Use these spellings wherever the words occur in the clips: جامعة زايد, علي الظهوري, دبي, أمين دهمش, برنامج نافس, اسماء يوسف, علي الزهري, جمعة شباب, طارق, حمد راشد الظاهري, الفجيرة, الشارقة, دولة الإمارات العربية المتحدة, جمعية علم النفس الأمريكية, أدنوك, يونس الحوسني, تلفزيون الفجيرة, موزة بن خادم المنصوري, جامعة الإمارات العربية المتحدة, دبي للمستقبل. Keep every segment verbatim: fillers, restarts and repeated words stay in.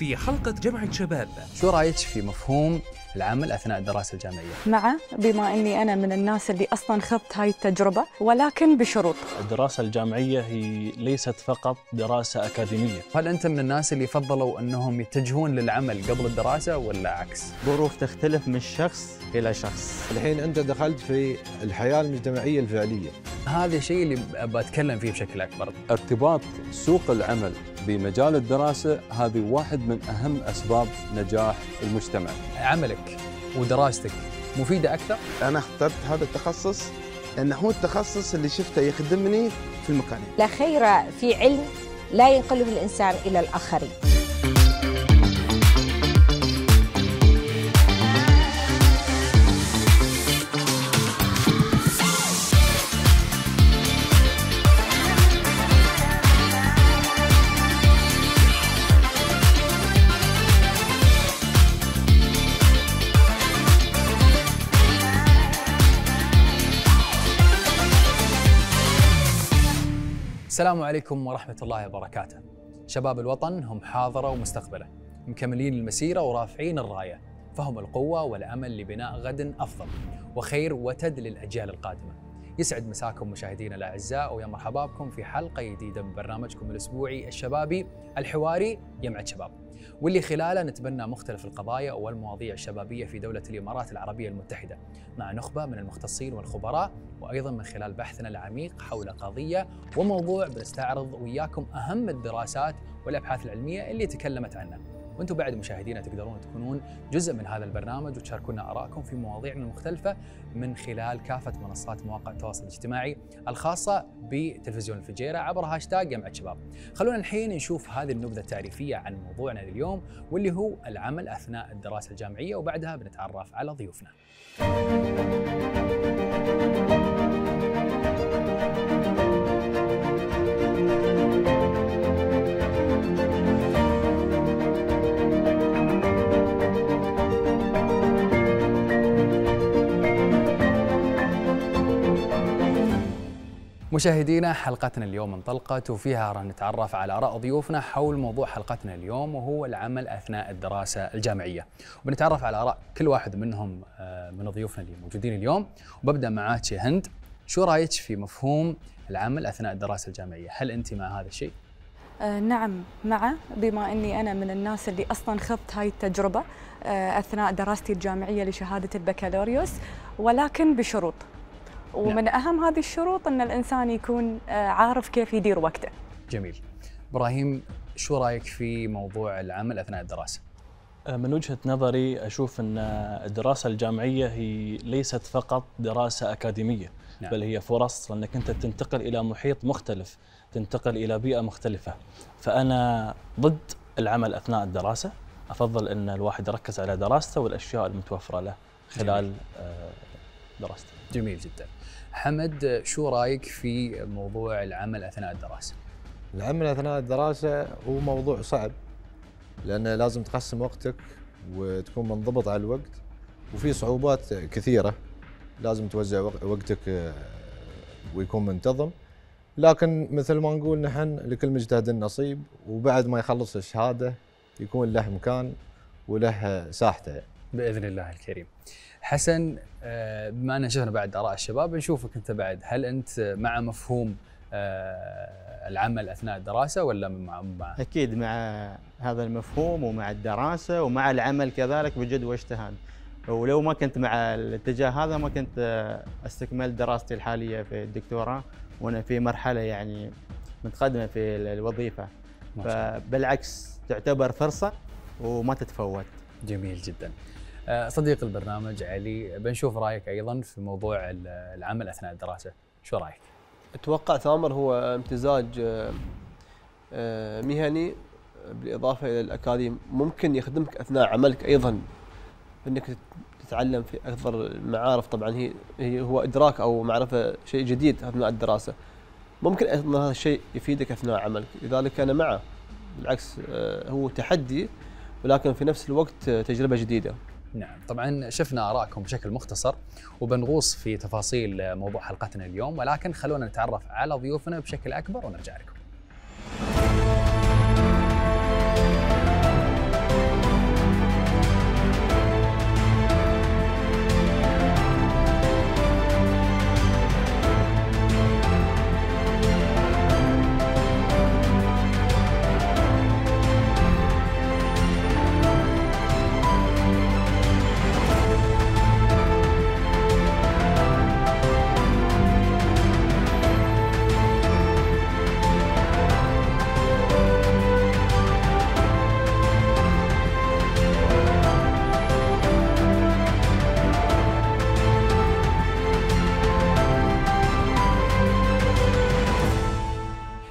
في حلقة جمعة شباب. شو رأيك في مفهوم العمل أثناء الدراسة الجامعية؟ مع بما أني أنا من الناس اللي أصلاً خضت هاي التجربة، ولكن بشروط. الدراسة الجامعية هي ليست فقط دراسة أكاديمية. هل أنت من الناس اللي فضلوا أنهم يتجهون للعمل قبل الدراسة ولا عكس؟ ظروف تختلف من شخص إلى شخص. الحين أنت دخلت في الحياة المجتمعية الفعلية. هذا الشيء اللي بتكلم فيه بشكل أكبر. ارتباط سوق العمل بمجال الدراسة هذه واحد من أهم أسباب نجاح المجتمع. عملك ودراستك مفيدة أكثر؟ أنا اخترت هذا التخصص لأنه هو التخصص اللي شفته يخدمني في المكان. لا خير في علم لا ينقله الإنسان إلى الآخرين. السلام عليكم ورحمة الله وبركاته. شباب الوطن هم حاضره ومستقبله، مكملين المسيرة ورافعين الراية، فهم القوة والأمل لبناء غد أفضل وخير وتد للأجيال القادمة. يسعد مساكم مشاهدينا الأعزاء، ويا مرحبا بكم في حلقة جديدة من برنامجكم الأسبوعي الشبابي الحواري جمعة شباب، واللي خلاله نتبنى مختلف القضايا والمواضيع الشبابية في دولة الإمارات العربية المتحدة مع نخبة من المختصين والخبراء، وأيضاً من خلال بحثنا العميق حول قضية وموضوع بنستعرض وياكم أهم الدراسات والأبحاث العلمية اللي تكلمت عنها. وانتم بعد مشاهدينا تقدرون تكونون جزء من هذا البرنامج وتشاركونا آرائكم في مواضيعنا المختلفة من خلال كافة منصات مواقع التواصل الاجتماعي الخاصة بتلفزيون الفجيرة عبر هاشتاج جمعة شباب. خلونا الحين نشوف هذه النبذة التعريفية عن موضوعنا لليوم، واللي هو العمل أثناء الدراسة الجامعية، وبعدها بنتعرف على ضيوفنا. مشاهدينا، حلقتنا اليوم انطلقت وفيها راح نتعرف على آراء ضيوفنا حول موضوع حلقتنا اليوم، وهو العمل أثناء الدراسة الجامعية، وبنتعرف على آراء كل واحد منهم من ضيوفنا اللي موجودين اليوم. وببدأ معاك يا هند، شو رأيك في مفهوم العمل أثناء الدراسة الجامعية؟ هل أنت مع هذا الشيء؟ آه نعم، مع بما أني أنا من الناس اللي أصلاً خضت هاي التجربة آه أثناء دراستي الجامعية لشهادة البكالوريوس، ولكن بشروط. ومن نعم. أهم هذه الشروط أن الإنسان يكون عارف كيف يدير وقته. جميل. إبراهيم، شو رأيك في موضوع العمل أثناء الدراسة؟ من وجهة نظري أشوف أن الدراسة الجامعية هي ليست فقط دراسة أكاديمية، نعم. بل هي فرص لأنك أنت تنتقل إلى محيط مختلف، تنتقل إلى بيئة مختلفة. فأنا ضد العمل أثناء الدراسة، أفضل أن الواحد يركز على دراسته والأشياء المتوفرة له خلال دراسته. جميل جدا. حمد، شو رايك في موضوع العمل اثناء الدراسه؟ العمل اثناء الدراسه هو موضوع صعب، لانه لازم تقسم وقتك وتكون منضبط على الوقت، وفي صعوبات كثيره لازم توزع وقتك ويكون منتظم. لكن مثل ما نقول نحن، لكل مجتهد نصيب، وبعد ما يخلص الشهاده يكون له مكان وله ساحته باذن الله الكريم. حسن، بما أننا شفنا بعد آراء الشباب، نشوفك أنت بعد. هل أنت مع مفهوم العمل أثناء الدراسة ولا مع مع؟ أكيد مع هذا المفهوم، ومع الدراسة ومع العمل كذلك بجد واجتهاد. ولو ما كنت مع الاتجاه هذا ما كنت استكملت دراستي الحالية في الدكتوراه، وأنا في مرحلة يعني متقدمة في الوظيفة. فبالعكس تعتبر فرصة وما تتفوت. جميل جداً. صديق البرنامج علي، بنشوف رايك ايضا في موضوع العمل اثناء الدراسه، شو رايك؟ اتوقع ثامر هو امتزاج مهني بالاضافه الى الاكاديمي، ممكن يخدمك اثناء عملك ايضا، انك تتعلم في اكثر المعارف. طبعا هي هي هو ادراك او معرفه شيء جديد اثناء الدراسه، ممكن ايضا هذا الشيء يفيدك اثناء عملك، لذلك انا معه. بالعكس هو تحدي، ولكن في نفس الوقت تجربه جديده. نعم، طبعا شفنا آراءكم بشكل مختصر، وبنغوص في تفاصيل موضوع حلقتنا اليوم، ولكن خلونا نتعرف على ضيوفنا بشكل أكبر ونرجع لكم.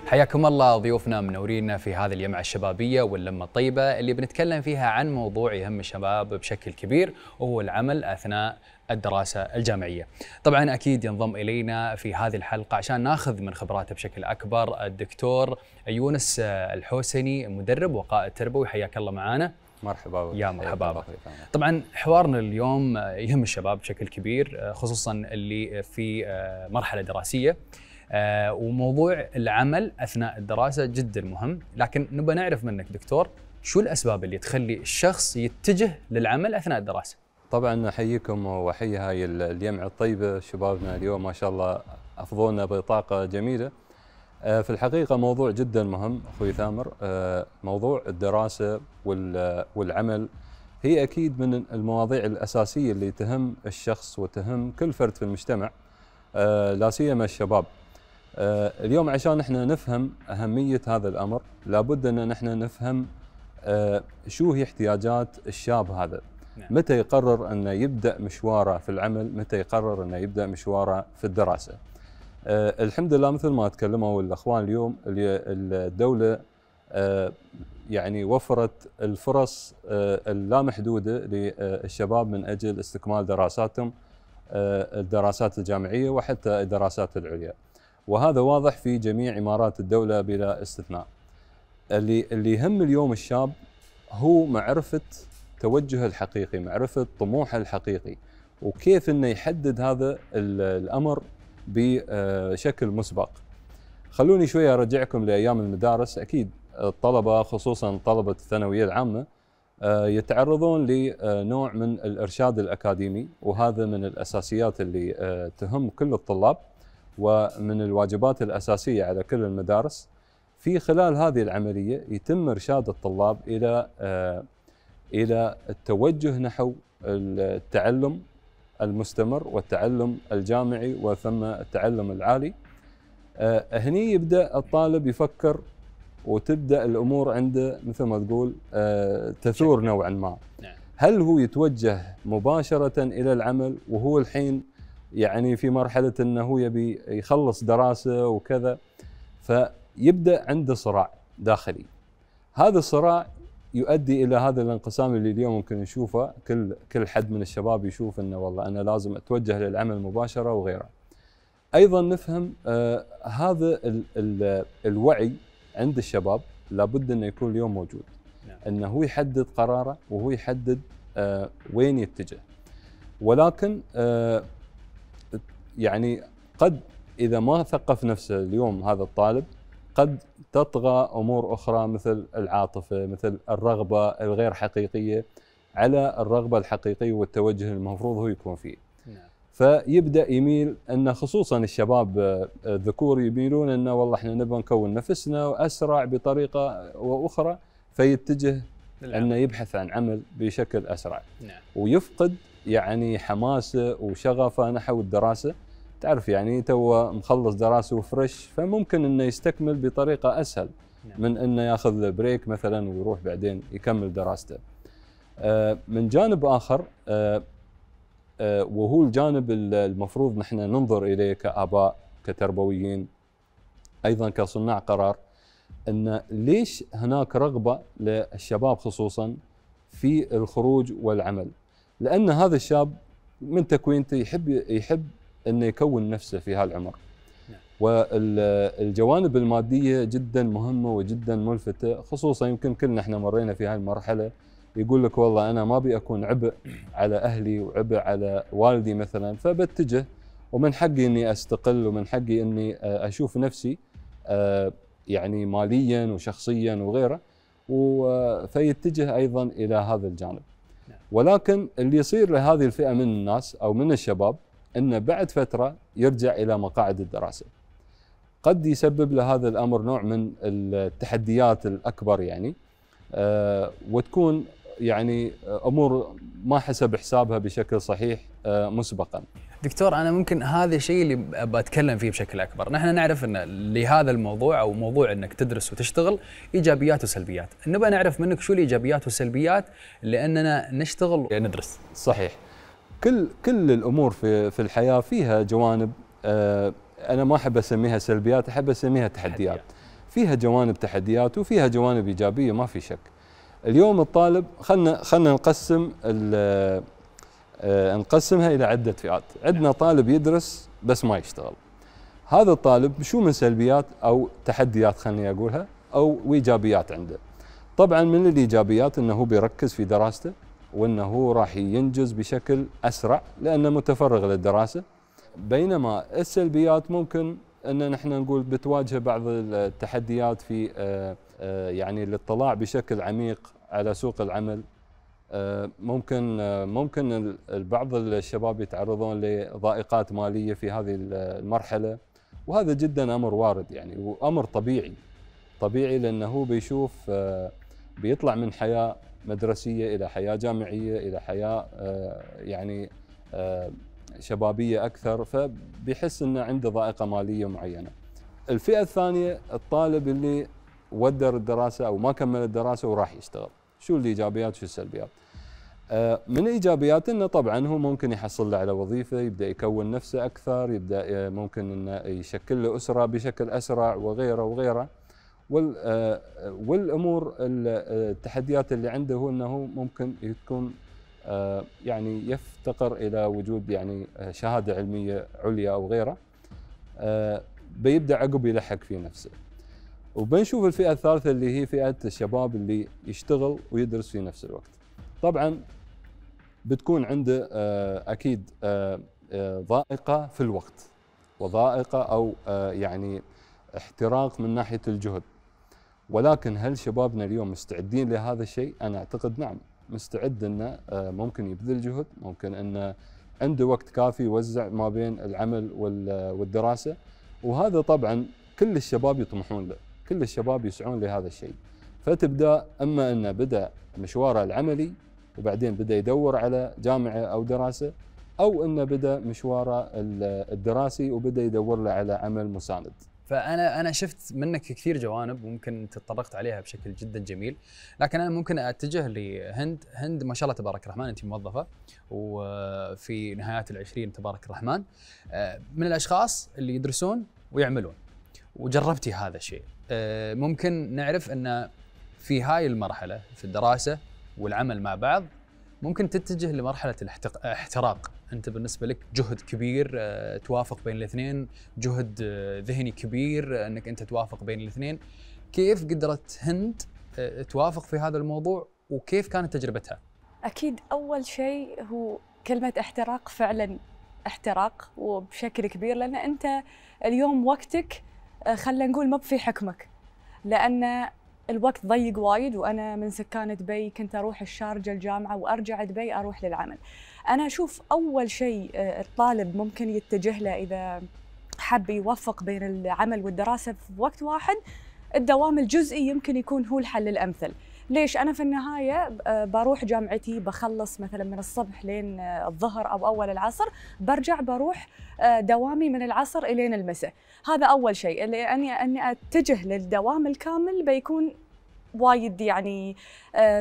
حياكم الله ضيوفنا منورينا في هذه الجمعة الشبابية واللمة الطيبة اللي بنتكلم فيها عن موضوع يهم الشباب بشكل كبير وهو العمل أثناء الدراسة الجامعية. طبعا أكيد ينضم إلينا في هذه الحلقة عشان ناخذ من خبراته بشكل أكبر الدكتور يونس الحوسني، مدرب وقائد تربوي. حياك الله معانا. مرحبا يا مرحبا. طبعا حوارنا اليوم يهم الشباب بشكل كبير، خصوصا اللي في مرحلة دراسية، وموضوع العمل أثناء الدراسة جدا مهم. لكن نبغى نعرف منك دكتور، شو الأسباب اللي تخلي الشخص يتجه للعمل أثناء الدراسة؟ طبعا أحييكم وأحيي هاي الجمعة الطيبة. شبابنا اليوم ما شاء الله أفضونا بطاقة جميلة. في الحقيقة موضوع جدا مهم أخوي ثامر، موضوع الدراسة والعمل هي أكيد من المواضيع الأساسية اللي تهم الشخص وتهم كل فرد في المجتمع، لا سيما الشباب. اليوم عشان احنا نفهم أهمية هذا الأمر لابد أن نحن نفهم شو هي احتياجات الشاب هذا، متى يقرر أنه يبدأ مشواره في العمل، متى يقرر أنه يبدأ مشواره في الدراسة. أه الحمد لله مثل ما تكلموا الأخوان اليوم، الدولة أه يعني وفرت الفرص أه اللامحدودة للشباب من أجل استكمال دراساتهم، أه الدراسات الجامعية وحتى الدراسات العليا، وهذا واضح في جميع إمارات الدولة بلا استثناء. اللي اللي يهم اليوم الشاب هو معرفة توجهه الحقيقي، معرفة طموحه الحقيقي، وكيف أنه يحدد هذا الأمر بشكل مسبق. خلوني شوية أرجعكم لأيام المدارس. أكيد الطلبة خصوصاً طلبة الثانوية العامة يتعرضون لنوع من الإرشاد الأكاديمي، وهذا من الأساسيات اللي تهم كل الطلاب ومن الواجبات الأساسية على كل المدارس. في خلال هذه العملية يتم إرشاد الطلاب إلى إلى التوجه نحو التعلم المستمر والتعلم الجامعي وثم التعلم العالي. أه هني يبدأ الطالب يفكر وتبدأ الأمور عنده مثل ما تقول أه تثور نوعا ما. هل هو يتوجه مباشرة إلى العمل وهو الحين يعني في مرحلة أنه هو يبي يخلص دراسة وكذا، فيبدأ عنده صراع داخلي. هذا الصراع يؤدي الى هذا الانقسام اللي اليوم ممكن نشوفه، كل كل حد من الشباب يشوف انه والله انا لازم اتوجه للعمل مباشره وغيره. ايضا نفهم آه هذا ال ال الوعي عند الشباب لابد انه يكون اليوم موجود، انه هو يحدد قراره وهو يحدد آه وين يتجه. ولكن آه يعني قد اذا ما ثقف نفسه اليوم هذا الطالب قد تطغى أمور أخرى مثل العاطفة، مثل الرغبة الغير حقيقية على الرغبة الحقيقية والتوجه المفروض هو يكون فيه. نعم. فيبدأ يميل أن خصوصا الشباب الذكور يميلون أنه والله احنا نبغى نكون نفسنا وأسرع بطريقة وأخرى، فيتجه نعم. أنه يبحث عن عمل بشكل أسرع. نعم. ويفقد يعني حماسه وشغفه نحو الدراسة. تعرف يعني تو مخلص دراسه وفرش، فممكن انه يستكمل بطريقه اسهل من انه ياخذ بريك مثلا ويروح بعدين يكمل دراسته. من جانب اخر وهو الجانب المفروض نحن ننظر اليه كاباء كتربويين ايضا كصناع قرار، ان ليش هناك رغبه للشباب خصوصا في الخروج والعمل؟ لان هذا الشاب من تكوينته يحب يحب أنه يكون نفسه في هالعمر. نعم. والجوانب المادية جدا مهمة وجدا ملفتة، خصوصا يمكن كلنا احنا مرينا في هالمرحلة. يقول لك والله أنا ما أبي أكون عبء على أهلي وعبء على والدي مثلا، فبتجه ومن حقي أني أستقل ومن حقي أني أشوف نفسي يعني ماليا وشخصيا وغيره، فيتجه أيضا إلى هذا الجانب. نعم. ولكن اللي يصير لهذه الفئة من الناس أو من الشباب أنه بعد فترة يرجع إلى مقاعد الدراسة. قد يسبب لهذا الأمر نوع من التحديات الأكبر يعني، أه وتكون يعني أمور ما حسب حسابها بشكل صحيح أه مسبقاً. دكتور أنا ممكن هذا الشيء اللي بتكلم فيه بشكل أكبر. نحن نعرف أن لهذا الموضوع أو موضوع أنك تدرس وتشتغل إيجابيات وسلبيات، نبغى نعرف منك شو الإيجابيات والسلبيات لأننا نشتغل ندرس. صحيح. كل كل الامور في في الحياه فيها جوانب، أه انا ما احب اسميها سلبيات، احب اسميها تحديات. فيها جوانب تحديات وفيها جوانب إيجابية ما في شك. اليوم الطالب خلنا خلنا نقسم نقسمها إلى عدة فئات. عندنا طالب يدرس بس ما يشتغل. هذا الطالب شو من سلبيات أو تحديات خلني أقولها أو وإيجابيات عنده. طبعا من الإيجابيات أنه بيركز في دراسته وأنه راح ينجز بشكل أسرع لأنه متفرغ للدراسة. بينما السلبيات ممكن أن نحن نقول بتواجه بعض التحديات في يعني الاطلاع بشكل عميق على سوق العمل. ممكن ممكن بعض الشباب يتعرضون لضائقات مالية في هذه المرحلة، وهذا جدا أمر وارد يعني وأمر طبيعي طبيعي لأنه بيشوف بيطلع من حياة مدرسية إلى حياة جامعية إلى حياة يعني شبابية أكثر، فبيحس أنه عنده ضائقة مالية معينة. الفئة الثانية الطالب اللي ودر الدراسة أو ما كمل الدراسة وراح يشتغل. شو الإيجابيات وشو السلبيات؟ من الإيجابيات أنه طبعا هو ممكن يحصل له على وظيفة، يبدأ يكون نفسه أكثر، يبدأ ممكن أنه يشكل له أسرة بشكل أسرع وغيره وغيره. والأمور التحديات اللي عنده هو أنه ممكن يكون يعني يفتقر إلى وجود يعني شهادة علمية عليا أو غيره، بيبدأ عقب يلحق في نفسه. وبنشوف الفئة الثالثة اللي هي فئة الشباب اللي يشتغل ويدرس في نفس الوقت. طبعا بتكون عنده أكيد ضائقة في الوقت وضائقة أو يعني احتراق من ناحية الجهد، ولكن هل شبابنا اليوم مستعدين لهذا الشيء؟ أنا أعتقد نعم مستعد، أنه ممكن يبذل جهد، ممكن أنه عنده وقت كافي يوزع ما بين العمل والدراسة، وهذا طبعا كل الشباب يطمحون له، كل الشباب يسعون لهذا الشيء. فتبدأ أما أنه بدأ مشواره العملي وبعدين بدأ يدور على جامعة أو دراسة، أو أنه بدأ مشواره الدراسي وبدأ يدور له على عمل مساند. فأنا أنا شفت منك كثير جوانب ممكن تطرقت عليها بشكل جدا جميل، لكن أنا ممكن أتجه لهند. هند ما شاء الله تبارك الرحمن أنت موظفة وفي نهايات العشرين تبارك الرحمن، من الأشخاص اللي يدرسون ويعملون، وجربتي هذا الشيء. ممكن نعرف أن في هاي المرحلة في الدراسة والعمل مع بعض ممكن تتجه لمرحلة الاحتراق. أنت بالنسبة لك جهد كبير توافق بين الاثنين، جهد ذهني كبير أنك أنت توافق بين الاثنين. كيف قدرت هند توافق في هذا الموضوع وكيف كانت تجربتها؟ أكيد أول شيء هو كلمة احتراق، فعلا احتراق وبشكل كبير، لأن أنت اليوم وقتك خلينا نقول ما في حكمك، لأن الوقت ضيق وايد. وأنا من سكان دبي كنت أروح الشارقة الجامعة وأرجع دبي أروح للعمل. أنا أشوف أول شيء الطالب ممكن يتجه له إذا حب يوفق بين العمل والدراسة في وقت واحد، الدوام الجزئي يمكن يكون هو الحل الأمثل. ليش؟ أنا في النهاية بروح جامعتي، بخلص مثلا من الصبح لين الظهر أو أول العصر، برجع بروح دوامي من العصر إلين المساء. هذا أول شيء، لأني أني أتجه للدوام الكامل بيكون وايد يعني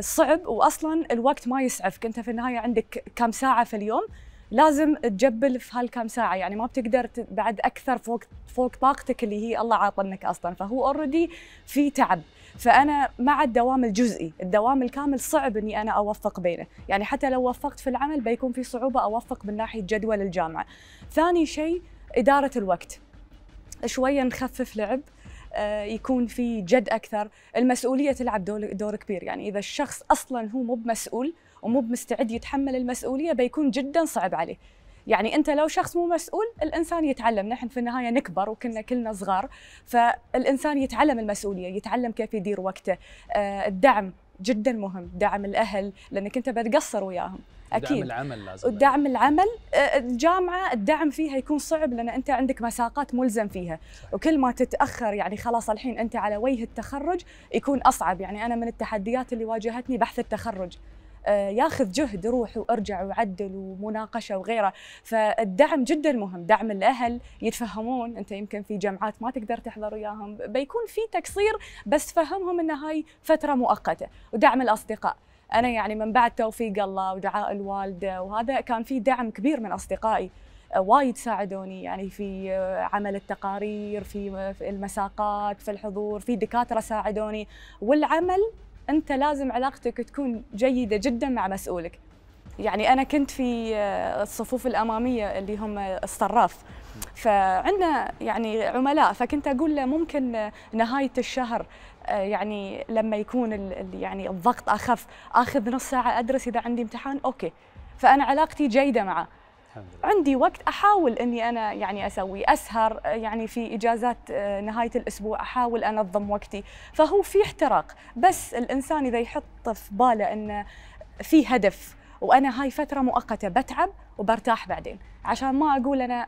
صعب، وأصلا الوقت ما يسعفك. أنت في النهاية عندك كم ساعة في اليوم، لازم تجبل في هالكم ساعة، يعني ما بتقدر بعد أكثر فوق فوق طاقتك اللي هي الله عاطنك أصلا، فهو أوريدي في تعب. فأنا مع الدوام الجزئي، الدوام الكامل صعب إني أنا أوفق بينه، يعني حتى لو وفقت في العمل بيكون في صعوبة أوفق من ناحية جدول الجامعة. ثاني شيء إدارة الوقت، شوية نخفف لعب، يكون في جد أكثر، المسؤولية تلعب دور كبير. يعني إذا الشخص أصلا هو مو بمسؤول ومو بمستعد يتحمل المسؤولية بيكون جدا صعب عليه. يعني أنت لو شخص مو مسؤول الإنسان يتعلم، نحن في النهاية نكبر وكنا كلنا صغار، فالإنسان يتعلم المسؤولية، يتعلم كيف يدير وقته. الدعم جدا مهم، دعم الأهل، لأنك أنت بتقصر وياهم أكيد. دعم العمل لازم، دعم العمل. الجامعة الدعم فيها يكون صعب لأن أنت عندك مساقات ملزم فيها، وكل ما تتأخر يعني خلاص الحين أنت على وجه التخرج يكون أصعب. يعني أنا من التحديات اللي واجهتني بحث التخرج، ياخذ جهد، روح وارجع وعدل ومناقشه وغيره، فالدعم جدا مهم، دعم الاهل يتفهمون. انت يمكن في جامعات ما تقدر تحضر وياهم، بيكون في تقصير، بس فهمهم ان هاي فتره مؤقته. ودعم الاصدقاء، انا يعني من بعد توفيق الله ودعاء الوالده وهذا كان في دعم كبير من اصدقائي، وايد ساعدوني يعني في عمل التقارير، في المساقات، في الحضور، في دكاترة ساعدوني. والعمل أنت لازم علاقتك تكون جيدة جدا مع مسؤولك. يعني أنا كنت في الصفوف الأمامية اللي هم الصراف، فعندنا يعني عملاء، فكنت أقول له ممكن نهاية الشهر يعني لما يكون يعني الضغط أخف آخذ نص ساعة أدرس إذا عندي امتحان، أوكي. فأنا علاقتي جيدة معه، عندي وقت أحاول أني أنا يعني أسوي أسهر، يعني في إجازات نهاية الأسبوع أحاول أنظم وقتي. فهو في احتراق، بس الإنسان إذا يحط في باله أنه في هدف، وأنا هاي فترة مؤقتة بتعب وبرتاح بعدين، عشان ما أقول أنا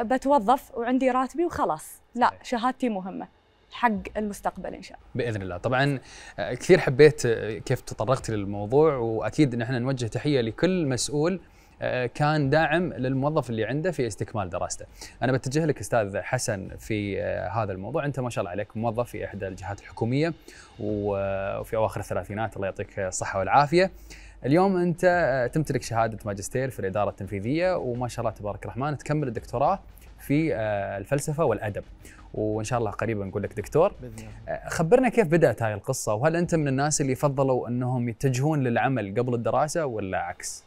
بتوظف وعندي راتبي وخلاص، لا، شهادتي مهمة حق المستقبل إن شاء الله بإذن الله. طبعا كثير حبيت كيف تطرقتي للموضوع، وأكيد نحن نوجه تحية لكل مسؤول كان داعم للموظف اللي عنده في استكمال دراسته. أنا بتجه لك أستاذ حسن في هذا الموضوع. أنت ما شاء الله عليك موظف في إحدى الجهات الحكومية وفي أواخر الثلاثينات، الله يعطيك الصحة والعافية. اليوم أنت تمتلك شهادة ماجستير في الإدارة التنفيذية، وما شاء الله تبارك الرحمن تكمل الدكتوراه في الفلسفة والأدب، وإن شاء الله قريبا نقول لك دكتور. خبرنا كيف بدأت هاي القصة، وهل أنت من الناس اللي فضلوا أنهم يتجهون للعمل قبل الدراسة ولا عكس؟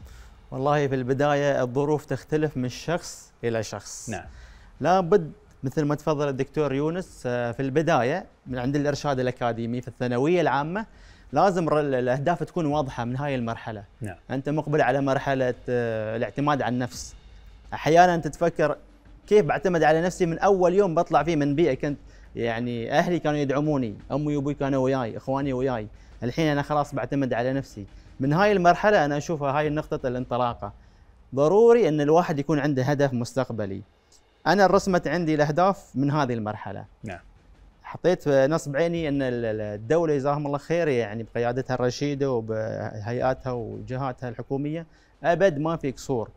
والله في البداية الظروف تختلف من شخص إلى شخص. نعم. لابد مثل ما تفضل الدكتور يونس، في البداية من عند الإرشاد الأكاديمي في الثانوية العامة لازم الأهداف تكون واضحة من هاي المرحلة. نعم. أنت مقبل على مرحلة الاعتماد على النفس. أحيانا تتفكر كيف بعتمد على نفسي من أول يوم بطلع فيه من بيئة كنت يعني أهلي كانوا يدعموني، أمي وأبوي كانوا وياي، إخواني وياي، الحين أنا خلاص بعتمد على نفسي. من هاي المرحلة أنا أشوفها هاي نقطة الانطلاقة. ضروري أن الواحد يكون عنده هدف مستقبلي. أنا رسمت عندي الأهداف من هذه المرحلة. نعم. حطيت نصب عيني أن الدولة جزاهم الله خير يعني بقيادتها الرشيدة وبهيئاتها وجهاتها الحكومية أبد ما في قصور.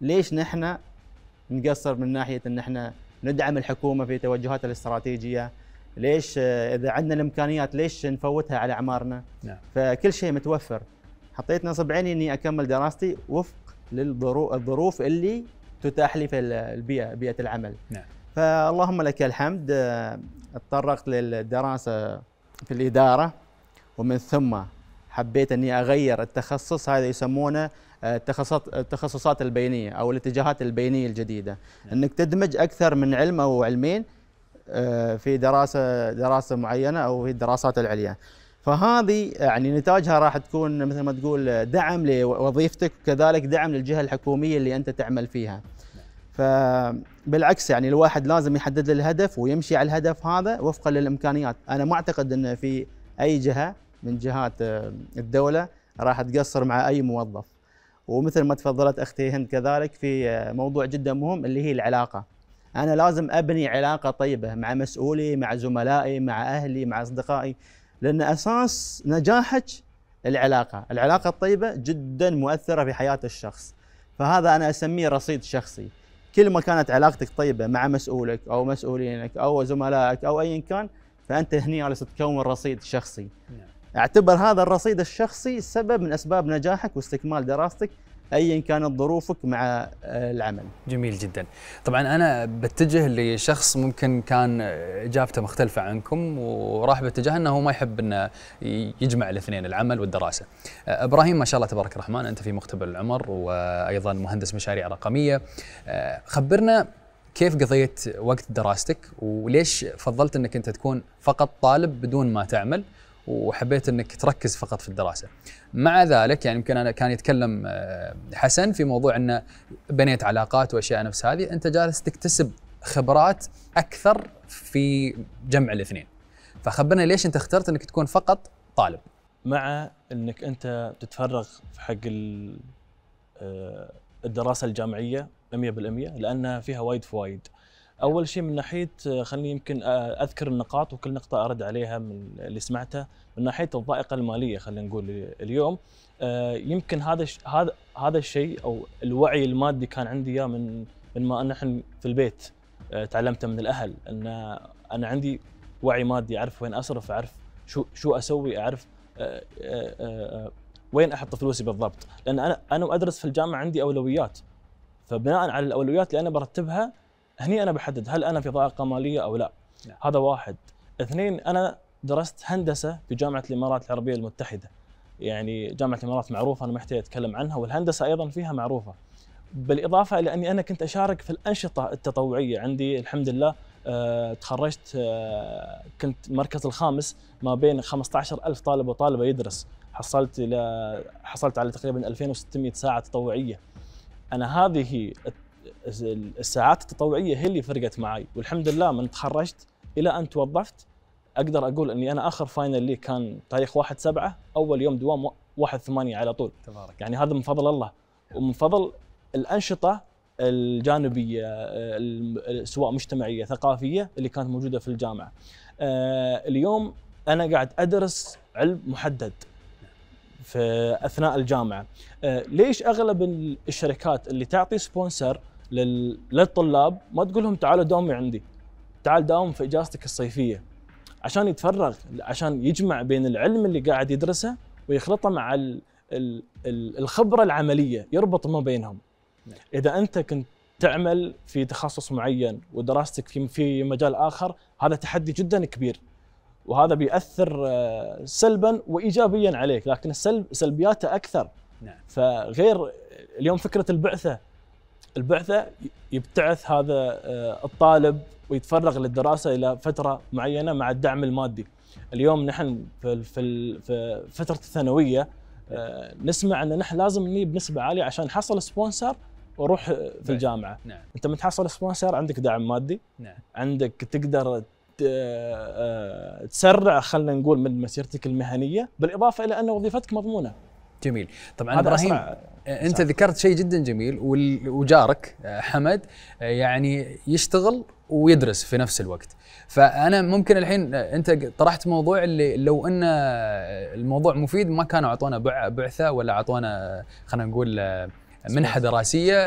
ليش نحن نقصر من ناحية أن نحن ندعم الحكومة في توجهاتها الاستراتيجية؟ ليش إذا عندنا الإمكانيات ليش نفوتها على أعمارنا؟ نعم. فكل شيء متوفر. حطيت نصب عيني اني اكمل دراستي وفق للظروف اللي تتاح لي في البيئه بيئه العمل. نعم. فاللهم لك الحمد اتطرقت للدراسه في الاداره، ومن ثم حبيت اني اغير التخصص، هذا يسمونه التخصصات التخصصات البينيه او الاتجاهات البينيه الجديده. نعم. انك تدمج اكثر من علم او علمين في دراسه دراسه معينه او في الدراسات العليا. فهذه يعني نتاجها راح تكون مثل ما تقول دعم لوظيفتك، وكذلك دعم للجهه الحكوميه اللي انت تعمل فيها. فبالعكس يعني الواحد لازم يحدد له الهدف ويمشي على الهدف هذا وفقا للامكانيات. انا ما اعتقد ان في اي جهه من جهات الدوله راح تقصر مع اي موظف. ومثل ما تفضلت اختي هند كذلك في موضوع جدا مهم اللي هي العلاقه. انا لازم ابني علاقه طيبه مع مسؤولي، مع زملائي، مع اهلي، مع اصدقائي، لأن أساس نجاحك العلاقة. العلاقة الطيبة جدا مؤثرة في حياة الشخص، فهذا أنا أسميه رصيد شخصي. كل ما كانت علاقتك طيبة مع مسؤولك أو مسؤولينك أو زملائك أو أيا كان، فأنت هنا على تكون رصيد شخصي. اعتبر هذا الرصيد الشخصي سبب من أسباب نجاحك واستكمال دراستك أيا كانت ظروفك مع العمل. جميل جدا. طبعا أنا بتجه لشخص ممكن كان إجابته مختلفة عنكم، وراح باتجاه أنه ما يحب أنه يجمع الاثنين العمل والدراسة. إبراهيم ما شاء الله تبارك الرحمن أنت في مقتبل العمر وأيضا مهندس مشاريع رقمية. خبرنا كيف قضيت وقت دراستك، وليش فضلت أنك أنت تكون فقط طالب بدون ما تعمل، وحبيت انك تركز فقط في الدراسه؟ مع ذلك يعني يمكن انا كان يتكلم حسن في موضوع انه بنيت علاقات واشياء نفس هذه، انت جالس تكتسب خبرات اكثر في جمع الاثنين. فخبرنا ليش انت اخترت انك تكون فقط طالب مع انك انت تتفرغ في حق الدراسه الجامعيه مئة بالمئة، لانها فيها وايد فوايد. أول شيء من ناحية خلني يمكن أذكر النقاط وكل نقطة أرد عليها من اللي سمعتها. من ناحية الضائقة المالية خلينا نقول اليوم يمكن هذا هذا هذا الشيء أو الوعي المادي كان عندي إياه من من ما نحن في البيت تعلمته من الأهل، أن أنا عندي وعي مادي، أعرف وين أصرف، أعرف شو شو أسوي، أعرف وين أحط فلوسي بالضبط. لأن أنا أنا وأدرس في الجامعة عندي أولويات، فبناء على الاولويات اللي انا برتبها هني انا بحدد هل انا في ضائقه ماليه او لا. لا. هذا واحد. اثنين، انا درست هندسه في جامعه الامارات العربيه المتحده. يعني جامعه الامارات معروفه، انا ما احتاج اتكلم عنها، والهندسه ايضا فيها معروفه. بالاضافه الى اني انا كنت اشارك في الانشطه التطوعيه، عندي الحمد لله أه تخرجت أه كنت المركز الخامس ما بين خمسة عشر ألف طالب وطالبه يدرس، حصلت الى حصلت على تقريبا ألفين وستمئة ساعه تطوعيه. انا هذه الساعات التطوعيه هي اللي فرقت معي، والحمد لله من تخرجت الى ان توظفت اقدر اقول اني انا اخر فاينل لي كان تاريخ واحد سبعة، اول يوم دوام واحد ثمانية على طول. تبارك. يعني هذا من فضل الله ومن فضل الانشطه الجانبيه سواء مجتمعيه ثقافيه اللي كانت موجوده في الجامعه. اليوم انا قاعد ادرس علم محدد في اثناء الجامعه. ليش اغلب الشركات اللي تعطي سبونسر للطلاب ما تقول لهم تعالوا داومي عندي، تعال داوم في اجازتك الصيفيه، عشان يتفرغ، عشان يجمع بين العلم اللي قاعد يدرسه ويخلطه مع الخبره العمليه، يربط ما بينهم. إذا أنت كنت تعمل في تخصص معين ودراستك في في مجال آخر، هذا تحدي جدا كبير، وهذا بيأثر سلبا وإيجابيا عليك، لكن السلب سلبياته أكثر. نعم. فغير اليوم فكرة البعثة، البعثة يبتعث هذا الطالب ويتفرغ للدراسة إلى فترة معينة مع الدعم المادي. اليوم نحن في في في فترة الثانوية نسمع أن نحن لازم نجيب نسبة عالية عشان نحصل سبونسر وروح في الجامعة. نعم. أنت من تحصل سبونسر عندك دعم مادي. نعم. عندك تقدر تسرع خلنا نقول من مسيرتك المهنية، بالإضافة إلى أن وظيفتك مضمونة. جميل. طبعا إبراهيم أنت صح. ذكرت شيء جدا جميل، وجارك حمد يعني يشتغل ويدرس في نفس الوقت، فأنا ممكن الحين أنت طرحت موضوع اللي لو أن الموضوع مفيد ما كانوا أعطونا بعثة ولا أعطونا خلينا نقول منحة دراسية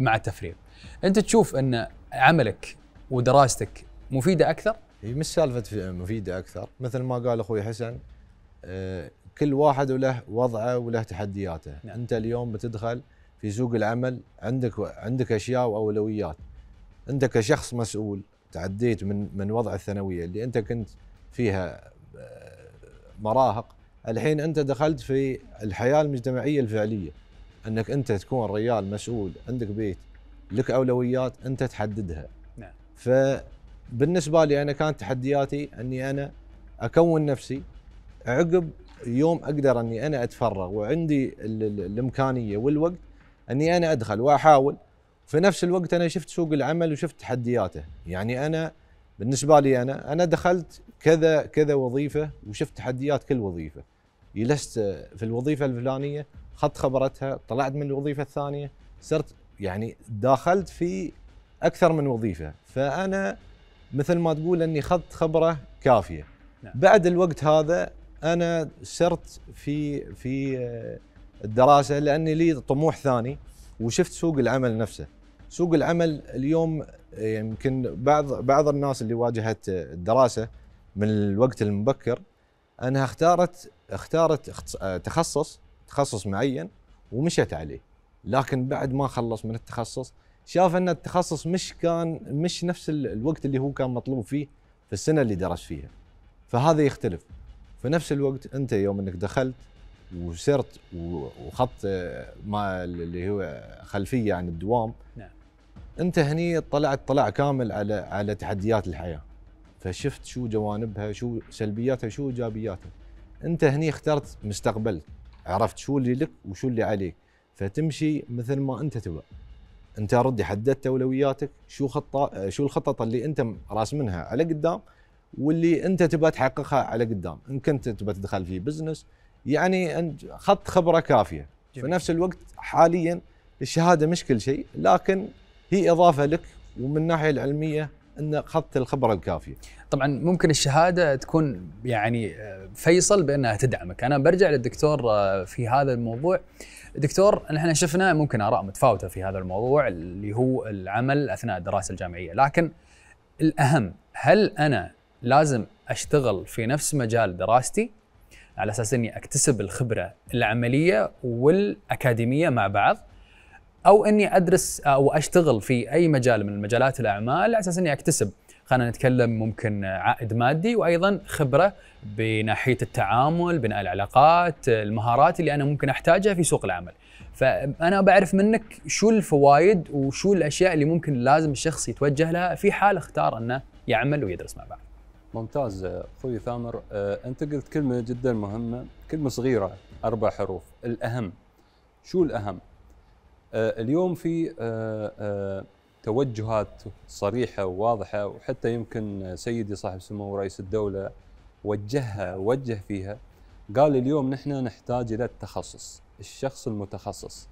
مع التفريغ. أنت تشوف أن عملك ودراستك مفيدة أكثر؟ هي مش سالفة مفيدة أكثر، مثل ما قال أخوي حسن كل واحد وله وضعه وله تحدياته. نعم. أنت اليوم بتدخل في سوق العمل عندك عندك أشياء وأولويات. أنت كشخص مسؤول تعديت من من وضع الثانوية اللي أنت كنت فيها مراهق، الحين أنت دخلت في الحياة المجتمعية الفعلية، أنك أنت تكون رجال مسؤول، عندك بيت، لك أولويات أنت تحددها. نعم. فبالنسبة لي أنا كانت تحدياتي أني أنا أكون نفسي عقب يوم أقدر أني أنا أتفرغ وعندي الإمكانية والوقت أني أنا أدخل وأحاول. في نفس الوقت أنا شفت سوق العمل وشفت تحدياته، يعني أنا بالنسبة لي أنا أنا دخلت كذا كذا وظيفة وشفت تحديات كل وظيفة، جلست في الوظيفة الفلانية خدت خبرتها، طلعت من الوظيفة الثانية صرت يعني داخلت في أكثر من وظيفة، فأنا مثل ما تقول أني خدت خبرة كافية. نعم. بعد الوقت هذا أنا صرت في في الدراسة لأني لي طموح ثاني، وشفت سوق العمل نفسه. سوق العمل اليوم يمكن بعض بعض الناس اللي واجهت الدراسة من الوقت المبكر أنها اختارت اختارت تخصص تخصص معين ومشت عليه، لكن بعد ما خلص من التخصص شاف أن التخصص مش كان مش نفس الوقت اللي هو كان مطلوب فيه في السنة اللي درس فيها، فهذا يختلف. في نفس الوقت أنت يوم أنك دخلت وصرت وخط ما اللي هو خلفيه عن الدوام. نعم. انت هني طلعت طلع كامل على على تحديات الحياه، فشفت شو جوانبها شو سلبياتها شو ايجابياتها. انت هني اخترت مستقبلك، عرفت شو اللي لك وشو اللي عليك، فتمشي مثل ما انت تبغى. انت ردي حددت اولوياتك، شو خطه شو الخطط اللي انت راسمنها على قدام واللي انت تبغى تحققها على قدام، ان كنت تبغى تدخل في بزنس، يعني خط خبرة كافية. جميل. في نفس الوقت حاليا الشهادة مش كل شيء، لكن هي إضافة لك، ومن الناحية العلمية أن خط الخبرة الكافية. طبعا ممكن الشهادة تكون يعني فيصل بأنها تدعمك. أنا برجع للدكتور في هذا الموضوع. دكتور، نحن شفنا ممكن آراء متفاوتة في هذا الموضوع اللي هو العمل أثناء الدراسة الجامعية، لكن الأهم هل أنا لازم أشتغل في نفس مجال دراستي على اساس اني اكتسب الخبره العمليه والاكاديميه مع بعض، او اني ادرس او اشتغل في اي مجال من مجالات الاعمال على اساس اني اكتسب، خلينا نتكلم ممكن عائد مادي، وايضا خبره بناحيه التعامل، بناء العلاقات، المهارات اللي انا ممكن احتاجها في سوق العمل. فانا بعرف منك شو الفوائد وشو الاشياء اللي ممكن لازم الشخص يتوجه لها في حال اختار انه يعمل ويدرس مع بعض. ممتاز اخوي ثامر، انت قلت كلمه جدا مهمه، كلمه صغيره اربع حروف، الاهم. شو الاهم؟ اليوم في توجهات صريحه وواضحه، وحتى يمكن سيدي صاحب سمو رئيس الدوله وجهها ووجه فيها، قال اليوم نحن نحتاج الى التخصص، الشخص المتخصص.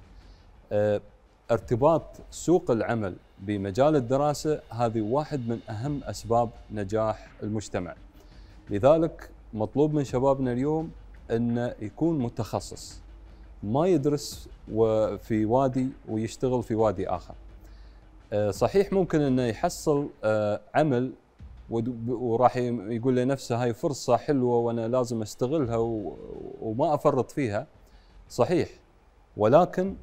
ارتباط سوق العمل بمجال الدراسه هذه واحد من اهم اسباب نجاح المجتمع. لذلك مطلوب من شبابنا اليوم انه يكون متخصص، ما يدرس في وادي ويشتغل في وادي اخر. صحيح ممكن انه يحصل عمل وراح يقول لنفسه هاي فرصه حلوه وانا لازم استغلها وما افرط فيها، صحيح، ولكن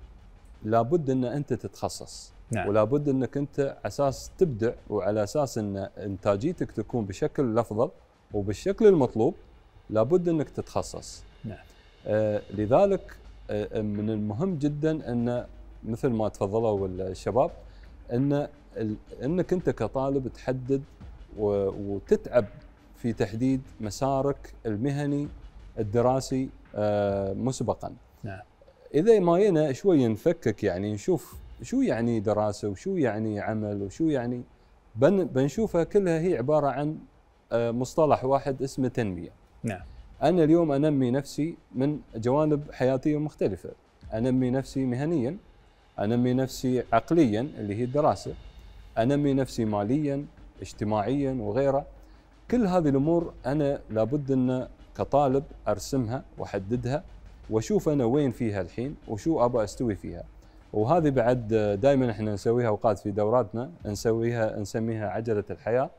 لابد ان انت تتخصص. نعم. ولابد انك انت على اساس تبدع وعلى اساس ان انتاجيتك تكون بشكل الافضل وبالشكل المطلوب لابد انك تتخصص. نعم. آه لذلك آه من المهم جدا ان مثل ما تفضلوا الشباب ان انك انت كطالب تحدد وتتعب في تحديد مسارك المهني الدراسي آه مسبقا. نعم. إذا ماينا شوي نفكك، يعني نشوف شو يعني دراسة وشو يعني عمل وشو يعني، بن بنشوفها كلها هي عبارة عن مصطلح واحد اسمه تنمية. نعم. أنا اليوم أنمي نفسي من جوانب حياتية مختلفة، أنمي نفسي مهنيا، أنمي نفسي عقليا اللي هي الدراسة، أنمي نفسي ماليا، اجتماعيا وغيره. كل هذه الأمور أنا لابد أن كطالب أرسمها وأحددها واشوف انا وين فيها الحين وشو ابغى استوي فيها. وهذه بعد دائما احنا نسويها اوقات في دوراتنا، نسويها نسميها عجله الحياه.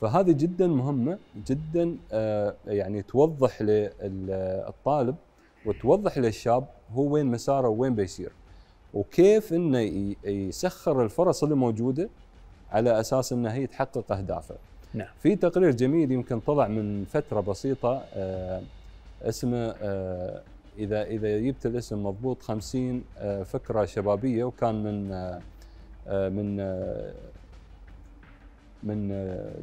فهذه جدا مهمه جدا، يعني توضح للطالب وتوضح للشاب هو وين مساره وين بيصير، وكيف انه يسخر الفرص اللي موجوده على اساس انه هي تحقق اهدافه. نعم. في تقرير جميل يمكن طلع من فتره بسيطه اسمه إذا إذا جبت الاسم مضبوط خمسين فكرة شبابية، وكان من من من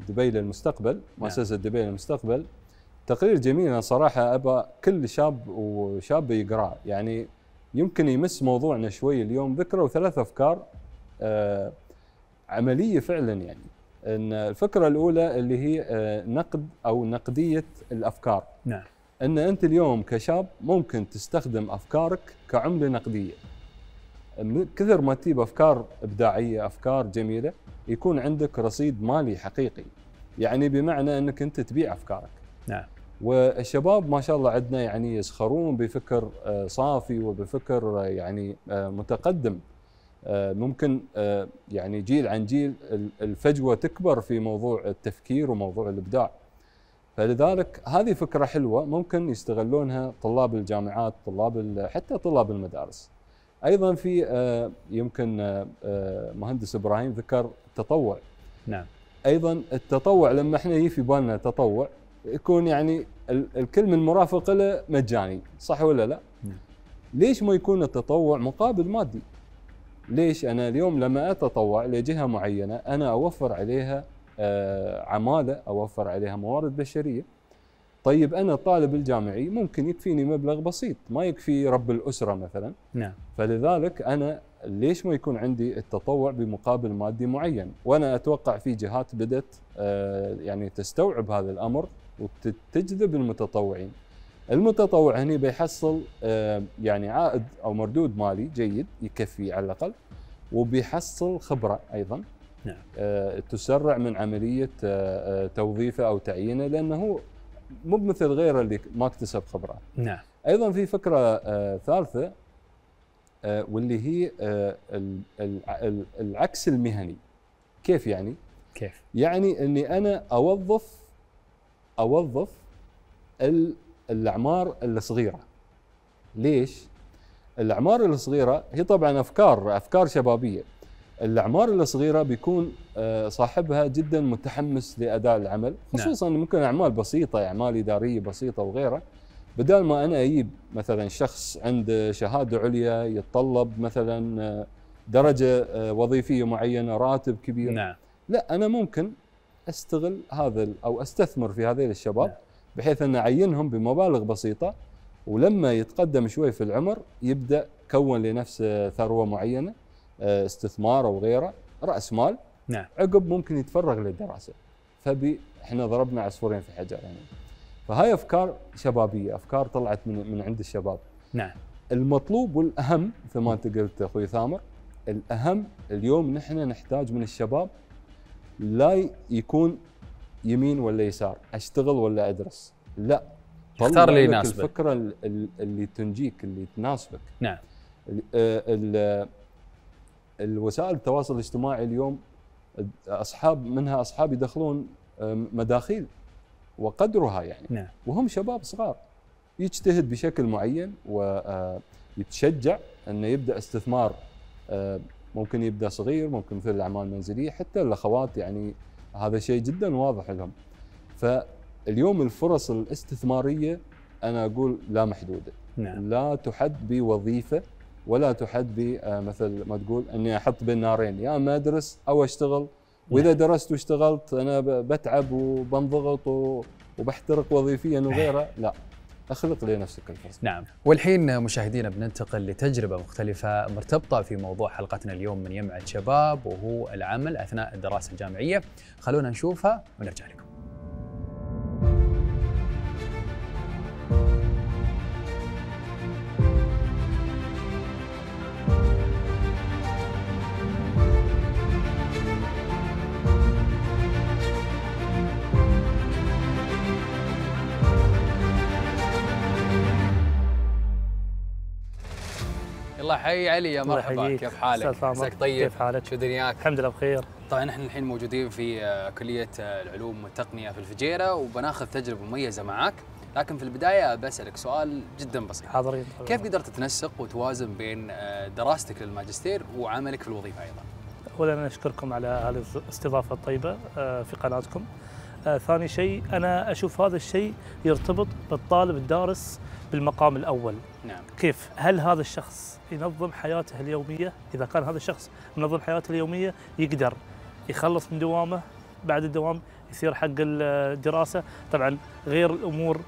دبي للمستقبل، مؤسسة دبي للمستقبل. تقرير جميل، أنا صراحة أبى كل شاب وشاب يقرأ، يعني يمكن يمس موضوعنا شوي اليوم. ذكروا ثلاث أفكار عملية فعلا، يعني إن الفكرة الأولى اللي هي نقد أو نقدية الأفكار. نعم. ان انت اليوم كشاب ممكن تستخدم افكارك كعمله نقديه. كثر ما تجيب افكار ابداعيه، افكار جميله، يكون عندك رصيد مالي حقيقي، يعني بمعنى انك انت تبيع افكارك. نعم. والشباب ما شاء الله عندنا يعني يسخرون بفكر صافي وبفكر يعني متقدم، ممكن يعني جيل عن جيل الفجوه تكبر في موضوع التفكير وموضوع الابداع. فلذلك هذه فكرة حلوة ممكن يستغلونها طلاب الجامعات، طلاب حتى طلاب المدارس. أيضا في يمكن مهندس إبراهيم ذكر التطوع. نعم. أيضا التطوع لما احنا يجي في بالنا تطوع يكون يعني الكلمة المرافقة له مجاني، صح ولا لا؟ نعم. ليش ما يكون التطوع مقابل مادي؟ ليش أنا اليوم لما أتطوع لجهة معينة أنا أوفر عليها عمالة، أوفر عليها موارد بشرية. طيب أنا الطالب الجامعي ممكن يكفيني مبلغ بسيط، ما يكفي رب الأسرة مثلا. نعم. فلذلك أنا ليش ما يكون عندي التطوع بمقابل مادي معين؟ وأنا أتوقع في جهات بدأت يعني تستوعب هذا الأمر وتجذب المتطوعين. المتطوع هنا بيحصل يعني عائد أو مردود مالي جيد يكفي على الأقل، وبيحصل خبرة أيضا. نعم. آه، تسرع من عملية آه، توظيفه أو تعيينه، لأنه هو مو مثل غيره اللي ما اكتسب خبرة. نعم. أيضا في فكرة آه، ثالثة آه، واللي هي آه، العكس المهني. كيف يعني؟ كيف؟ يعني أني أنا أوظف أوظف الأعمار الصغيرة. ليش؟ الأعمار الصغيرة هي طبعا أفكار أفكار شبابية. الأعمار الصغيرة بيكون صاحبها جدا متحمس لأداء العمل، خصوصا نعم. ممكن أعمال بسيطة، أعمال إدارية بسيطة وغيرها. بدال ما أنا أجيب مثلا شخص عنده شهادة عليا يتطلب مثلا درجة وظيفية معينة، راتب كبير، نعم. لا، أنا ممكن أستغل هذا أو أستثمر في هذيل الشباب، نعم. بحيث أن أعينهم بمبالغ بسيطة، ولما يتقدم شوي في العمر يبدأ كون لنفسه ثروة معينة، استثمار أو غيره، رأس مال، نعم. عقب ممكن يتفرغ للدراسة. فبي إحنا ضربنا عصفورين في حجر يعني. فهاي أفكار شبابية، أفكار طلعت من من عند الشباب. نعم. المطلوب والأهم مثل ما أنت قلت أخوي ثامر، الأهم اليوم نحن نحتاج من الشباب لا يكون يمين ولا يسار، أشتغل ولا أدرس، لا، اختار اللي يناسبك، الفكرة اللي تنجيك، اللي تناسبك. نعم. الوسائل التواصل الاجتماعي اليوم أصحاب منها أصحاب يدخلون مداخيل وقدرها يعني، نعم. وهم شباب صغار، يجتهد بشكل معين ويتشجع أنه يبدأ استثمار، ممكن يبدأ صغير، ممكن مثل الأعمال المنزلية، حتى الأخوات يعني هذا شيء جدا واضح لهم. فاليوم الفرص الاستثمارية أنا أقول لا محدودة، نعم. لا تحد بوظيفة ولا تحد بمثل ما تقول أني أحط بين نارين، يا أما أدرس أو أشتغل، وإذا درست واشتغلت أنا بتعب وبنضغط وبحترق وظيفيا وغيره، لا، أخلق لنفسك الفرصة. نعم. والحين مشاهدينا بننتقل لتجربة مختلفة مرتبطة في موضوع حلقتنا اليوم من جمعة شباب، وهو العمل أثناء الدراسة الجامعية. خلونا نشوفها ونرجع لكم. حي علي، يا مرحبا، كيف حالك؟ مساك طيب، كيف حالك؟ شو دنياك؟ الحمد لله بخير. طبعا نحن الحين موجودين في كلية العلوم والتقنية في الفجيرة، وبناخذ تجربة مميزة معاك، لكن في البداية بسألك سؤال جدا بسيط. حاضرين. كيف قدرت تنسق وتوازن بين دراستك للماجستير وعملك في الوظيفة أيضا؟ أولا أنا أشكركم على هذه الاستضافة الطيبة في قناتكم. ثاني شيء أنا أشوف هذا الشيء يرتبط بالطالب الدارس بالمقام الأول. نعم. كيف؟ هل هذا الشخص ينظم حياته اليومية؟ إذا كان هذا الشخص منظم حياته اليومية يقدر يخلص من دوامه، بعد الدوام يصير حق الدراسة، طبعا غير الأمور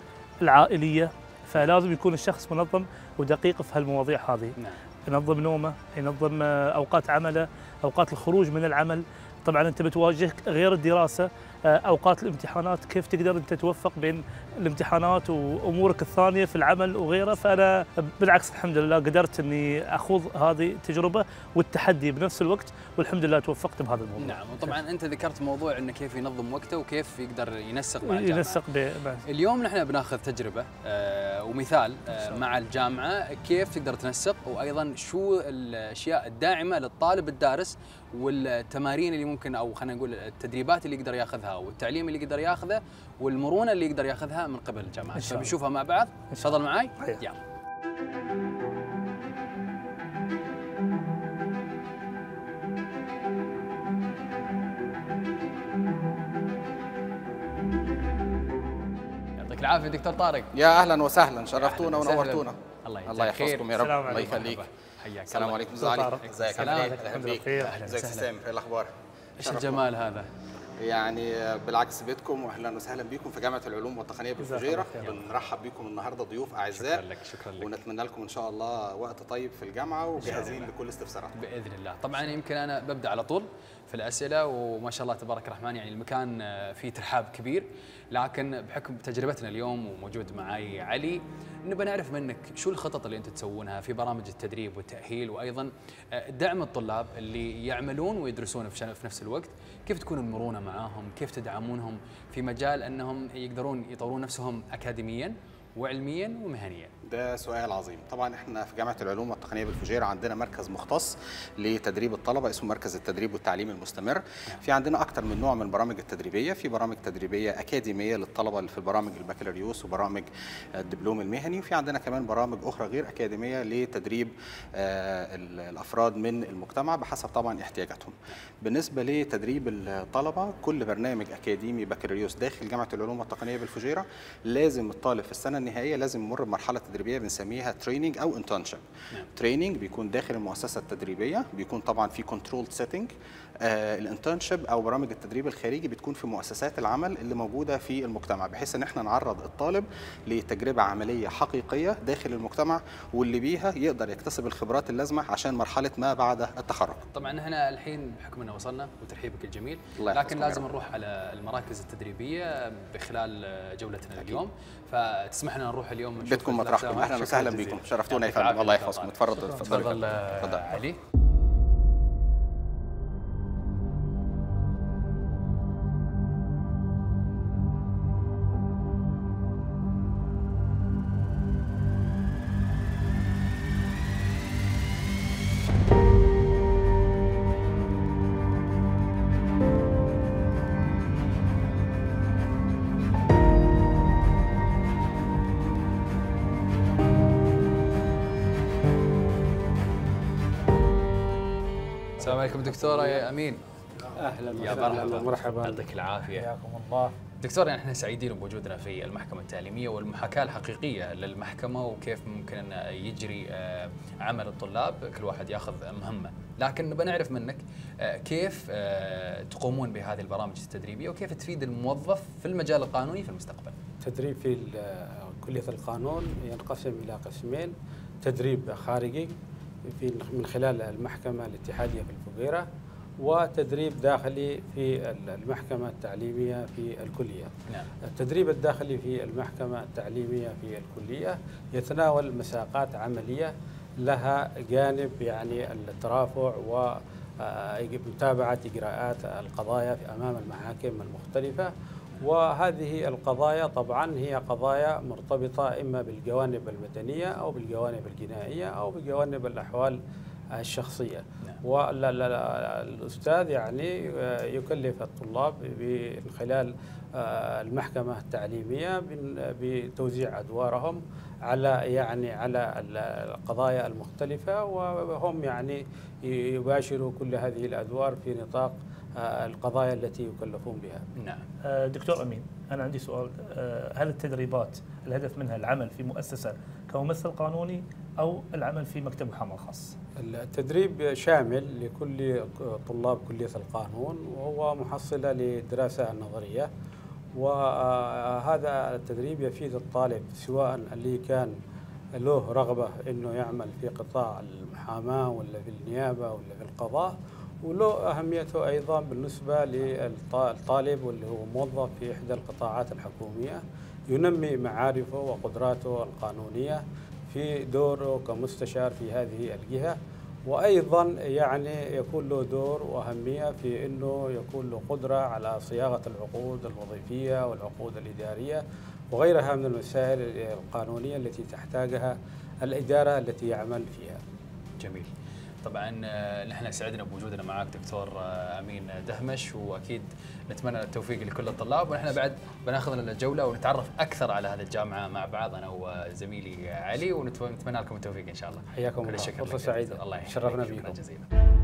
العائلية، فلازم يكون الشخص منظم ودقيق في هالمواضيع هذه. نعم. ينظم نومه، ينظم أوقات عمله، أوقات الخروج من العمل. طبعا أنت بتواجهك غير الدراسة أوقات الامتحانات، كيف تقدر أنت توفق بين الامتحانات وأمورك الثانية في العمل وغيره. فأنا بالعكس الحمد لله قدرت أني أخوض هذه التجربة والتحدي بنفس الوقت، والحمد لله توفقت بهذا الموضوع. نعم. وطبعا أنت ذكرت موضوع أنه كيف ينظم وقته وكيف يقدر ينسق مع الجامعة. ينسق بمعنى. اليوم نحن بناخذ تجربة ومثال مع الجامعة كيف تقدر تنسق، وأيضا شو الأشياء الداعمة للطالب الدارس والتمارين اللي ممكن، أو خلينا نقول التدريبات اللي يقدر ياخذها والتعليم اللي يقدر ياخذه والمرونه اللي يقدر ياخذها من قبل الجامعات. فبنشوفها مع بعض. تفضل معي. يلا. يعطيك العافيه دكتور طارق. يا اهلا وسهلا، شرفتونا ونورتونا. الله يحفظكم يا رب. الله يخليك. حياك. السلام عليكم. ازيك؟ الحمد لله. ازيك سام؟ ايه الاخبار؟ ايش الجمال هذا؟ يعني بالعكس بيتكم، واهلا وسهلا بكم في جامعه العلوم والتقنيه بالفجيره. بنرحب بكم النهارده ضيوف اعزاء. شكرا لك. شكرا لك. ونتمنى لكم ان شاء الله وقت طيب في الجامعه، وجاهزين لكل استفساراتكم باذن الله. طبعا يمكن انا ببدا على طول في الاسئله، وما شاء الله تبارك الرحمن يعني المكان فيه ترحاب كبير، لكن بحكم تجربتنا اليوم وموجود معي علي، نبغى نعرف منك شو الخطط اللي انتم تسوونها في برامج التدريب والتاهيل، وايضا دعم الطلاب اللي يعملون ويدرسون في نفس الوقت، كيف تكون المرونه معاهم، كيف تدعمونهم في مجال انهم يقدرون يطورون نفسهم اكاديميا وعلميا ومهنيا؟ ده سؤال عظيم. طبعا احنا في جامعه العلوم والتقنيه بالفجيره عندنا مركز مختص لتدريب الطلبه اسمه مركز التدريب والتعليم المستمر. في عندنا اكتر من نوع من البرامج التدريبيه، في برامج تدريبيه اكاديميه للطلبه اللي في برامج البكالوريوس وبرامج الدبلوم المهني، وفي عندنا كمان برامج اخرى غير اكاديميه لتدريب الافراد من المجتمع بحسب طبعا احتياجاتهم. بالنسبه لتدريب الطلبه، كل برنامج اكاديمي بكالوريوس داخل جامعه العلوم والتقنيه بالفجيره لازم الطالب في السنه النهائيه لازم يمر بمرحله تدريبيه بنسميها تريننج او انترنشيب. تريننج بيكون داخل المؤسسه التدريبيه، بيكون طبعا في كنترول سيتنج. آه الانترنشيب او برامج التدريب الخارجي بتكون في مؤسسات العمل اللي موجوده في المجتمع، بحيث ان احنا نعرض الطالب لتجربه عمليه حقيقيه داخل المجتمع، واللي بيها يقدر يكتسب الخبرات اللازمه عشان مرحله ما بعد التخرج. طبعا هنا الحين بحكم ان وصلنا وترحيبك الجميل، لكن لازم نروح على المراكز التدريبيه بخلال جولتنا اليوم، فتسمح لنا نروح اليوم نشوف بيتكم مطرحكم. اهلا وسهلا بكم، شرفتونا يا فندم. الله يحفظكم. تفضل تفضل علي. السلام عليكم دكتورة يا أمين. أهلا وسهلا، مرحبا، يعطيك العافية. حياكم الله دكتور. يعني احنا سعيدين بوجودنا في المحكمة التعليمية والمحاكاة الحقيقية للمحكمة، وكيف ممكن أن يجري عمل الطلاب، كل واحد ياخذ مهمة، لكن بنعرف منك كيف تقومون بهذه البرامج التدريبية وكيف تفيد الموظف في المجال القانوني في المستقبل. تدريب في كلية القانون ينقسم إلى قسمين: تدريب خارجي في من خلال المحكمة الاتحادية في الفجيرة، وتدريب داخلي في المحكمة التعليمية في الكلية. نعم. التدريب الداخلي في المحكمة التعليمية في الكلية يتناول مساقات عملية لها جانب يعني الترافع ومتابعة إجراءات القضايا أمام المحاكم المختلفة، وهذه القضايا طبعا هي قضايا مرتبطة إما بالجوانب المدنية أو بالجوانب الجنائية أو بجوانب الأحوال الشخصية. نعم. والأستاذ يعني يكلف الطلاب من خلال المحكمة التعليمية بتوزيع أدوارهم على يعني على القضايا المختلفة، وهم يعني يباشروا كل هذه الأدوار في نطاق القضايا التي يكلفون بها. نعم. دكتور أمين، أنا عندي سؤال، هل التدريبات الهدف منها العمل في مؤسسة كممثل قانوني أو العمل في مكتب محاماة خاص؟ التدريب شامل لكل طلاب كلية القانون، وهو محصلة للدراسة النظرية، وهذا التدريب يفيد الطالب سواء اللي كان له رغبة أنه يعمل في قطاع المحاماة ولا في النيابة ولا في القضاء، وله أهميته أيضا بالنسبة للطالب واللي هو موظف في إحدى القطاعات الحكومية، ينمي معارفه وقدراته القانونية في دوره كمستشار في هذه الجهة، وأيضا يعني يكون له دور وأهمية في أنه يكون له قدرة على صياغة العقود الوظيفية والعقود الإدارية وغيرها من المسائل القانونية التي تحتاجها الإدارة التي يعمل فيها. جميل. طبعا نحن سعدنا بوجودنا معك دكتور امين دهمش، واكيد نتمنى التوفيق لكل الطلاب، ونحن بعد بناخذ لنا جوله ونتعرف اكثر على هذه الجامعه مع بعض انا وزميلي علي، ونتمنى لكم التوفيق ان شاء الله. حياكم الله، فرصه سعيده. الله يحفظك، شرفنا بكم. شكرا جزيلا.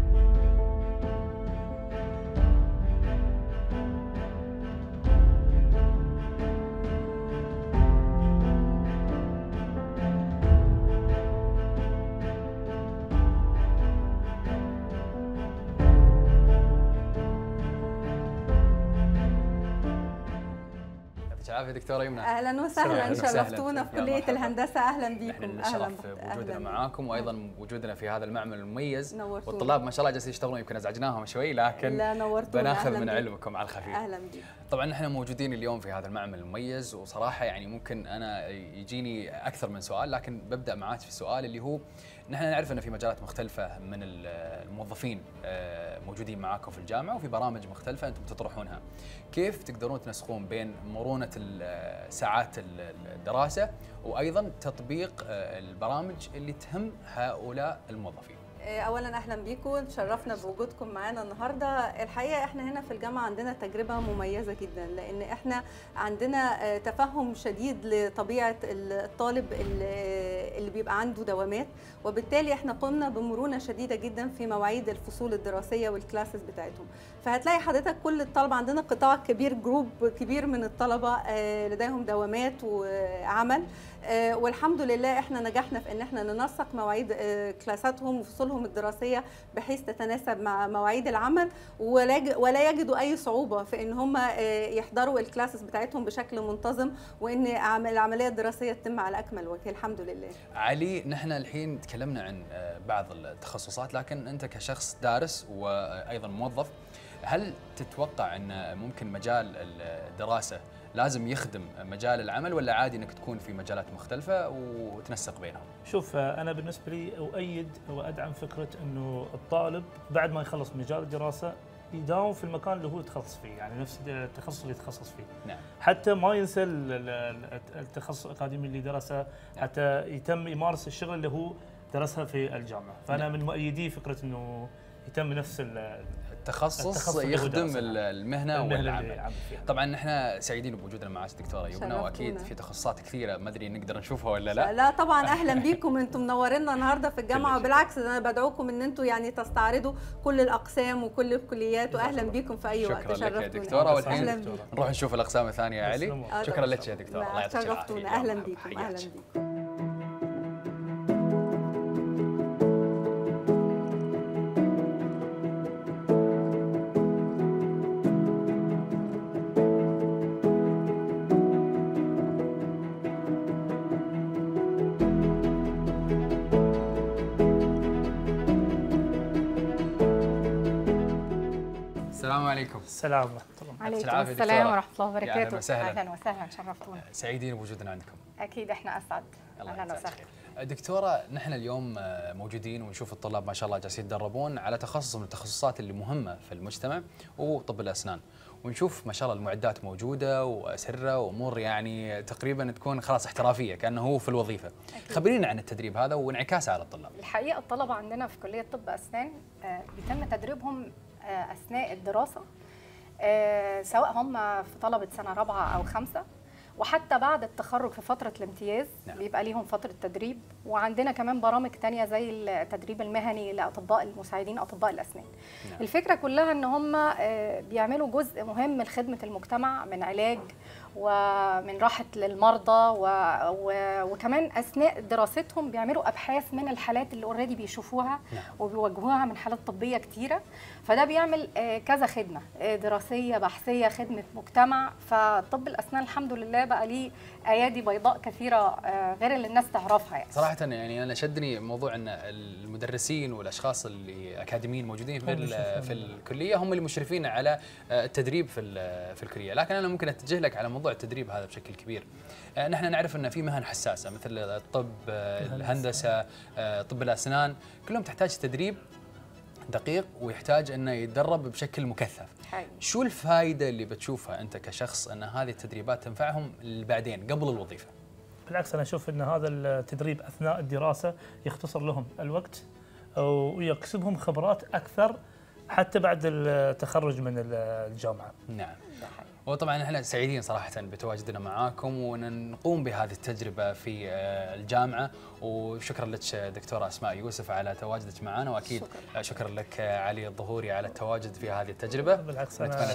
دكتورة يمنى، اهلا وسهلا، شرفتونا في كلية الهندسة. اهلا بكم. اهلا بوجودنا معاكم، وايضا وجودنا في هذا المعمل المميز. نورتونا. والطلاب ما شاء الله جالسين يشتغلون، يمكن ازعجناهم شوي، لكن لا بناخذ من علمكم على الخفيف. اهلا بك. طبعا نحن موجودين اليوم في هذا المعمل المميز، وصراحة يعني ممكن انا يجيني اكثر من سؤال، لكن ببدا معاك في السؤال اللي هو نحن نعرف أن في مجالات مختلفة من الموظفين موجودين معاكم في الجامعة وفي برامج مختلفة أنتم تطرحونها. كيف تقدرون تنسقون بين مرونة ساعات الدراسة وأيضاً تطبيق البرامج اللي تهم هؤلاء الموظفين؟ أولاً أهلاً بيكم، تشرفنا بوجودكم معنا النهاردة. الحقيقة إحنا هنا في الجامعة عندنا تجربة مميزة جداً، لأن إحنا عندنا تفهم شديد لطبيعة الطالب اللي بيبقى عنده دوامات، وبالتالي إحنا قمنا بمرونة شديدة جداً في مواعيد الفصول الدراسية والكلاسز بتاعتهم. فهتلاقي حضرتك كل الطلبة عندنا قطاع كبير، جروب كبير من الطلبة لديهم دوامات وعمل، والحمد لله إحنا نجحنا في إن إحنا ننسق مواعيد كلاساتهم وفصولهم الدراسية بحيث تتناسب مع مواعيد العمل، ولا يجدوا أي صعوبة في إن هم يحضروا الكلاسز بتاعتهم بشكل منتظم، وإن العملية الدراسية تتم على أكمل وجه الحمد لله. علي، نحن الحين تكلمنا عن بعض التخصصات، لكن أنت كشخص دارس وأيضا موظف، هل تتوقع أن ممكن مجال الدراسة لازم يخدم مجال العمل، ولا عادي انك تكون في مجالات مختلفه وتنسق بينهم؟ شوف، انا بالنسبه لي اؤيد وادعم فكره انه الطالب بعد ما يخلص مجال الدراسه يداوم في المكان اللي هو يتخصص فيه، يعني نفس التخصص اللي يتخصص فيه. نعم. حتى ما ينسى التخصص الاكاديمي اللي درسه. نعم. حتى يتم يمارس الشغل اللي هو درسها في الجامعه، فانا نعم. من مؤيدي فكره انه يتم نفس التخصص, التخصص يخدم المهنه والعمل. طبعا احنا سعيدين بوجودنا معك دكتوره يمنى، واكيد في تخصصات كثيره ما ادري نقدر نشوفها ولا لا. لا طبعا اهلا بيكم، انتم منورينا النهارده في الجامعه، وبالعكس انا بدعوكم ان انتم يعني تستعرضوا كل الاقسام وكل الكليات، واهلا بيكم في اي وقت. شكرا لك يا دكتوره، والحين نروح نشوف الاقسام الثانيه يا علي. شكرا لك يا دكتوره، الله يعطيك العافيه. اهلا بيكم. اهلا بيكم. السلام ورحمة الله. عليكم السلام ورحمة الله وبركاته. أهلا وسهلا، شرفتونا. سعيدين بوجودنا عندكم. أكيد إحنا أسعد. أهلا وسهلا. دكتورة، نحن اليوم موجودين ونشوف الطلاب ما شاء الله جالسين يتدربون على تخصص من التخصصات اللي مهمة في المجتمع، وهو طب الأسنان، ونشوف ما شاء الله المعدات موجودة وأسرة وأمور يعني تقريبا تكون خلاص احترافية كأنه هو في الوظيفة. أكيد. خبرينا عن التدريب هذا وانعكاسه على الطلاب. الحقيقة الطلبة عندنا في كلية طب أسنان بيتم تدريبهم أثناء الدراسة، سواء هم في طلبة سنة رابعة أو خمسة، وحتى بعد التخرج في فترة الامتياز. نعم. بيبقى ليهم فترة تدريب، وعندنا كمان برامج تانية زي التدريب المهني لأطباء المساعدين أطباء الأسنان. نعم. الفكرة كلها أن هم بيعملوا جزء مهم من خدمة المجتمع، من علاج ومن راحة للمرضى، و... و... وكمان أثناء دراستهم بيعملوا أبحاث من الحالات اللي اوريدي بيشوفوها. نعم. وبيواجهوها من حالات طبية كتيرة، فده بيعمل كذا خدمة دراسية بحثية خدمة مجتمع. فطب الأسنان الحمد لله بقى ليه أيادي بيضاء كثيرة غير اللي الناس تعرفها يعني. صراحة يعني أنا شدني موضوع أن المدرسين والأشخاص اللي أكاديميين موجودين في, في الكلية هم اللي مشرفين على التدريب في, في الكلية، لكن أنا ممكن أتجهلك على موضوع التدريب هذا بشكل كبير. نحن نعرف أن في مهن حساسة مثل الطب، الهندسة، طب الأسنان، كلهم تحتاج تدريب دقيق ويحتاج انه يتدرب بشكل مكثف. حقيقي. شو الفائده اللي بتشوفها انت كشخص ان هذه التدريبات تنفعهم بعدين قبل الوظيفه؟ بالعكس انا اشوف ان هذا التدريب اثناء الدراسه يختصر لهم الوقت ويكسبهم خبرات اكثر حتى بعد التخرج من الجامعه. نعم. وطبعا احنا سعيدين صراحه بتواجدنا معاكم ونقوم بهذه التجربه في الجامعه، وشكرا لك دكتوره اسماء يوسف على تواجدك معنا، واكيد شكرا, شكرا لك علي الظهوري على التواجد في هذه التجربه. بالعكس نتمنى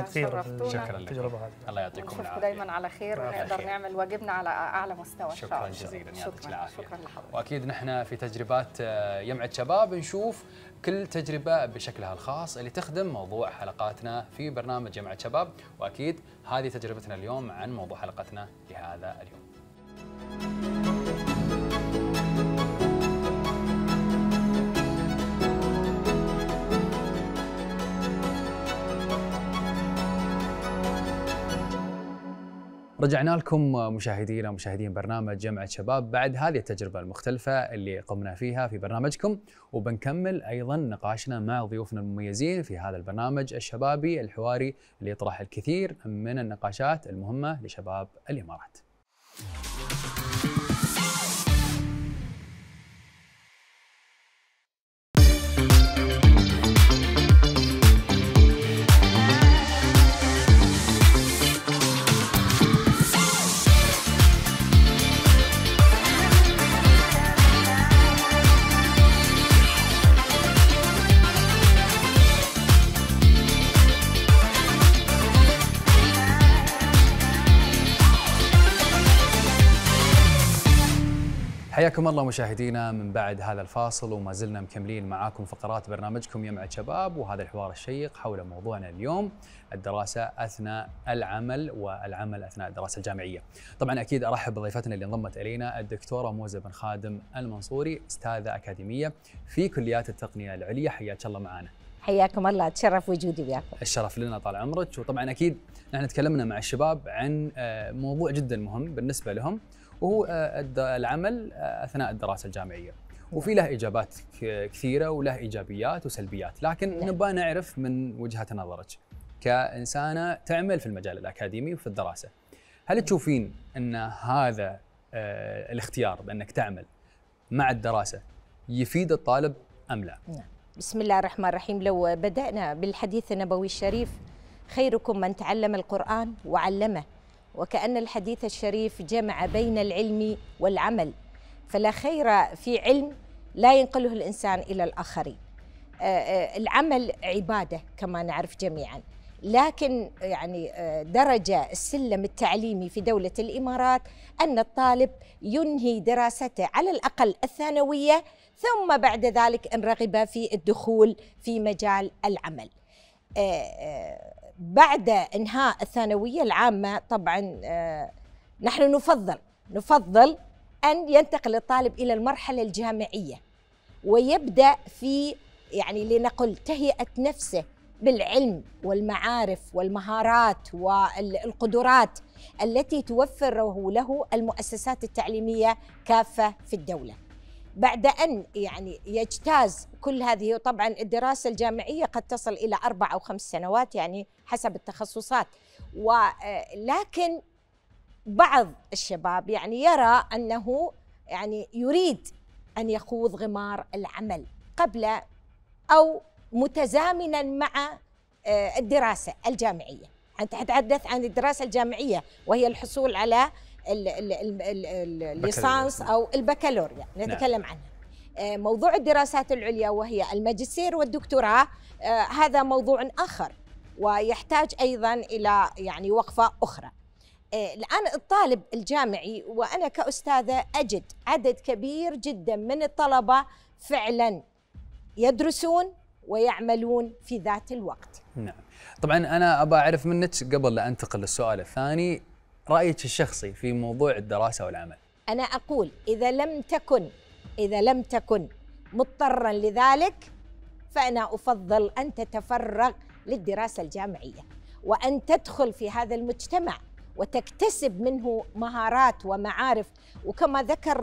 التوفيق لكم. شكرا لك. الله يعطيكم العافيه، دائما على خير ونقدر نعمل واجبنا على اعلى مستوى. شكرا جزيلا، يعطيك العافيه. شكرا لحضرتك. واكيد نحن في تجربات جمعة شباب نشوف كل تجربه بشكلها الخاص اللي تخدم موضوع حلقاتنا في برنامج جمعة شباب، وأكيد هذه تجربتنا اليوم عن موضوع حلقتنا لهذا اليوم. رجعنا لكم مشاهدينا ومشاهدين برنامج جمعة شباب بعد هذه التجربة المختلفة اللي قمنا فيها في برنامجكم، وبنكمل أيضا نقاشنا مع ضيوفنا المميزين في هذا البرنامج الشبابي الحواري اللي يطرح الكثير من النقاشات المهمة لشباب الإمارات. حياكم الله مشاهدينا من بعد هذا الفاصل، وما زلنا مكملين معاكم فقرات برنامجكم جمعة شباب، وهذا الحوار الشيق حول موضوعنا اليوم الدراسة أثناء العمل والعمل أثناء الدراسة الجامعية. طبعا أكيد أرحب بضيفتنا اللي انضمت إلينا الدكتورة موزة بن خادم المنصوري، أستاذة أكاديمية في كليات التقنية العليا. حياك الله معنا. حياكم الله، أتشرف وجودي وياكم. الشرف لنا طال عمرك. وطبعا أكيد نحن تكلمنا مع الشباب عن موضوع جدا مهم بالنسبة لهم وهو العمل أثناء الدراسة الجامعية، وفي له إجابات كثيرة وله إيجابيات وسلبيات، لكن نبغى نعرف من وجهة نظرك كإنسانة تعمل في المجال الأكاديمي وفي الدراسة، هل تشوفين أن هذا الاختيار بأنك تعمل مع الدراسة يفيد الطالب أم لا؟ بسم الله الرحمن الرحيم. لو بدأنا بالحديث النبوي الشريف: خيركم من تعلم القرآن وعلمه، وكأن الحديث الشريف جمع بين العلم والعمل، فلا خير في علم لا ينقله الإنسان إلى الآخرين. العمل عبادة كما نعرف جميعا، لكن يعني درجة السلم التعليمي في دولة الإمارات أن الطالب ينهي دراسته على الأقل الثانوية، ثم بعد ذلك إن رغب في الدخول في مجال العمل. بعد إنهاء الثانوية العامة طبعا نحن نفضل نفضل أن ينتقل الطالب إلى المرحلة الجامعية ويبدأ في يعني لنقل تهيئة نفسه بالعلم والمعارف والمهارات والقدرات التي توفره له المؤسسات التعليمية كافة في الدولة. بعد أن يعني يجتاز كل هذه، طبعا الدراسة الجامعية قد تصل إلى أربع أو خمس سنوات يعني حسب التخصصات، ولكن بعض الشباب يعني يرى أنه يعني يريد أن يخوض غمار العمل قبل أو متزامنا مع الدراسة الجامعية. أنت تتحدث عن الدراسة الجامعية وهي الحصول على الليسانس أو البكالوريا نتكلم نعم. عنها. موضوع الدراسات العليا وهي الماجستير والدكتوراه هذا موضوع آخر ويحتاج أيضا إلى يعني وقفة أخرى. الآن الطالب الجامعي، وأنا كأستاذة أجد عدد كبير جدا من الطلبة فعلا يدرسون ويعملون في ذات الوقت. نعم. طبعا أنا أبى أعرف منك قبل لا أنتقل للسؤال الثاني رأيك الشخصي في موضوع الدراسة والعمل. أنا أقول إذا لم تكن إذا لم تكن مضطرا لذلك فأنا أفضل أن تتفرغ للدراسة الجامعية وأن تدخل في هذا المجتمع وتكتسب منه مهارات ومعارف. وكما ذكر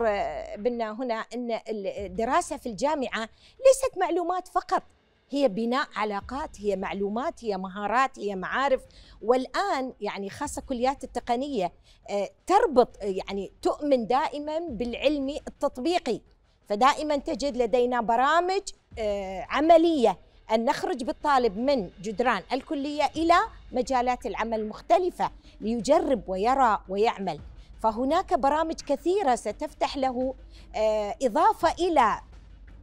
بنا هنا أن الدراسة في الجامعة ليست معلومات فقط، هي بناء علاقات، هي معلومات، هي مهارات، هي معارف. والآن يعني خاصة كليات التقنية تربط يعني تؤمن دائما بالعلم التطبيقي، فدائما تجد لدينا برامج عملية أن نخرج بالطالب من جدران الكلية إلى مجالات العمل المختلفة ليجرب ويرى ويعمل. فهناك برامج كثيرة ستفتح له إضافة إلى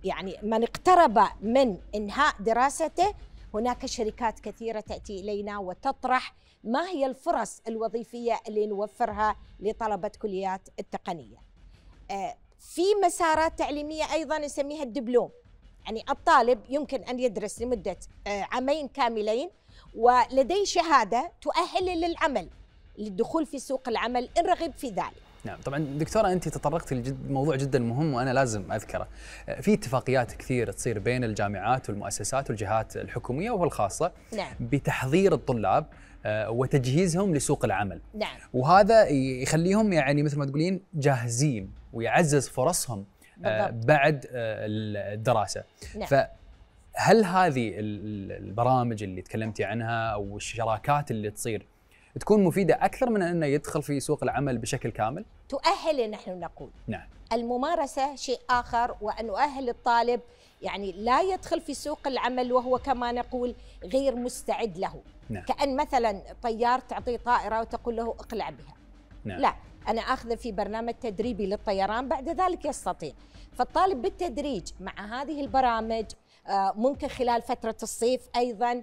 يعني من اقترب من إنهاء دراسته. هناك شركات كثيرة تأتي إلينا وتطرح ما هي الفرص الوظيفية اللي نوفرها لطلبة كليات التقنية. في مسارات تعليمية أيضا نسميها الدبلوم، يعني الطالب يمكن أن يدرس لمدة عامين كاملين ولديه شهادة تؤهله للعمل، للدخول في سوق العمل إن رغب في ذلك. نعم طبعا دكتورة أنت تطرقت لموضوع جدا مهم وأنا لازم أذكره. في اتفاقيات كثير تصير بين الجامعات والمؤسسات والجهات الحكومية والخاصة نعم. بتحضير الطلاب وتجهيزهم لسوق العمل نعم. وهذا يخليهم يعني مثل ما تقولين جاهزين ويعزز فرصهم بالضبط. بعد الدراسة نعم. فهل هذه البرامج اللي تكلمتي عنها أو الشراكات اللي تصير تكون مفيدة أكثر من أنه يدخل في سوق العمل بشكل كامل؟ تؤهل نحن نقول نعم. الممارسة شيء آخر، وأن أؤهل الطالب يعني لا يدخل في سوق العمل وهو كما نقول غير مستعد له نعم. كأن مثلا طيار تعطيه طائرة وتقول له اقلع بها نعم. لا، أنا أخذ في برنامج تدريبي للطيران بعد ذلك يستطيع. فالطالب بالتدريج مع هذه البرامج ممكن خلال فترة الصيف أيضا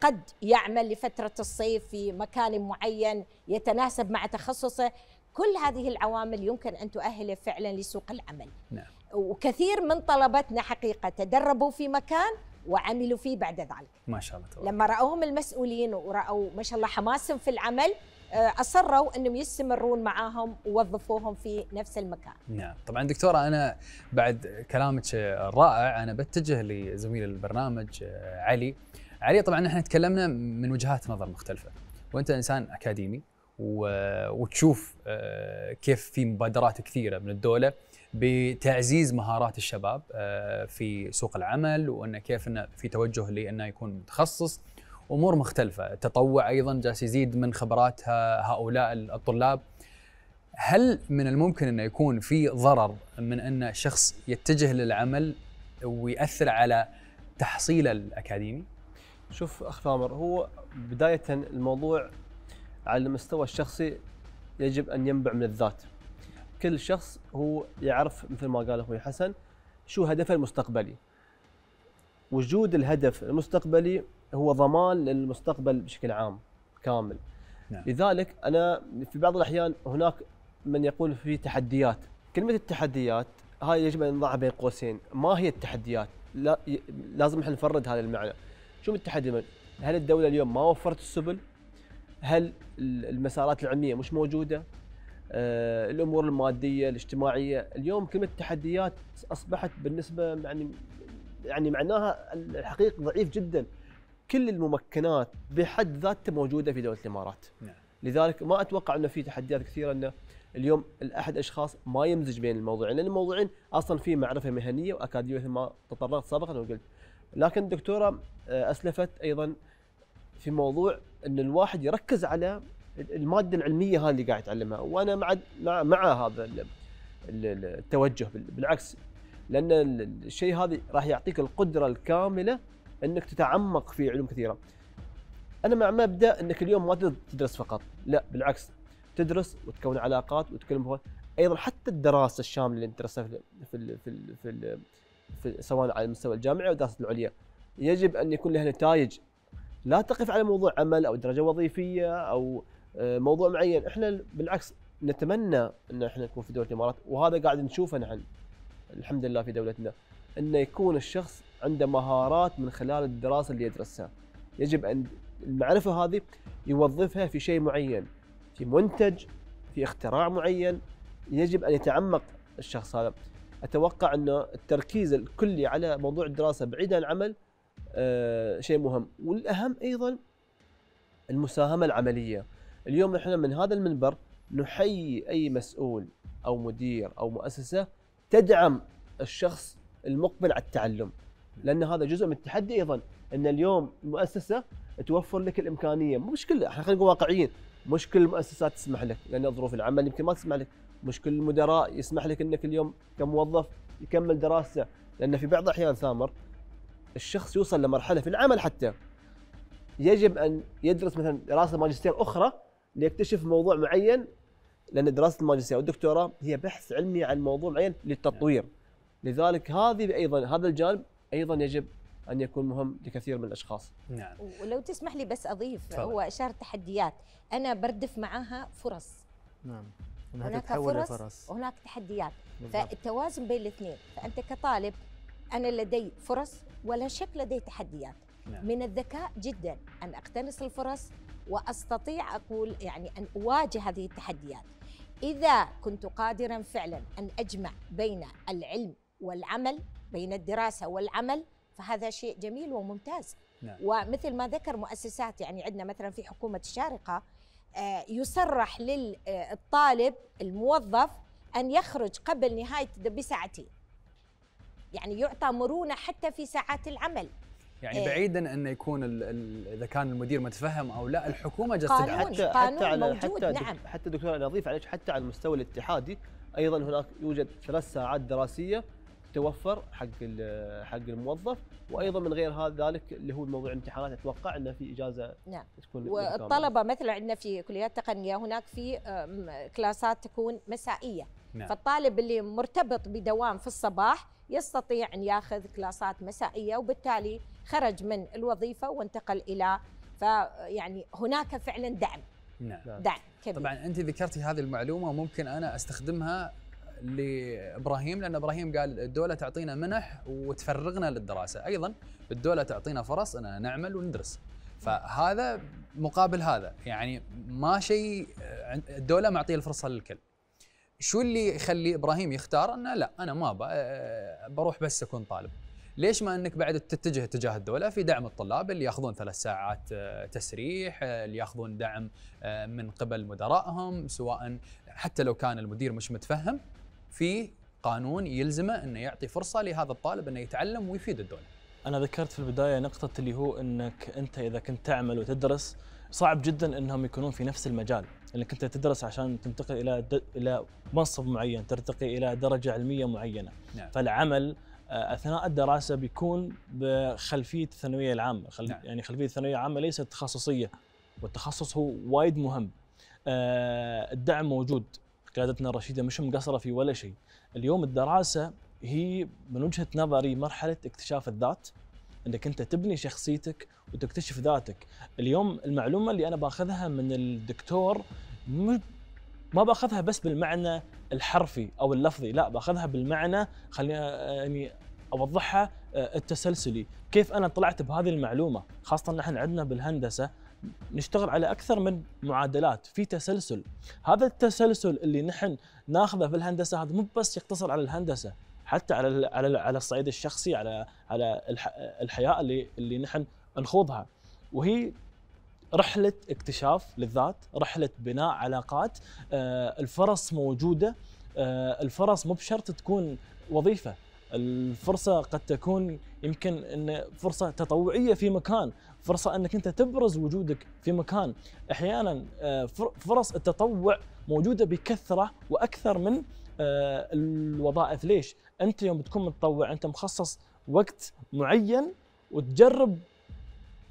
قد يعمل لفترة الصيف في مكان معين يتناسب مع تخصصه. كل هذه العوامل يمكن أن تؤهله فعلا لسوق العمل نعم. وكثير من طلبتنا حقيقة تدربوا في مكان وعملوا فيه بعد ذلك ما شاء الله طبعا. لما رأوهم المسؤولين ورأوا ما شاء الله حماسهم في العمل أصروا أنهم يستمرون معاهم ووظفوهم في نفس المكان نعم. طبعا دكتورة أنا بعد كلامك الرائع أنا بتجه لزميل البرنامج علي. علي طبعا احنا تكلمنا من وجهات نظر مختلفة وأنت إنسان أكاديمي وتشوف كيف في مبادرات كثيرة من الدولة بتعزيز مهارات الشباب في سوق العمل وأن كيف إنه في توجه لأنه يكون متخصص أمور مختلفة، التطوع أيضاً جالس يزيد من خبرات هؤلاء الطلاب. هل من الممكن أن يكون في ضرر من أن شخص يتجه للعمل ويأثر على تحصيله الأكاديمي؟ شوف أخ ثامر، هو بداية الموضوع على المستوى الشخصي يجب أن ينبع من الذات. كل شخص هو يعرف مثل ما قال أخوي حسن شو هدفه المستقبلي. وجود الهدف المستقبلي هو ضمان للمستقبل بشكل عام كامل نعم. لذلك أنا في بعض الأحيان هناك من يقول في تحديات. كلمة التحديات هاي يجب أن نضعها بين قوسين، ما هي التحديات؟ لا لازم احنا نفرد هذا المعنى. شو التحدي؟ هل الدولة اليوم ما وفرت السبل؟ هل المسارات العلمية مش موجودة؟ أه الأمور المادية الاجتماعية. اليوم كلمة التحديات أصبحت بالنسبة يعني يعني معناها الحقيقي ضعيف جدا. كل الممكنات بحد ذاتها موجوده في دوله الامارات نعم. لذلك ما اتوقع انه في تحديات كثيره انه اليوم الاحد اشخاص ما يمزج بين الموضوعين، لان الموضوعين اصلا في معرفه مهنيه واكاديميه مثل ما تطرقت سابقا وقلت. لكن الدكتوره اسلفت ايضا في موضوع ان الواحد يركز على الماده العلميه هذه اللي قاعد يتعلمها، وانا مع مع, مع هذا التوجه. بالعكس، لان الشيء هذا راح يعطيك القدره الكامله انك تتعمق في علوم كثيره. انا مع مبدا انك اليوم ما تدرس فقط، لا بالعكس تدرس وتكون علاقات وتكلم ايضا. حتى الدراسه الشامله اللي انت درستها في ال في ال في, ال في سواء على المستوى الجامعي او الدراسه العليا يجب ان يكون لها نتائج، لا تقف على موضوع عمل او درجه وظيفيه او موضوع معين. احنا بالعكس نتمنى ان احنا نكون في دوله الامارات، وهذا قاعد نشوفه نحن الحمد لله في دولتنا، أن يكون الشخص عنده مهارات من خلال الدراسة اللي يدرسها. يجب أن المعرفة هذه يوظفها في شيء معين، في منتج، في اختراع معين. يجب أن يتعمق الشخص هذا. أتوقع أن التركيز الكلي على موضوع الدراسة بعيد عن العمل آه شيء مهم. والأهم أيضا المساهمة العملية. اليوم نحن من هذا المنبر نحيي أي مسؤول أو مدير أو مؤسسة تدعم الشخص المقبل على التعلم، لان هذا جزء من التحدي ايضا. ان اليوم المؤسسه توفر لك الامكانيه، مش كلها، احنا خلينا نكون واقعيين، مش كل المؤسسات تسمح لك لان ظروف العمل يمكن ما تسمح لك، مش كل المدراء يسمح لك انك اليوم كموظف يكمل دراسته، لان في بعض الاحيان ثامر الشخص يوصل لمرحله في العمل حتى يجب ان يدرس مثلا دراسه ماجستير اخرى ليكتشف موضوع معين، لان دراسه الماجستير والدكتوراه هي بحث علمي عن موضوع معين للتطوير. لذلك هذه ايضا هذا الجانب ايضا يجب ان يكون مهم لكثير من الاشخاص. نعم. ولو تسمح لي بس اضيف، هو اشار تحديات، انا بردف معاها فرص. نعم. هناك فرص, فرص وهناك تحديات، بالضبط. فالتوازن بين الاثنين، فانت كطالب انا لدي فرص ولا شك لدي تحديات. نعم. من الذكاء جدا ان اقتنص الفرص واستطيع اقول يعني ان اواجه هذه التحديات. إذا كنت قادراً فعلاً أن أجمع بين العلم والعمل، بين الدراسة والعمل، فهذا شيء جميل وممتاز. نعم. ومثل ما ذكر مؤسسات، يعني عندنا مثلاً في حكومة الشارقة يصرح للطالب الموظف أن يخرج قبل نهاية بساعتين، يعني يعطى مرونة حتى في ساعات العمل. يعني إيه؟ بعيدا أن يكون إذا كان المدير متفهم أو لا، الحكومة جالسة حتى قانون حتى على موجود. حتى نعم. حتى دكتور أنا أضيف عليك، حتى على المستوى الاتحادي أيضا هناك يوجد ثلاث ساعات دراسية توفر حق حق الموظف، وايضا من غير هذا ذلك اللي هو موضوع الامتحانات اتوقع انه في اجازه. نعم. تكون والطلبه مثلا عندنا في كليات تقنيه هناك في كلاسات تكون مسائيه. نعم. فالطالب اللي مرتبط بدوام في الصباح يستطيع ان ياخذ كلاسات مسائيه، وبالتالي خرج من الوظيفه وانتقل الى، فيعني هناك فعلا دعم. نعم. دعم كبير. طبعا انت ذكرتي هذه المعلومه وممكن انا استخدمها لابراهيم، لان ابراهيم قال الدوله تعطينا منح وتفرغنا للدراسه، ايضا الدوله تعطينا فرص ان نعمل وندرس، فهذا مقابل هذا، يعني ما شيء الدوله معطيه الفرصه للكل. شو اللي يخلي ابراهيم يختار انه لا انا ما بروح بس اكون طالب؟ ليش ما انك بعد تتجه تجاه الدوله في دعم الطلاب اللي ياخذون ثلاث ساعات تسريح، اللي ياخذون دعم من قبل مدراءهم، سواء حتى لو كان المدير مش متفهم، في قانون يلزمه انه يعطي فرصه لهذا الطالب انه يتعلم ويفيد الدوله. انا ذكرت في البدايه نقطه اللي هو انك انت اذا كنت تعمل وتدرس صعب جدا انهم يكونون في نفس المجال، لانك انت تدرس عشان تنتقل الى الى منصب معين، ترتقي الى درجه علميه معينه. نعم. فالعمل اثناء الدراسه بيكون بخلفيه الثانويه العامه، خلف... نعم. يعني خلفيه الثانويه العامه ليست تخصصيه، والتخصص هو وايد مهم. آه الدعم موجود، قيادتنا الرشيدة مش مقصرة في ولا شيء. اليوم الدراسة هي من وجهة نظري مرحلة اكتشاف الذات، انك انت تبني شخصيتك وتكتشف ذاتك. اليوم المعلومة اللي انا باخذها من الدكتور ما باخذها بس بالمعنى الحرفي او اللفظي، لا باخذها بالمعنى، خليني يعني اوضحها، التسلسلي، كيف انا طلعت بهذه المعلومة، خاصة نحن عندنا بالهندسة نشتغل على أكثر من معادلات، في تسلسل. هذا التسلسل اللي نحن ناخذه في الهندسة هذا مو بس يقتصر على الهندسة، حتى على على على الصعيد الشخصي، على على الحياة اللي اللي نحن نخوضها، وهي رحلة اكتشاف للذات، رحلة بناء علاقات. الفرص موجودة، الفرص مو بشرط تكون وظيفة، الفرصة قد تكون يمكن أن فرصة تطوعية في مكان، فرصة أنك أنت تبرز وجودك في مكان. أحيانا فرص التطوع موجودة بكثرة وأكثر من الوظائف. ليش؟ أنت يوم تكون متطوع أنت مخصص وقت معين وتجرب،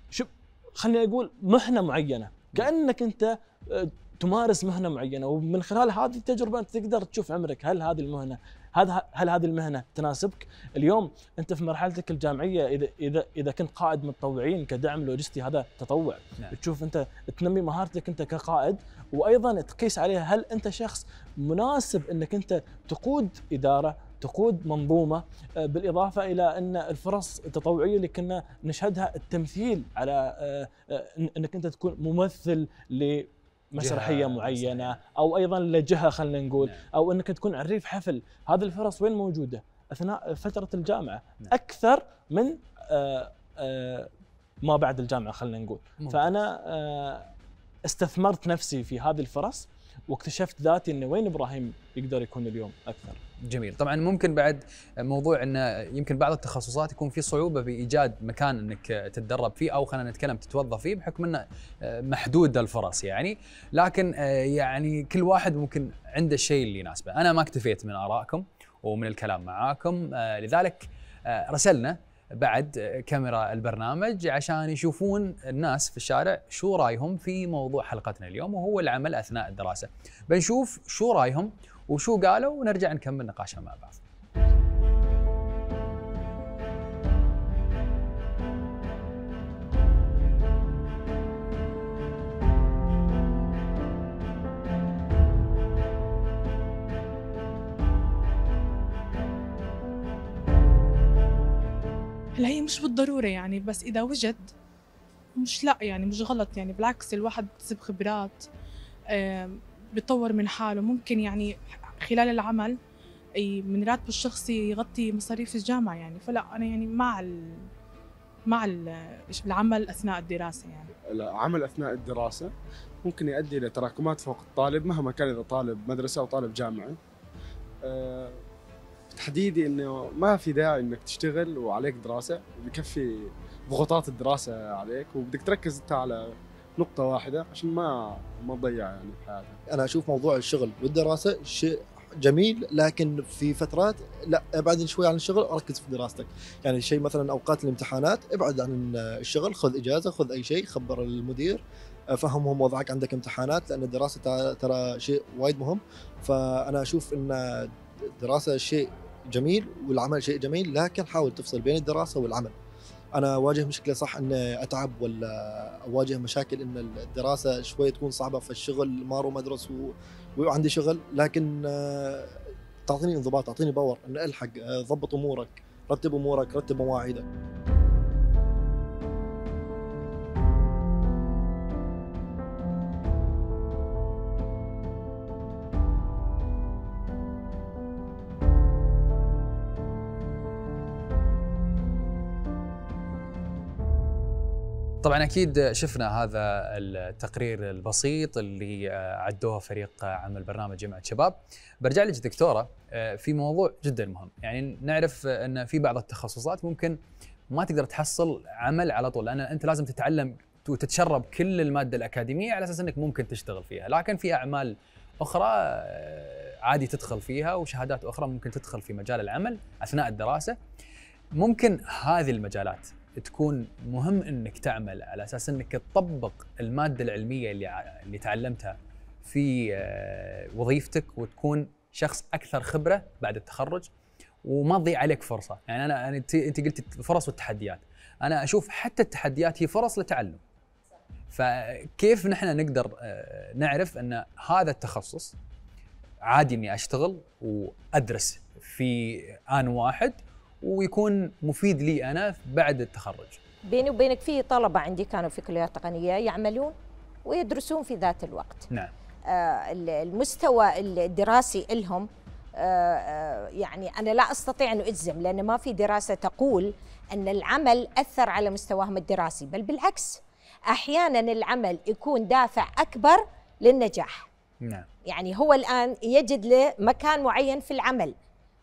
شو خليني أقول، مهنة معينة، كأنك أنت تمارس مهنة معينة، ومن خلال هذه التجربة أنت تقدر تشوف عمرك هل هذه المهنة هذا هل هذه المهنه تناسبك؟ اليوم انت في مرحلتك الجامعيه اذا اذا اذا كنت قائد متطوعين كدعم لوجستي، هذا تطوع. نعم. تشوف انت تنمي مهارتك انت كقائد، وايضا تقيس عليها هل انت شخص مناسب انك انت تقود اداره، تقود منظومه، بالاضافه الى ان الفرص التطوعيه اللي كنا نشهدها، التمثيل على انك انت تكون ممثل ل مسرحية معينة، مسرحية. أو أيضاً لجهة خلنا نقول. نعم. أو أنك تكون عريف حفل. هذه الفرص وين موجودة؟ أثناء فترة الجامعة. نعم. أكثر من آآ آآ ما بعد الجامعة خلنا نقول. ممتاز. فأنا استثمرت نفسي في هذه الفرص واكتشفت ذاتي أنه وين إبراهيم يقدر يكون اليوم أكثر. جميل. طبعاً ممكن بعد موضوع أنه يمكن بعض التخصصات يكون في صعوبة بإيجاد مكان أنك تتدرب فيه، أو خلينا نتكلم تتوظف فيه، بحكم أنه محدود الفرص يعني، لكن يعني كل واحد ممكن عنده الشيء اللي يناسبه. أنا ما اكتفيت من آرائكم ومن الكلام معاكم، لذلك رسلنا بعد كاميرا البرنامج عشان يشوفون الناس في الشارع شو رايهم في موضوع حلقتنا اليوم، وهو العمل أثناء الدراسة. بنشوف شو رايهم وشو قالوا، ونرجع نكمل نقاشنا مع بعض. هلا هي مش بالضرورة يعني، بس إذا وجد مش لا يعني مش غلط يعني، بالعكس الواحد بيكسب خبرات، بيطور من حاله، ممكن يعني خلال العمل من راتبه الشخصي يغطي مصاريف الجامعة يعني. فلا أنا يعني مع ال... مع العمل أثناء الدراسة يعني. العمل أثناء الدراسة ممكن يؤدي إلى تراكمات فوق الطالب مهما كان، إذا طالب مدرسة أو طالب جامعة. أه تحديدي إنه ما في داعي إنك تشتغل وعليك دراسة، بكفي ضغوطات الدراسة عليك وبدك تركز أنت على نقطة واحدة عشان ما ما تضيع يعني حياتك. أنا أشوف موضوع الشغل والدراسة شيء جميل، لكن في فترات لا، ابعد شوي عن الشغل وركز في دراستك. يعني شيء مثلا اوقات الامتحانات ابعد عن الشغل، خذ اجازه، خذ اي شيء، خبر المدير، فهمهم وضعك عندك امتحانات، لان الدراسه ترى شيء وايد مهم. فانا اشوف ان الدراسه شيء جميل والعمل شيء جميل، لكن حاول تفصل بين الدراسه والعمل. انا اواجه مشكله صح ان اتعب، ولا اواجه مشاكل ان الدراسه شويه تكون صعبه في الشغل، مارو مدرس و... وعندي شغل، لكن تعطيني انضباط، تعطيني باور ان الحق، ضبط امورك، رتب امورك، رتب مواعيدك. طبعا اكيد شفنا هذا التقرير البسيط اللي عدوه فريق عمل برنامج جمعة شباب. برجع لك دكتورة في موضوع جدا مهم، يعني نعرف ان في بعض التخصصات ممكن ما تقدر تحصل عمل على طول، لان انت لازم تتعلم وتتشرب كل المادة الأكاديمية على اساس انك ممكن تشتغل فيها، لكن في اعمال اخرى عادي تدخل فيها وشهادات اخرى ممكن تدخل في مجال العمل اثناء الدراسة. ممكن هذه المجالات تكون مهم انك تعمل على اساس انك تطبق الماده العلميه اللي اللي تعلمتها في وظيفتك، وتكون شخص اكثر خبره بعد التخرج وما تضيع عليك فرصه. يعني انا انت قلت الفرص والتحديات، انا اشوف حتى التحديات هي فرص لتعلم. فكيف نحن نقدر نعرف ان هذا التخصص عادي اني اشتغل وادرس في آن واحد ويكون مفيد لي أنا بعد التخرج؟ بيني وبينك في طلبة عندي كانوا في كليات تقنية يعملون ويدرسون في ذات الوقت. نعم. آه المستوى الدراسي لهم آه يعني أنا لا أستطيع أن أجزم، لأن ما في دراسة تقول أن العمل أثر على مستواهم الدراسي، بل بالعكس أحياناً العمل يكون دافع أكبر للنجاح. نعم. يعني هو الآن يجد له مكان معين في العمل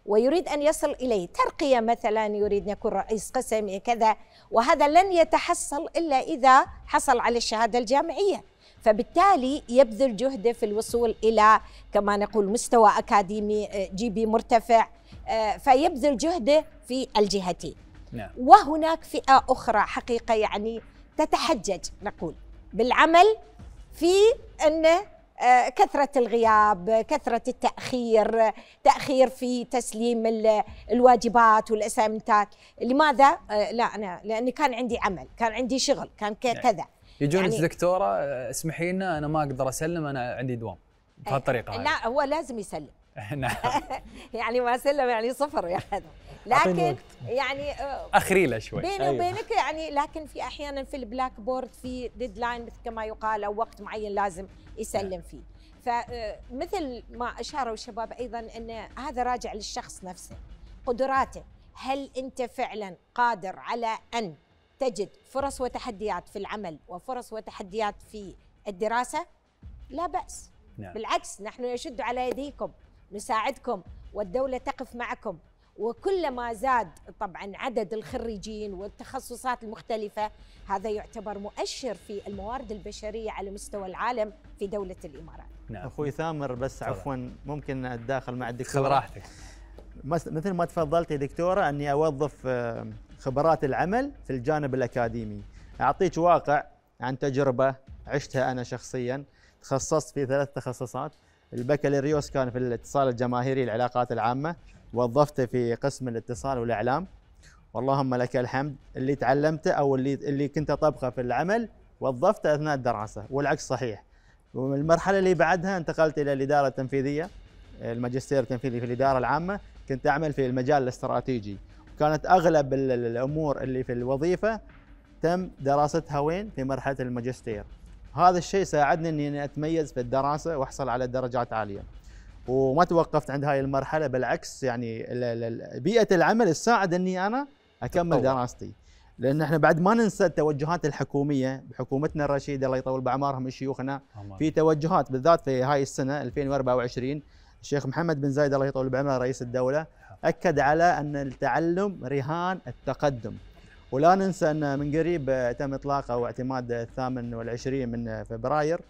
ويريد أن يصل إليه، ترقية مثلا، يريد أن يكون رئيس قسم كذا، وهذا لن يتحصل إلا إذا حصل على الشهادة الجامعية، فبالتالي يبذل جهده في الوصول إلى كما نقول مستوى أكاديمي جي بي مرتفع، فيبذل جهده في الجهتين. نعم. وهناك فئة أخرى حقيقة يعني تتحجج نقول بالعمل في أنه كثرة الغياب، كثرة التأخير، تأخير في تسليم الواجبات والأسايمنتات. لماذا؟ لا أنا لأني كان عندي عمل، كان عندي شغل، كان كذا. يجون يعني دكتورة اسمحي لنا أنا ما أقدر أسلم، أنا عندي دوام، بهالطريقة. لا هو لازم يسلم. نعم. يعني ما سلم يعني صفر يا هذا. لكن يعني اخريله شوي بيني وبينك. أيوة. يعني لكن في احيانا في البلاك بورد في ديدلاين مثل كما يقال، او وقت معين لازم يسلم فيه. فمثل ما اشاروا الشباب ايضا ان هذا راجع للشخص نفسه، قدراته، هل انت فعلا قادر على ان تجد فرص وتحديات في العمل وفرص وتحديات في الدراسه؟ لا باس. نعم. بالعكس نحن نشد على يديكم، نساعدكم، والدوله تقف معكم. وكلما زاد طبعا عدد الخريجين والتخصصات المختلفة، هذا يعتبر مؤشر في الموارد البشرية على مستوى العالم في دولة الإمارات. نعم. أخوي ثامر بس عفوا ممكن أتداخل مع الدكتورة؟ خذ راحتك. مثل ما تفضلت يا دكتورة أني أوظف خبرات العمل في الجانب الأكاديمي. أعطيك واقع عن تجربة عشتها أنا شخصيا. تخصصت في ثلاث تخصصات، البكالوريوس كان في الاتصال الجماهيري العلاقات العامة، وظفت في قسم الاتصال والاعلام، واللهم لك الحمد اللي تعلمته او اللي اللي كنت اطبقه في العمل وظفته اثناء الدراسه، والعكس صحيح. والمرحله اللي بعدها انتقلت الى الاداره التنفيذيه، الماجستير التنفيذي في الاداره العامه، كنت اعمل في المجال الاستراتيجي، وكانت اغلب الامور اللي في الوظيفه تم دراستها وين؟ في مرحله الماجستير. هذا الشيء ساعدني اني اتميز في الدراسه واحصل على درجات عاليه. وما توقفت عند هاي المرحله، بالعكس يعني بيئه العمل تساعد اني انا اكمل دراستي، لان احنا بعد ما ننسى التوجهات الحكوميه بحكومتنا الرشيده الله يطول باعمارهم شيوخنا، في توجهات بالذات في هاي السنه ألفين وأربعة وعشرين الشيخ محمد بن زايد الله يطول بعمره رئيس الدوله اكد على ان التعلم رهان التقدم. ولا ننسى ان من قريب تم اطلاقه واعتماد الثامن والعشرين من فبراير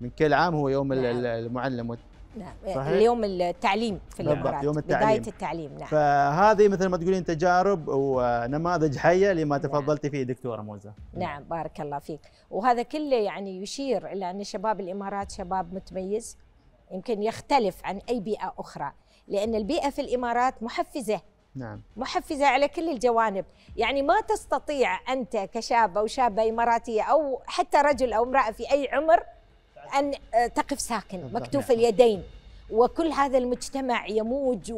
من كل عام، هو يوم نعم. المعلم وت... نعم صحيح؟ اليوم التعليم في الامارات، يوم التعليم. بدايه التعليم. نعم. فهذه مثل ما تقولين تجارب ونماذج حيه لما تفضلتي نعم. فيه دكتوره موزه. نعم بارك الله فيك، وهذا كله يعني يشير الى ان شباب الامارات شباب متميز يمكن يختلف عن اي بيئه اخرى، لان البيئه في الامارات محفزه. نعم. محفزة على كل الجوانب، يعني ما تستطيع أنت كشاب أو شابة إماراتية أو حتى رجل أو امرأة في أي عمر أن تقف ساكن مكتوف اليدين، وكل هذا المجتمع يموج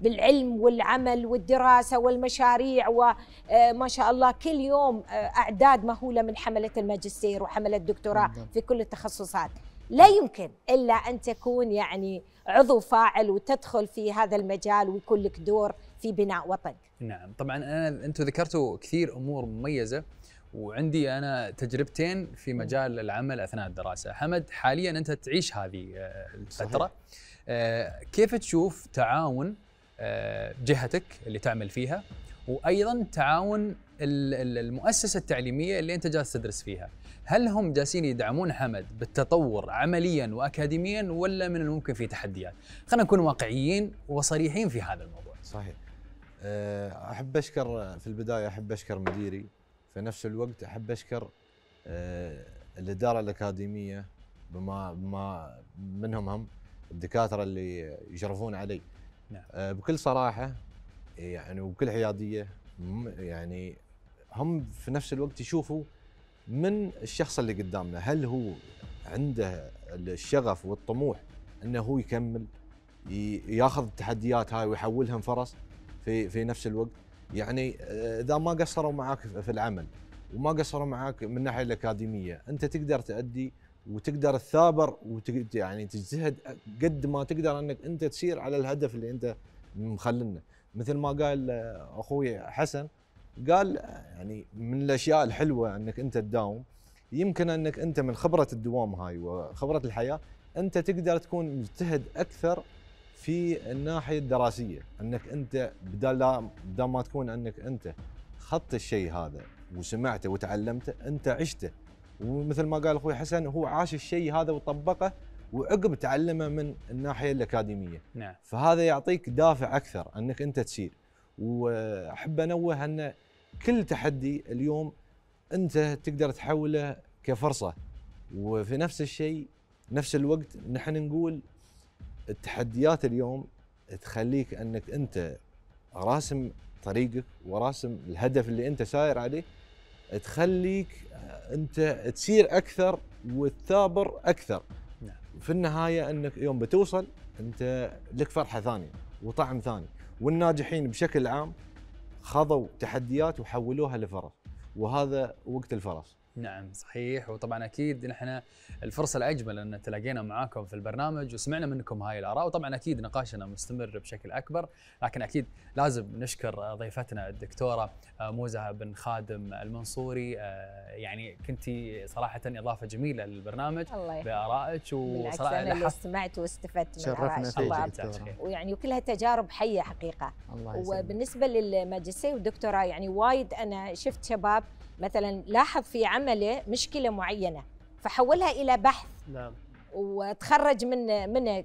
بالعلم والعمل والدراسة والمشاريع، وما شاء الله كل يوم أعداد مهولة من حملة الماجستير وحملة الدكتوراه في كل التخصصات. لا يمكن إلا أن تكون يعني عضو فاعل وتدخل في هذا المجال ويكون لك دور في بناء وطن. نعم طبعا انا انتم ذكرتوا كثير امور مميزه، وعندي انا تجربتين في مجال العمل اثناء الدراسه. حمد حاليا انت تعيش هذه الفتره، صحيح. كيف تشوف تعاون جهتك اللي تعمل فيها وايضا تعاون المؤسسه التعليميه اللي انت جالس تدرس فيها؟ هل هم جالسين يدعمون حمد بالتطور عمليا واكاديميا ولا من الممكن في تحديات؟ خلينا نكون واقعيين وصريحين في هذا الموضوع. صحيح. أحب أشكر في البداية، أحب أشكر مديري، في نفس الوقت أحب أشكر الإدارة الأكاديمية بما بما منهم هم الدكاترة اللي يشرفون علي. نعم. بكل صراحة يعني وبكل حيادية، يعني هم في نفس الوقت يشوفوا من الشخص اللي قدامنا هل هو عنده الشغف والطموح أنه هو يكمل ياخذ التحديات هاي ويحولهم فرص في في نفس الوقت. يعني اذا ما قصروا معاك في العمل وما قصروا معاك من الناحيه الاكاديميه، انت تقدر تأدي وتقدر تثابر وتقدر يعني تجتهد قد ما تقدر انك انت تسير على الهدف اللي انت مخلنه. مثل ما قال اخوي حسن، قال يعني من الاشياء الحلوه انك انت تداوم، يمكن انك انت من خبره الدوام هاي وخبره الحياه انت تقدر تكون مجتهد اكثر في الناحيه الدراسيه، انك انت بدل بدل ما تكون انك انت خضت الشيء هذا وسمعته وتعلمته، انت عشته. ومثل ما قال اخوي حسن هو عاش الشيء هذا وطبقه وعقب تعلمه من الناحيه الاكاديميه. نعم. فهذا يعطيك دافع اكثر انك انت تسير. واحب انوه ان كل تحدي اليوم انت تقدر تحوله كفرصه، وفي نفس الشيء نفس الوقت نحن نقول التحديات اليوم تخليك انك انت راسم طريقك وراسم الهدف اللي انت ساير عليه، تخليك انت تسير اكثر وتثابر اكثر. نعم. في النهايه انك يوم بتوصل انت لك فرحه ثانيه وطعم ثاني، والناجحين بشكل عام خضوا تحديات وحولوها لفرص، وهذا وقت الفرص. نعم صحيح. وطبعا اكيد نحن الفرصه الاجمل ان تلاقينا معاكم في البرنامج وسمعنا منكم هاي الاراء، وطبعا اكيد نقاشنا مستمر بشكل اكبر، لكن اكيد لازم نشكر ضيفتنا الدكتوره موزه بن خادم المنصوري. يعني كنتي صراحه اضافه جميله للبرنامج بارائك، وصراحه انا سمعت واستفدت من ارائك، ويعني كلها تجارب حيه حقيقه. وبالنسبه للماجستير والدكتوراه يعني وايد انا شفت شباب مثلا لاحظ في عمله مشكله معينه فحولها الى بحث. نعم. وتخرج من من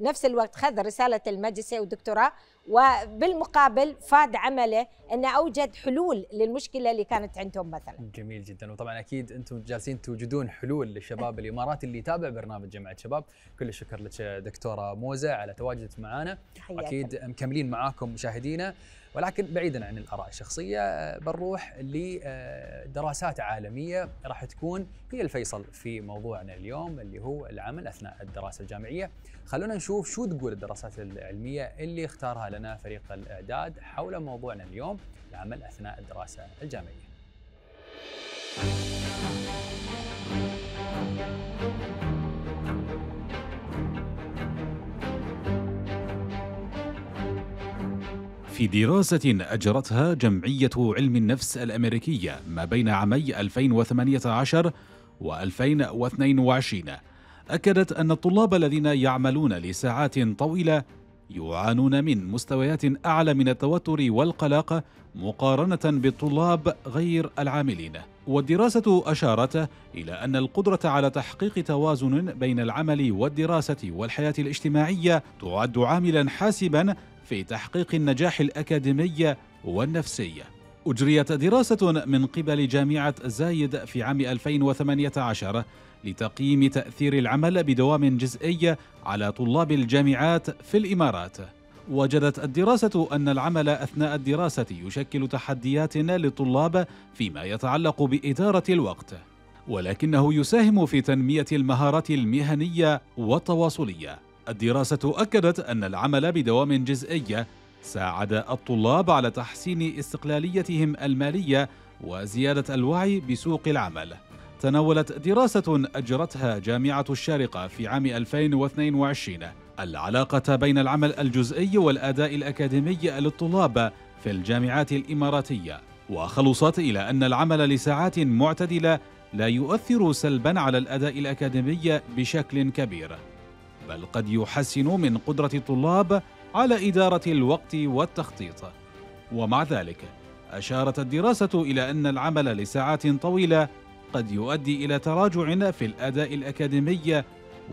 نفس الوقت خذ رساله الماجستير والدكتوراه، وبالمقابل فاد عمله انه اوجد حلول للمشكله اللي كانت عندهم مثلا. جميل جدا. وطبعا اكيد انتم جالسين توجدون حلول للشباب الاماراتي اللي يتابع برنامج جمعه شباب. كل الشكر لك دكتوره موزه على تواجدك معنا، اكيد مكملين معاكم مشاهدينا. ولكن بعيدا عن الاراء الشخصيه بنروح لدراسات عالميه راح تكون هي الفيصل في موضوعنا اليوم اللي هو العمل اثناء الدراسه الجامعيه. خلونا نشوف شو تقول الدراسات العلميه اللي اختارها لنا فريق الاعداد حول موضوعنا اليوم، العمل اثناء الدراسه الجامعيه. في دراسة أجرتها جمعية علم النفس الأمريكية ما بين عامي ألفين وثمانية عشر وألفين واثنين وعشرين أكدت أن الطلاب الذين يعملون لساعات طويلة يعانون من مستويات أعلى من التوتر والقلق مقارنة بالطلاب غير العاملين. والدراسة أشارت إلى أن القدرة على تحقيق توازن بين العمل والدراسة والحياة الاجتماعية تعد عاملا حاسما في تحقيق النجاح الأكاديمي والنفسي. أجريت دراسة من قبل جامعة زايد في عام ألفين وثمانية عشر لتقييم تأثير العمل بدوام جزئي على طلاب الجامعات في الإمارات. وجدت الدراسة أن العمل أثناء الدراسة يشكل تحديات للطلاب فيما يتعلق بإدارة الوقت، ولكنه يساهم في تنمية المهارات المهنية والتواصلية. الدراسة أكدت أن العمل بدوام جزئي ساعد الطلاب على تحسين استقلاليتهم المالية وزيادة الوعي بسوق العمل. تناولت دراسة أجرتها جامعة الشارقة في عام ألفين واثنين وعشرين العلاقة بين العمل الجزئي والأداء الأكاديمي للطلاب في الجامعات الإماراتية، وخلصت إلى أن العمل لساعات معتدلة لا يؤثر سلباً على الأداء الأكاديمي بشكل كبير، بل قد يحسن من قدرة الطلاب على إدارة الوقت والتخطيط. ومع ذلك أشارت الدراسة إلى أن العمل لساعات طويلة قد يؤدي إلى تراجع في الأداء الأكاديمي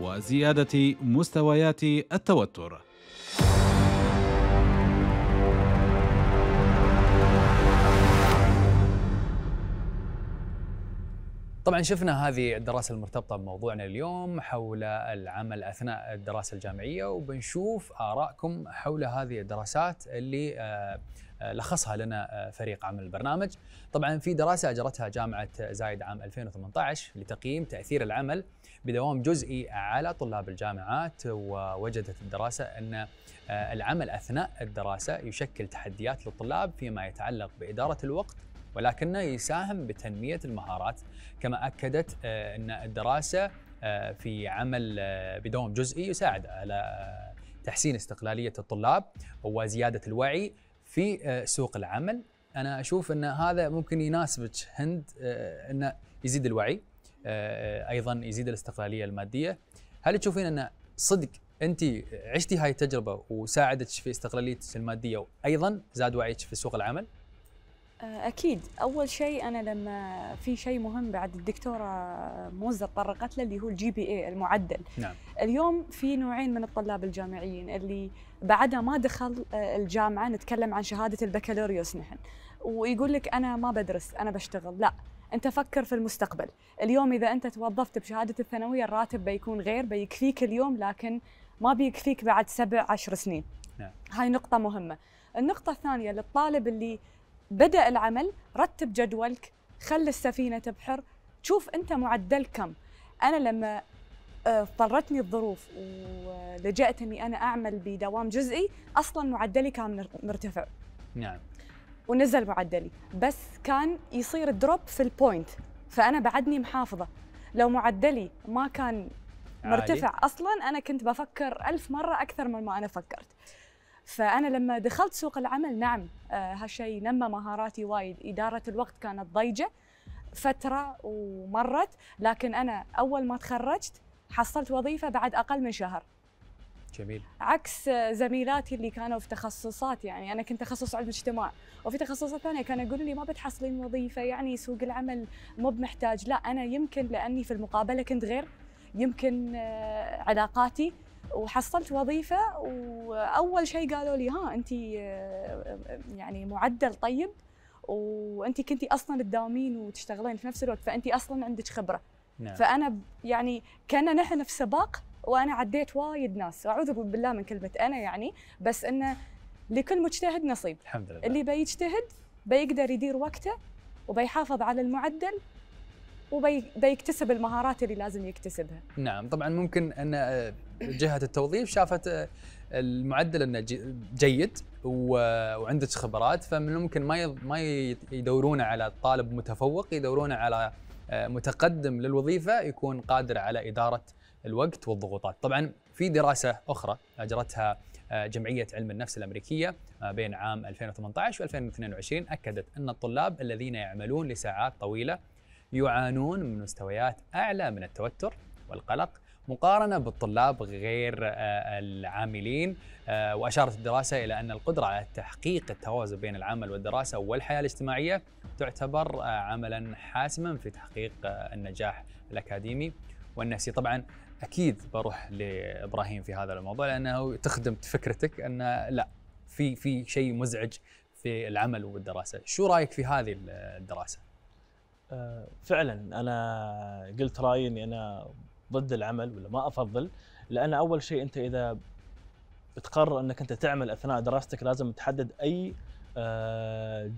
وزيادة مستويات التوتر. طبعا شفنا هذه الدراسة المرتبطة بموضوعنا اليوم حول العمل أثناء الدراسة الجامعية، وبنشوف آرائكم حول هذه الدراسات اللي لخصها لنا فريق عمل البرنامج. طبعا في دراسة أجرتها جامعة زايد عام ألفين وثمانية عشر لتقييم تأثير العمل بدوام جزئي على طلاب الجامعات، ووجدت الدراسة أن العمل أثناء الدراسة يشكل تحديات للطلاب فيما يتعلق بإدارة الوقت، ولكنه يساهم بتنمية المهارات. كما أكدت أن الدراسة في عمل بدوام جزئي يساعد على تحسين استقلالية الطلاب وزيادة الوعي في سوق العمل. أنا أشوف أن هذا ممكن يناسبك هند، أنه يزيد الوعي، أيضا يزيد الاستقلالية المادية. هل تشوفين أن صدق أنت عشتي هاي التجربة وساعدتك في استقلاليتك المادية وأيضا زاد وعيك في سوق العمل؟ أكيد. أول شيء أنا لما في شيء مهم بعد الدكتورة موزة طرقت له اللي هو الجي بي اي المعدل. نعم. اليوم في نوعين من الطلاب الجامعيين اللي بعدها ما دخل الجامعة، نتكلم عن شهادة البكالوريوس نحن، ويقول لك أنا ما بدرس أنا بشتغل. لا، أنت فكر في المستقبل. اليوم إذا أنت توظفت بشهادة الثانوية الراتب بيكون غير، بيكفيك اليوم لكن ما بيكفيك بعد سبع عشر سنين. نعم. هاي نقطة مهمة. النقطة الثانية للطالب اللي بدأ العمل، رتب جدولك، خلي السفينة تبحر، شوف أنت معدل كم. أنا لما اضطرتني الظروف ولجأت أني أنا أعمل بدوام جزئي، أصلاً معدلي كان مرتفع. نعم. ونزل معدلي، بس كان يصير دروب في البوينت، فأنا بعدني محافظة. لو معدلي ما كان مرتفع عالي أصلاً، أنا كنت بفكر ألف مرة أكثر من ما أنا فكرت. فأنا لما دخلت سوق العمل نعم آه هالشي نمى مهاراتي وايد. إدارة الوقت كانت ضيجة فترة ومرت، لكن أنا أول ما تخرجت حصلت وظيفة بعد أقل من شهر. جميل. عكس زميلاتي اللي كانوا في تخصصات، يعني أنا كنت تخصص علم اجتماع وفي تخصصات ثانية كانوا يقولوا لي ما بتحصلين وظيفة، يعني سوق العمل مو بمحتاج. لا، أنا يمكن لأني في المقابلة كنت غير، يمكن آه علاقاتي، وحصلت وظيفة. وأول شيء قالوا لي ها أنت يعني معدل طيب، وأنت كنتي أصلاً تداومين وتشتغلين في نفس الوقت، فأنت أصلاً عندك خبرة. نعم. فأنا يعني كنا نحن في سباق، وأنا عديت وايد ناس، أعوذ بالله من كلمة أنا يعني، بس إنه لكل مجتهد نصيب. الحمد لله. اللي بيجتهد بيقدر يدير وقته وبيحافظ على المعدل وبيكتسب المهارات اللي لازم يكتسبها. نعم. طبعا ممكن ان جهه التوظيف شافت المعدل انه جيد وعندك خبرات، فمن الممكن ما ما يدورون على طالب متفوق، يدورون على متقدم للوظيفة يكون قادر على إدارة الوقت والضغوطات. طبعا في دراسة أخرى أجرتها جمعية علم النفس الأمريكية بين عام ألفين وثمانية عشر وألفين واثنين وعشرين أكدت أن الطلاب الذين يعملون لساعات طويلة يعانون من مستويات أعلى من التوتر والقلق مقارنة بالطلاب غير العاملين. وأشارت الدراسة إلى أن القدرة على تحقيق التوازن بين العمل والدراسة والحياة الاجتماعية تعتبر عملا حاسما في تحقيق النجاح الأكاديمي والنفسي. طبعا أكيد بروح لإبراهيم في هذا الموضوع لأنه تخدم فكرتك أن لا في في شيء مزعج في العمل والدراسة. شو رأيك في هذه الدراسة؟ فعلا أنا قلت رأيي أني أنا ضد العمل ولا ما أفضل، لأن أول شيء أنت إذا بتقرر أنك أنت تعمل أثناء دراستك لازم تحدد أي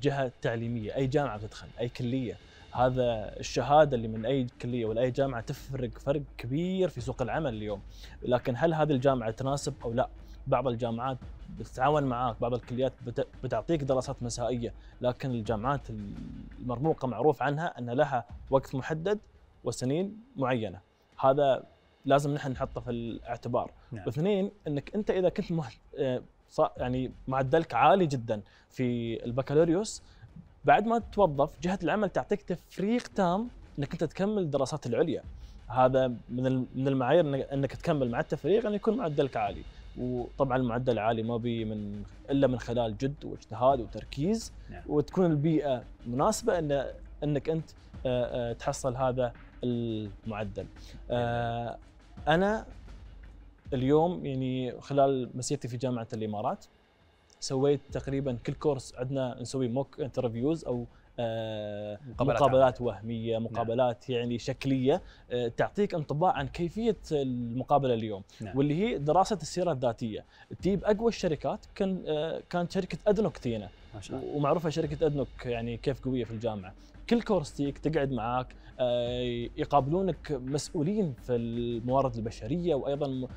جهة تعليمية، أي جامعة بتدخل، أي كلية. هذا الشهادة اللي من أي كلية ولا أي جامعة تفرق فرق كبير في سوق العمل اليوم. لكن هل هذه الجامعة تناسب أو لا؟ بعض الجامعات بتتعاون معاك، بعض الكليات بتعطيك دراسات مسائية، لكن الجامعات المرموقة معروف عنها أن لها وقت محدد وسنين معينة. هذا لازم نحن نحطه في الاعتبار. نعم. واثنين، انك انت اذا كنت مه... يعني معدلك عالي جدا في البكالوريوس، بعد ما تتوظف جهة العمل تعطيك تفريغ تام انك انت تكمل الدراسات العليا. هذا من من المعايير انك تكمل مع التفريغ ان يكون معدلك عالي. وطبعا المعدل العالي ما بي من الا من خلال جد واجتهاد وتركيز. نعم. وتكون البيئة مناسبة ان انك انت تحصل هذا المعدل. آه أنا اليوم يعني خلال مسيرتي في جامعة الإمارات سويت تقريبا كل كورس عندنا نسوي موك انترفيوز أو آه مقابلات, مقابلات وهمية، مقابلات نعم. يعني شكلية آه تعطيك انطباع عن كيفية المقابلة اليوم. نعم. واللي هي دراسة السيرة الذاتية. تجيب أقوى الشركات، كان آه كانت شركة أدنوك تينا، ومعروفة شركة أدنوك يعني كيف قوية في الجامعة. كل كورس تيك تقعد معاك يقابلونك مسؤولين في الموارد البشرية وأيضا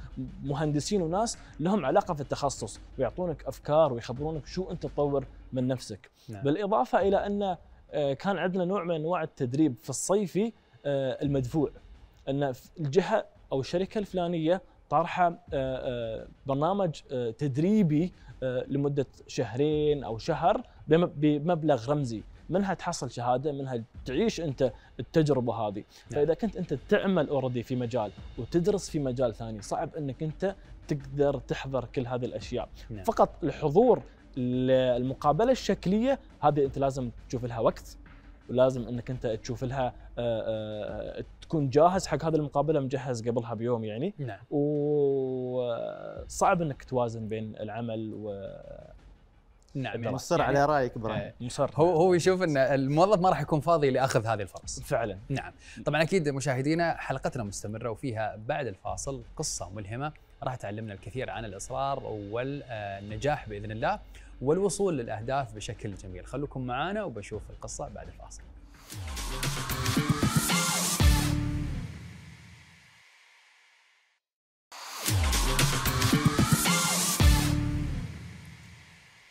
مهندسين وناس لهم علاقة في التخصص، ويعطونك أفكار ويخبرونك شو أنت تطور من نفسك. نعم. بالإضافة إلى أن كان عندنا نوع من أنواع التدريب في الصيفي المدفوع، أن الجهة أو الشركة الفلانية طارحة برنامج تدريبي لمدة شهرين أو شهر بمبلغ رمزي، منها تحصل شهادة، منها تعيش أنت التجربة هذه. نعم. فإذا كنت أنت تعمل أوردي في مجال وتدرس في مجال ثاني صعب أنك أنت تقدر تحضر كل هذه الأشياء. نعم. فقط الحضور المقابلة الشكلية هذه أنت لازم تشوف لها وقت، ولازم أنك أنت تشوف لها آآ آآ تكون جاهز حق هذه المقابلة، مجهز قبلها بيوم يعني. نعم. وصعب أنك توازن بين العمل و نعم. مصر يعني على رايك ابراهيم. مصر هو هو يشوف ان الموظف ما راح يكون فاضي لاخذ هذه الفرص فعلا. نعم. طبعا اكيد مشاهدينا حلقتنا مستمره وفيها بعد الفاصل قصه ملهمه راح تعلمنا الكثير عن الاصرار والنجاح باذن الله والوصول للاهداف بشكل جميل. خلوكم معنا وبشوف القصه بعد الفاصل.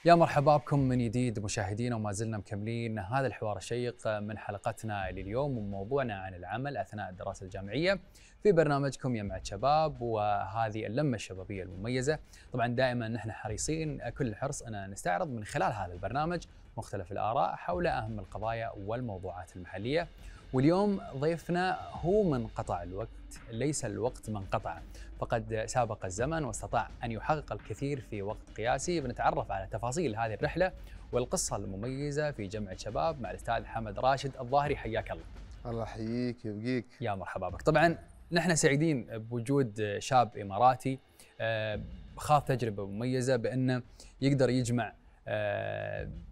يا مرحبا بكم من جديد مشاهدينا، وما زلنا مكملين هذا الحوار الشيق من حلقتنا لليوم وموضوعنا عن العمل اثناء الدراسه الجامعيه في برنامجكم جمعة شباب وهذه اللمه الشبابيه المميزه. طبعا دائما نحن حريصين كل الحرص ان نستعرض من خلال هذا البرنامج مختلف الاراء حول اهم القضايا والموضوعات المحليه، واليوم ضيفنا هو من قطع الوقت، ليس الوقت من قطع، فقد سابق الزمن واستطاع أن يحقق الكثير في وقت قياسي. بنتعرف على تفاصيل هذه الرحلة والقصة المميزة في جمعة شباب مع الأستاذ حمد راشد الظاهري. حياك الله. الله يحييك ويبقيك. يا مرحبا بك. طبعا نحن سعيدين بوجود شاب إماراتي خاض تجربة مميزة بأنه يقدر يجمع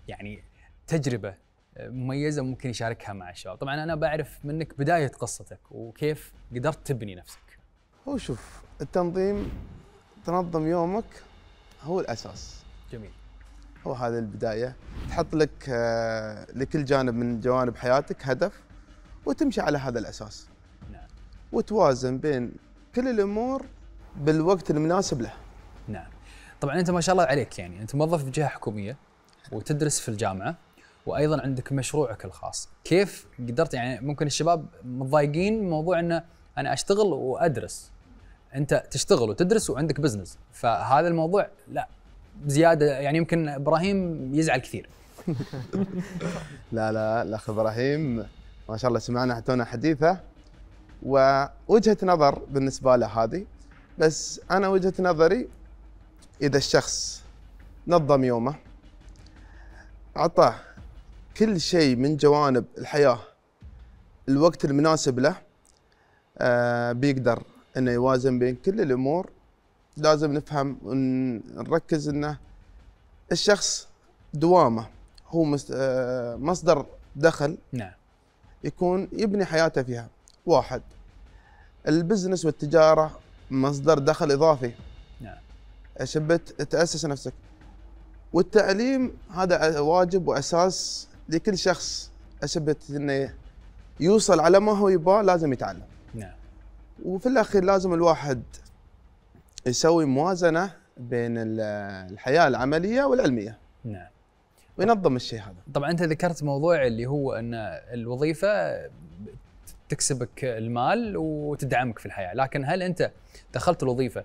يعني تجربة مميزة ممكن يشاركها مع الشباب. طبعا أنا بعرف منك بداية قصتك وكيف قدرت تبني نفسك. هو شوف، التنظيم، تنظم يومك هو الأساس. جميل. هو هذا البداية، تحط لك لكل جانب من جوانب حياتك هدف وتمشي على هذا الأساس. نعم. وتوازن بين كل الأمور بالوقت المناسب له. نعم. طبعا أنت ما شاء الله عليك، يعني أنت موظف في جهة حكومية وتدرس في الجامعة وايضا عندك مشروعك الخاص، كيف قدرت؟ يعني ممكن الشباب متضايقين من موضوع انه انا اشتغل وادرس، انت تشتغل وتدرس وعندك بزنس، فهذا الموضوع لا زياده يعني يمكن ابراهيم يزعل كثير. لا لا الاخ ابراهيم ما شاء الله سمعنا حتى حديثه ووجهه نظر بالنسبه له هذه، بس انا وجهه نظري اذا الشخص نظم يومه، اعطاه كل شيء من جوانب الحياه الوقت المناسب له، آه بيقدر انه يوازن بين كل الامور. لازم نفهم ونركز انه الشخص دوامه هو مصدر دخل، نعم، يكون يبني حياته فيها. واحد، البزنس والتجاره مصدر دخل اضافي، نعم، شبت تاسس نفسك. والتعليم هذا واجب واساس لكل شخص اشبت انه يوصل على ما هو يبغى، لازم يتعلم، نعم. وفي الاخير لازم الواحد يسوي موازنه بين الحياه العمليه والعلميه، نعم، وينظم الشيء هذا. طبعا انت ذكرت موضوع اللي هو ان الوظيفه تكسبك المال وتدعمك في الحياه، لكن هل انت دخلت الوظيفه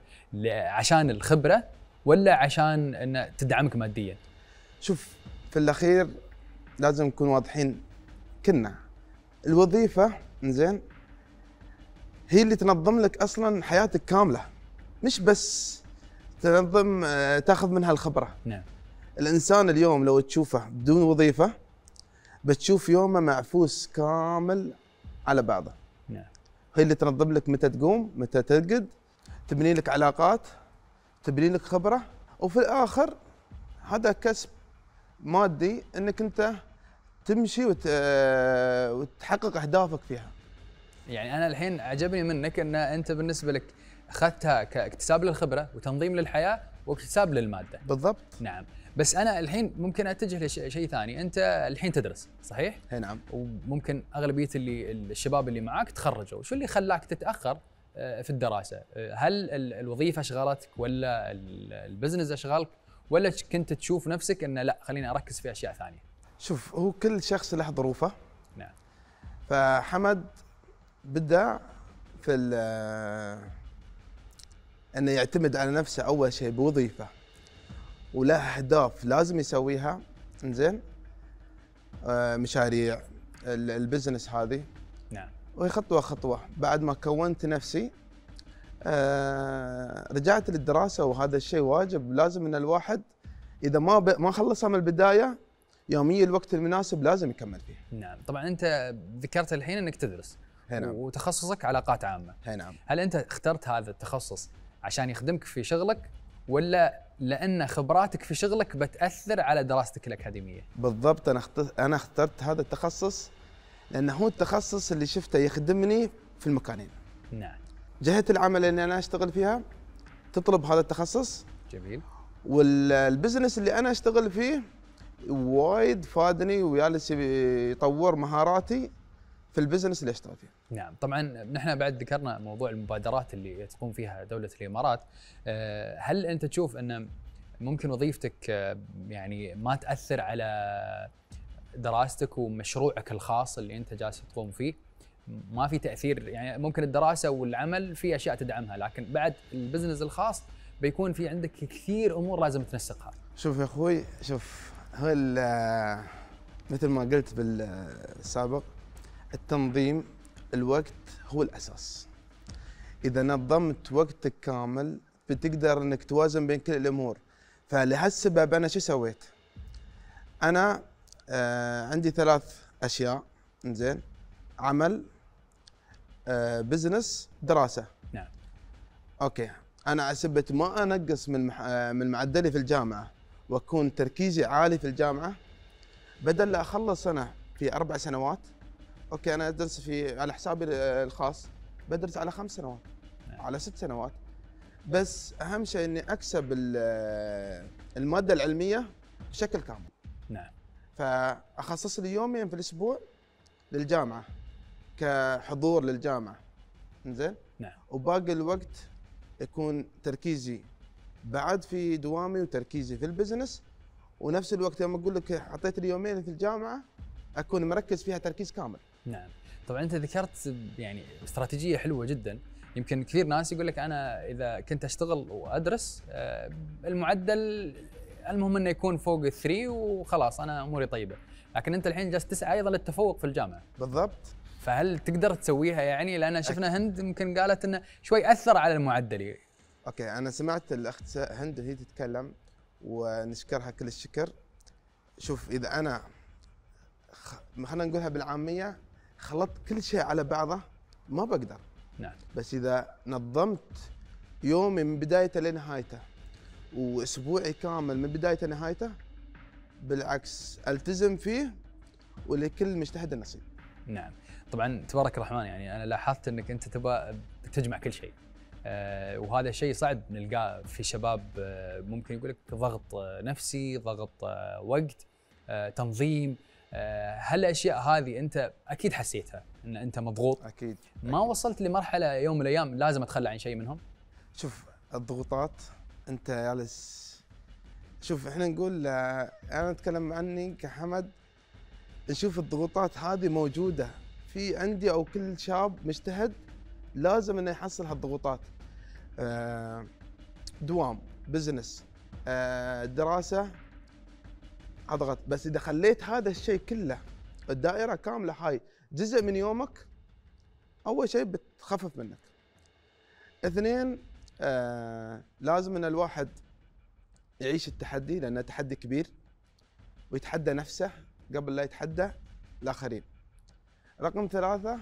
عشان الخبره ولا عشان ان تدعمك ماديا؟ شوف في الاخير لازم نكون واضحين كلنا، الوظيفه زين هي اللي تنظم لك اصلا حياتك كامله، مش بس تنظم تاخذ منها الخبره، نعم. الانسان اليوم لو تشوفه بدون وظيفه بتشوف يومه معفوس كامل على بعضه، نعم. هي اللي تنظم لك متى تقوم متى ترقد، تبني لك علاقات، تبني لك خبره، وفي الاخر هذا كسب مادي انك انت تمشي وت... وتحقق اهدافك فيها. يعني انا الحين عجبني منك ان انت بالنسبه لك اخذتها كاكتساب للخبره وتنظيم للحياه واكتساب للماده. بالضبط، نعم. بس انا الحين ممكن اتجه لشيء ثاني، انت الحين تدرس صحيح؟ اي نعم. وممكن اغلبيه اللي الشباب اللي معاك تخرجوا، شو اللي خلاك تتاخر في الدراسه؟ هل الوظيفه اشغلتك ولا البزنس اشغلك ولا كنت تشوف نفسك انه لا خليني اركز في اشياء ثانيه؟ شوف هو كل شخص له ظروفه، نعم. فحمد بدا في انه يعتمد على نفسه اول شيء بوظيفه وله اهداف لازم يسويها، انزين، مشاريع البزنس هذه، نعم، وخطوه خطوه. بعد ما كونت نفسي رجعت للدراسه، وهذا الشيء واجب، لازم ان الواحد اذا ما ما خلصها من البدايه يوميه الوقت المناسب لازم يكمل فيه، نعم. طبعا انت ذكرت الحين انك تدرس، نعم، وتخصصك علاقات عامه، نعم. هل انت اخترت هذا التخصص عشان يخدمك في شغلك ولا لان خبراتك في شغلك بتاثر على دراستك الاكاديميه؟ بالضبط، انا انا اخترت هذا التخصص لانه هو التخصص اللي شفته يخدمني في المكانين، نعم. جهه العمل اللي انا اشتغل فيها تطلب هذا التخصص، جميل. والبزنس اللي انا اشتغل فيه وايد فادني وجالس يطور مهاراتي في البزنس اللي اشتغل فيه. نعم، طبعا نحن بعد ذكرنا موضوع المبادرات اللي تقوم فيها دولة الامارات، هل انت تشوف ان ممكن وظيفتك يعني ما تاثر على دراستك ومشروعك الخاص اللي انت جالس تقوم فيه؟ ما في تاثير، يعني ممكن الدراسه والعمل في اشياء تدعمها، لكن بعد البزنس الخاص بيكون في عندك كثير امور لازم تنسقها. شوف يا اخوي، شوف هل مثل ما قلت بالسابق، التنظيم الوقت هو الاساس. اذا نظمت وقتك كامل بتقدر انك توازن بين كل الامور. فلهالسبب انا شو سويت؟ انا آه عندي ثلاث اشياء، زين، عمل، آه بزنس، دراسه. نعم. اوكي، انا اثبت ما انقص من آه من معدلي في الجامعه واكون تركيزي عالي في الجامعه، بدل لا اخلص انا في اربع سنوات. اوكي، انا ادرس في على حسابي الخاص، بدرس على خمس سنوات، نعم، على ست سنوات، بس اهم شيء اني اكسب الماده العلميه بشكل كامل، نعم. فاخصص لي يومين في الاسبوع للجامعه كحضور للجامعه، زين، نعم. وباقي الوقت يكون تركيزي بعد في دوامي وتركيزي في البزنس ونفس الوقت لما اقول لك حطيت لي يومين في الجامعه اكون مركز فيها تركيز كامل. نعم، طبعا انت ذكرت يعني استراتيجيه حلوه جدا، يمكن كثير ناس يقول لك انا اذا كنت اشتغل وادرس المعدل المهم انه يكون فوق الثري وخلاص انا اموري طيبه، لكن انت الحين جالس تسعى ايضا للتفوق في الجامعه. بالضبط. فهل تقدر تسويها يعني؟ لان شفنا هند يمكن قالت انه شوي اثر على المعدل. اوكي، انا سمعت الاخت هند هي تتكلم ونشكرها كل الشكر. شوف اذا انا خلينا نقولها بالعاميه خلطت كل شيء على بعضه ما بقدر. نعم. بس اذا نظمت يومي من بدايته لنهايته واسبوعي كامل من بدايته لنهايته بالعكس التزم فيه ولكل مجتهد نصيب. نعم، طبعا تبارك الرحمن، يعني انا لاحظت انك انت تبغى تجمع كل شيء، أه وهذا شيء صعب نلقاه في شباب، أه ممكن يقول لك ضغط نفسي، ضغط أه وقت، أه تنظيم، أه هالاشياء هذه انت اكيد حسيتها ان انت مضغوط. اكيد ما أكيد. وصلت لمرحله يوم من الايام لازم اتخلى عن شيء منهم؟ شوف الضغوطات انت جالس، شوف احنا نقول انا اتكلم عني كحمد، نشوف الضغوطات هذه موجوده في عندي او كل شاب مجتهد لازم انه يحصل هالضغوطات. دوام، بزنس، دراسه، اضغط. بس اذا خليت هذا الشيء كله الدائره كامله هاي جزء من يومك، اول شيء بتخفف منك. اثنين، لازم ان الواحد يعيش التحدي لانه تحدي كبير ويتحدى نفسه قبل لا يتحدى الاخرين. رقم ثلاثة،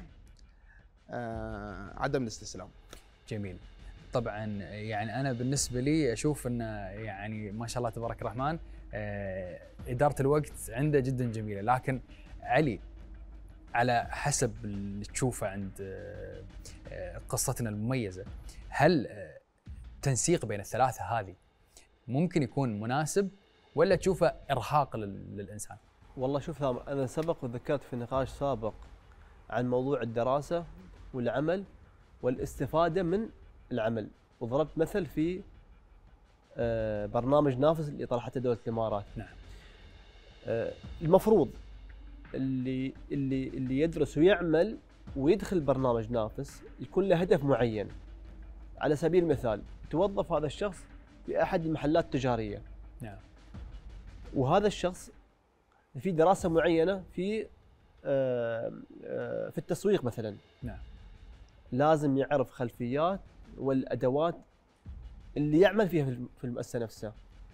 آه عدم الاستسلام. جميل. طبعا يعني انا بالنسبه لي اشوف ان يعني ما شاء الله تبارك الرحمن آه اداره الوقت عنده جدا جميله، لكن علي على حسب اللي تشوفه عند آه آه قصتنا المميزه، هل آه تنسيق بين الثلاثه هذه ممكن يكون مناسب ولا تشوفه ارهاق للانسان؟ والله شوف ثامر، انا سبق وذكرت في نقاش سابق عن موضوع الدراسه والعمل والاستفاده من العمل، وضربت مثل في برنامج نافس اللي طرحته دوله الامارات. نعم. المفروض اللي اللي اللي يدرس ويعمل ويدخل برنامج نافس يكون له هدف معين. على سبيل المثال توظف هذا الشخص في احد المحلات التجاريه. نعم. وهذا الشخص في دراسه معينه في في التسويق مثلا. نعم. لازم يعرف خلفيات والادوات اللي يعمل فيها في المؤسسه نفسها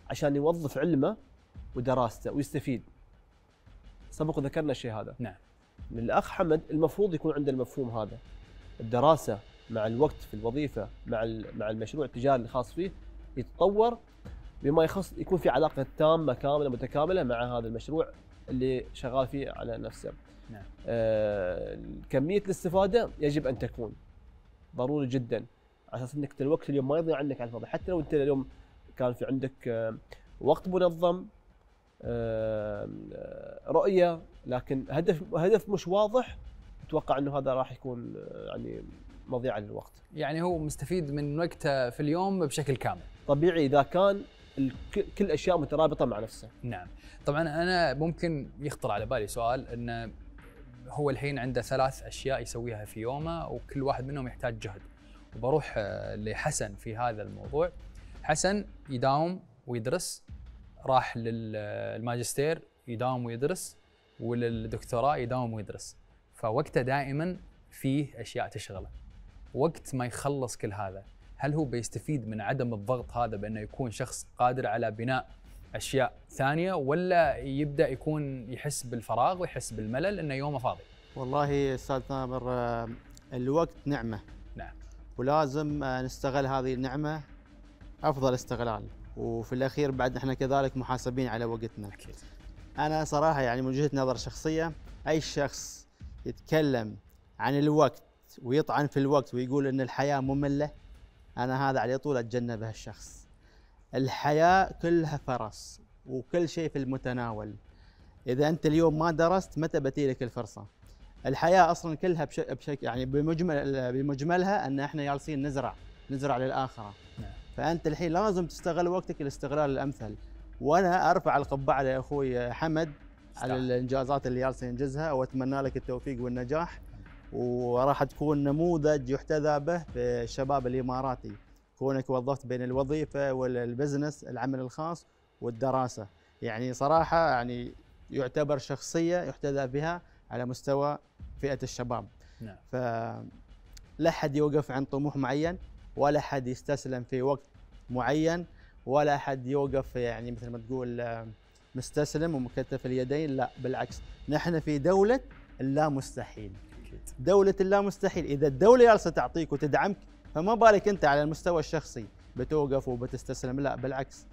عشان يوظف علمه ودراسته ويستفيد. سبق وذكرنا الشيء هذا. نعم. الاخ حمد المفروض يكون عنده المفهوم هذا، الدراسه مع الوقت في الوظيفه مع مع المشروع التجاري الخاص فيه يتطور بما يخص، يكون في علاقه تامه كامله متكامله مع هذا المشروع اللي شغال فيه على نفسه. نعم. آه، كميه الاستفاده يجب ان تكون ضروري جدا على اساس انك الوقت اليوم ما يضيع عندك على الفاضي، حتى لو انت اليوم كان في عندك آه، وقت منظم، آه، رؤيه، لكن هدف هدف مش واضح، اتوقع انه هذا راح يكون يعني مضيعه للوقت. يعني هو مستفيد من وقته في اليوم بشكل كامل. طبيعي اذا كان كل الاشياء مترابطه مع نفسها. نعم. طبعا انا ممكن يخطر على بالي سؤال، انه هو الحين عنده ثلاث اشياء يسويها في يومه وكل واحد منهم يحتاج جهد، وبروح لحسن في هذا الموضوع. حسن يداوم ويدرس، راح للماجستير يداوم ويدرس، وللدكتوراه يداوم ويدرس، فوقته دائما فيه اشياء تشغله. وقت ما يخلص كل هذا هل هو بيستفيد من عدم الضغط هذا بأنه يكون شخص قادر على بناء أشياء ثانية، ولا يبدأ يكون يحس بالفراغ ويحس بالملل أنه يومه فاضي؟ والله أستاذ ثامر، الوقت نعمة. نعم. ولازم نستغل هذه النعمة أفضل استغلال، وفي الأخير بعد نحن كذلك محاسبين على وقتنا. أكيد. أنا صراحة يعني من وجهة نظر شخصية، أي شخص يتكلم عن الوقت ويطعن في الوقت ويقول أن الحياة مملة، أنا هذا على طول أتجنب هالشخص. الحياة كلها فرص وكل شيء في المتناول. إذا أنت اليوم ما درست متى بتجي لك الفرصة؟ الحياة أصلاً كلها بشكل بشك يعني بمجمل بمجملها أن إحنا جالسين نزرع نزرع للآخرة. فأنت الحين لازم تستغل وقتك الاستغلال الأمثل، وانا ارفع القبعه لاخوي حمد على الانجازات اللي جالس ينجزها، واتمنى لك التوفيق والنجاح، وراح تكون نموذج يحتذى به في الشباب الاماراتي، كونك وظفت بين الوظيفه والبزنس، العمل الخاص والدراسه، يعني صراحه يعني يعتبر شخصيه يحتذى بها على مستوى فئه الشباب. نعم. فلا حد يوقف عن طموح معين، ولا حد يستسلم في وقت معين، ولا حد يوقف يعني مثل ما تقول مستسلم ومكتف اليدين، لا بالعكس، نحن في دولة اللا مستحيل. دولة اللا مستحيل، إذا الدولة جالسة تعطيك وتدعمك فما بالك أنت على المستوى الشخصي بتوقف وبتستسلم، لا بالعكس،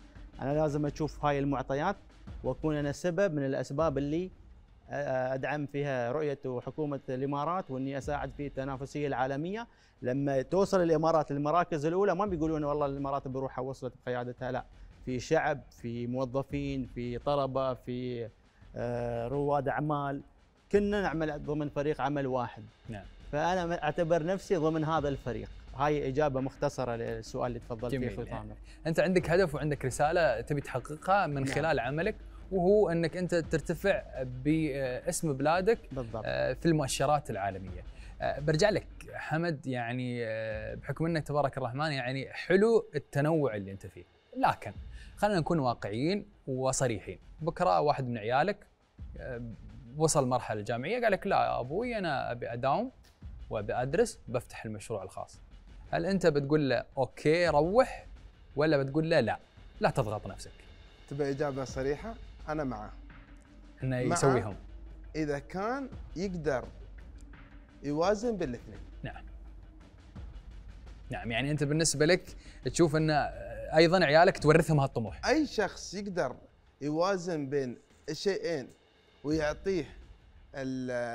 أنا لازم أشوف هاي المعطيات وأكون أنا سبب من الأسباب اللي أدعم فيها رؤية وحكومة الإمارات، وإني أساعد في التنافسية العالمية. لما توصل الإمارات للمراكز الأولى ما بيقولون والله الإمارات بروحها وصلت بقيادتها، لا، في شعب، في موظفين، في طلبة، في رواد أعمال، كنا نعمل ضمن فريق عمل واحد. نعم. فأنا أعتبر نفسي ضمن هذا الفريق. هاي إجابة مختصرة للسؤال اللي تفضلت فيه أخوي طارق. أنت عندك هدف وعندك رسالة تبي تحققها من نعم. خلال عملك، وهو أنك أنت ترتفع باسم بلادك بالضبط. في المؤشرات العالمية. برجع لك حمد، يعني بحكم أنك تبارك الرحمن يعني حلو التنوع اللي أنت فيه، لكن خلينا نكون واقعيين وصريحين، بكرة واحد من عيالك وصل مرحلة جامعية قال لك لا يا أبوي أنا أبي أداوم وأبي أدرس بفتح المشروع الخاص، هل أنت بتقول له أوكي روح، ولا بتقول له لا لا تضغط نفسك؟ تبي إجابة صريحة؟ أنا معه إنه يسويهم إذا كان يقدر يوازن بين الاثنين. نعم نعم، يعني أنت بالنسبة لك تشوف أن أيضا عيالك تورثهم هالطموح. أي شخص يقدر يوازن بين الشيئين ويعطيه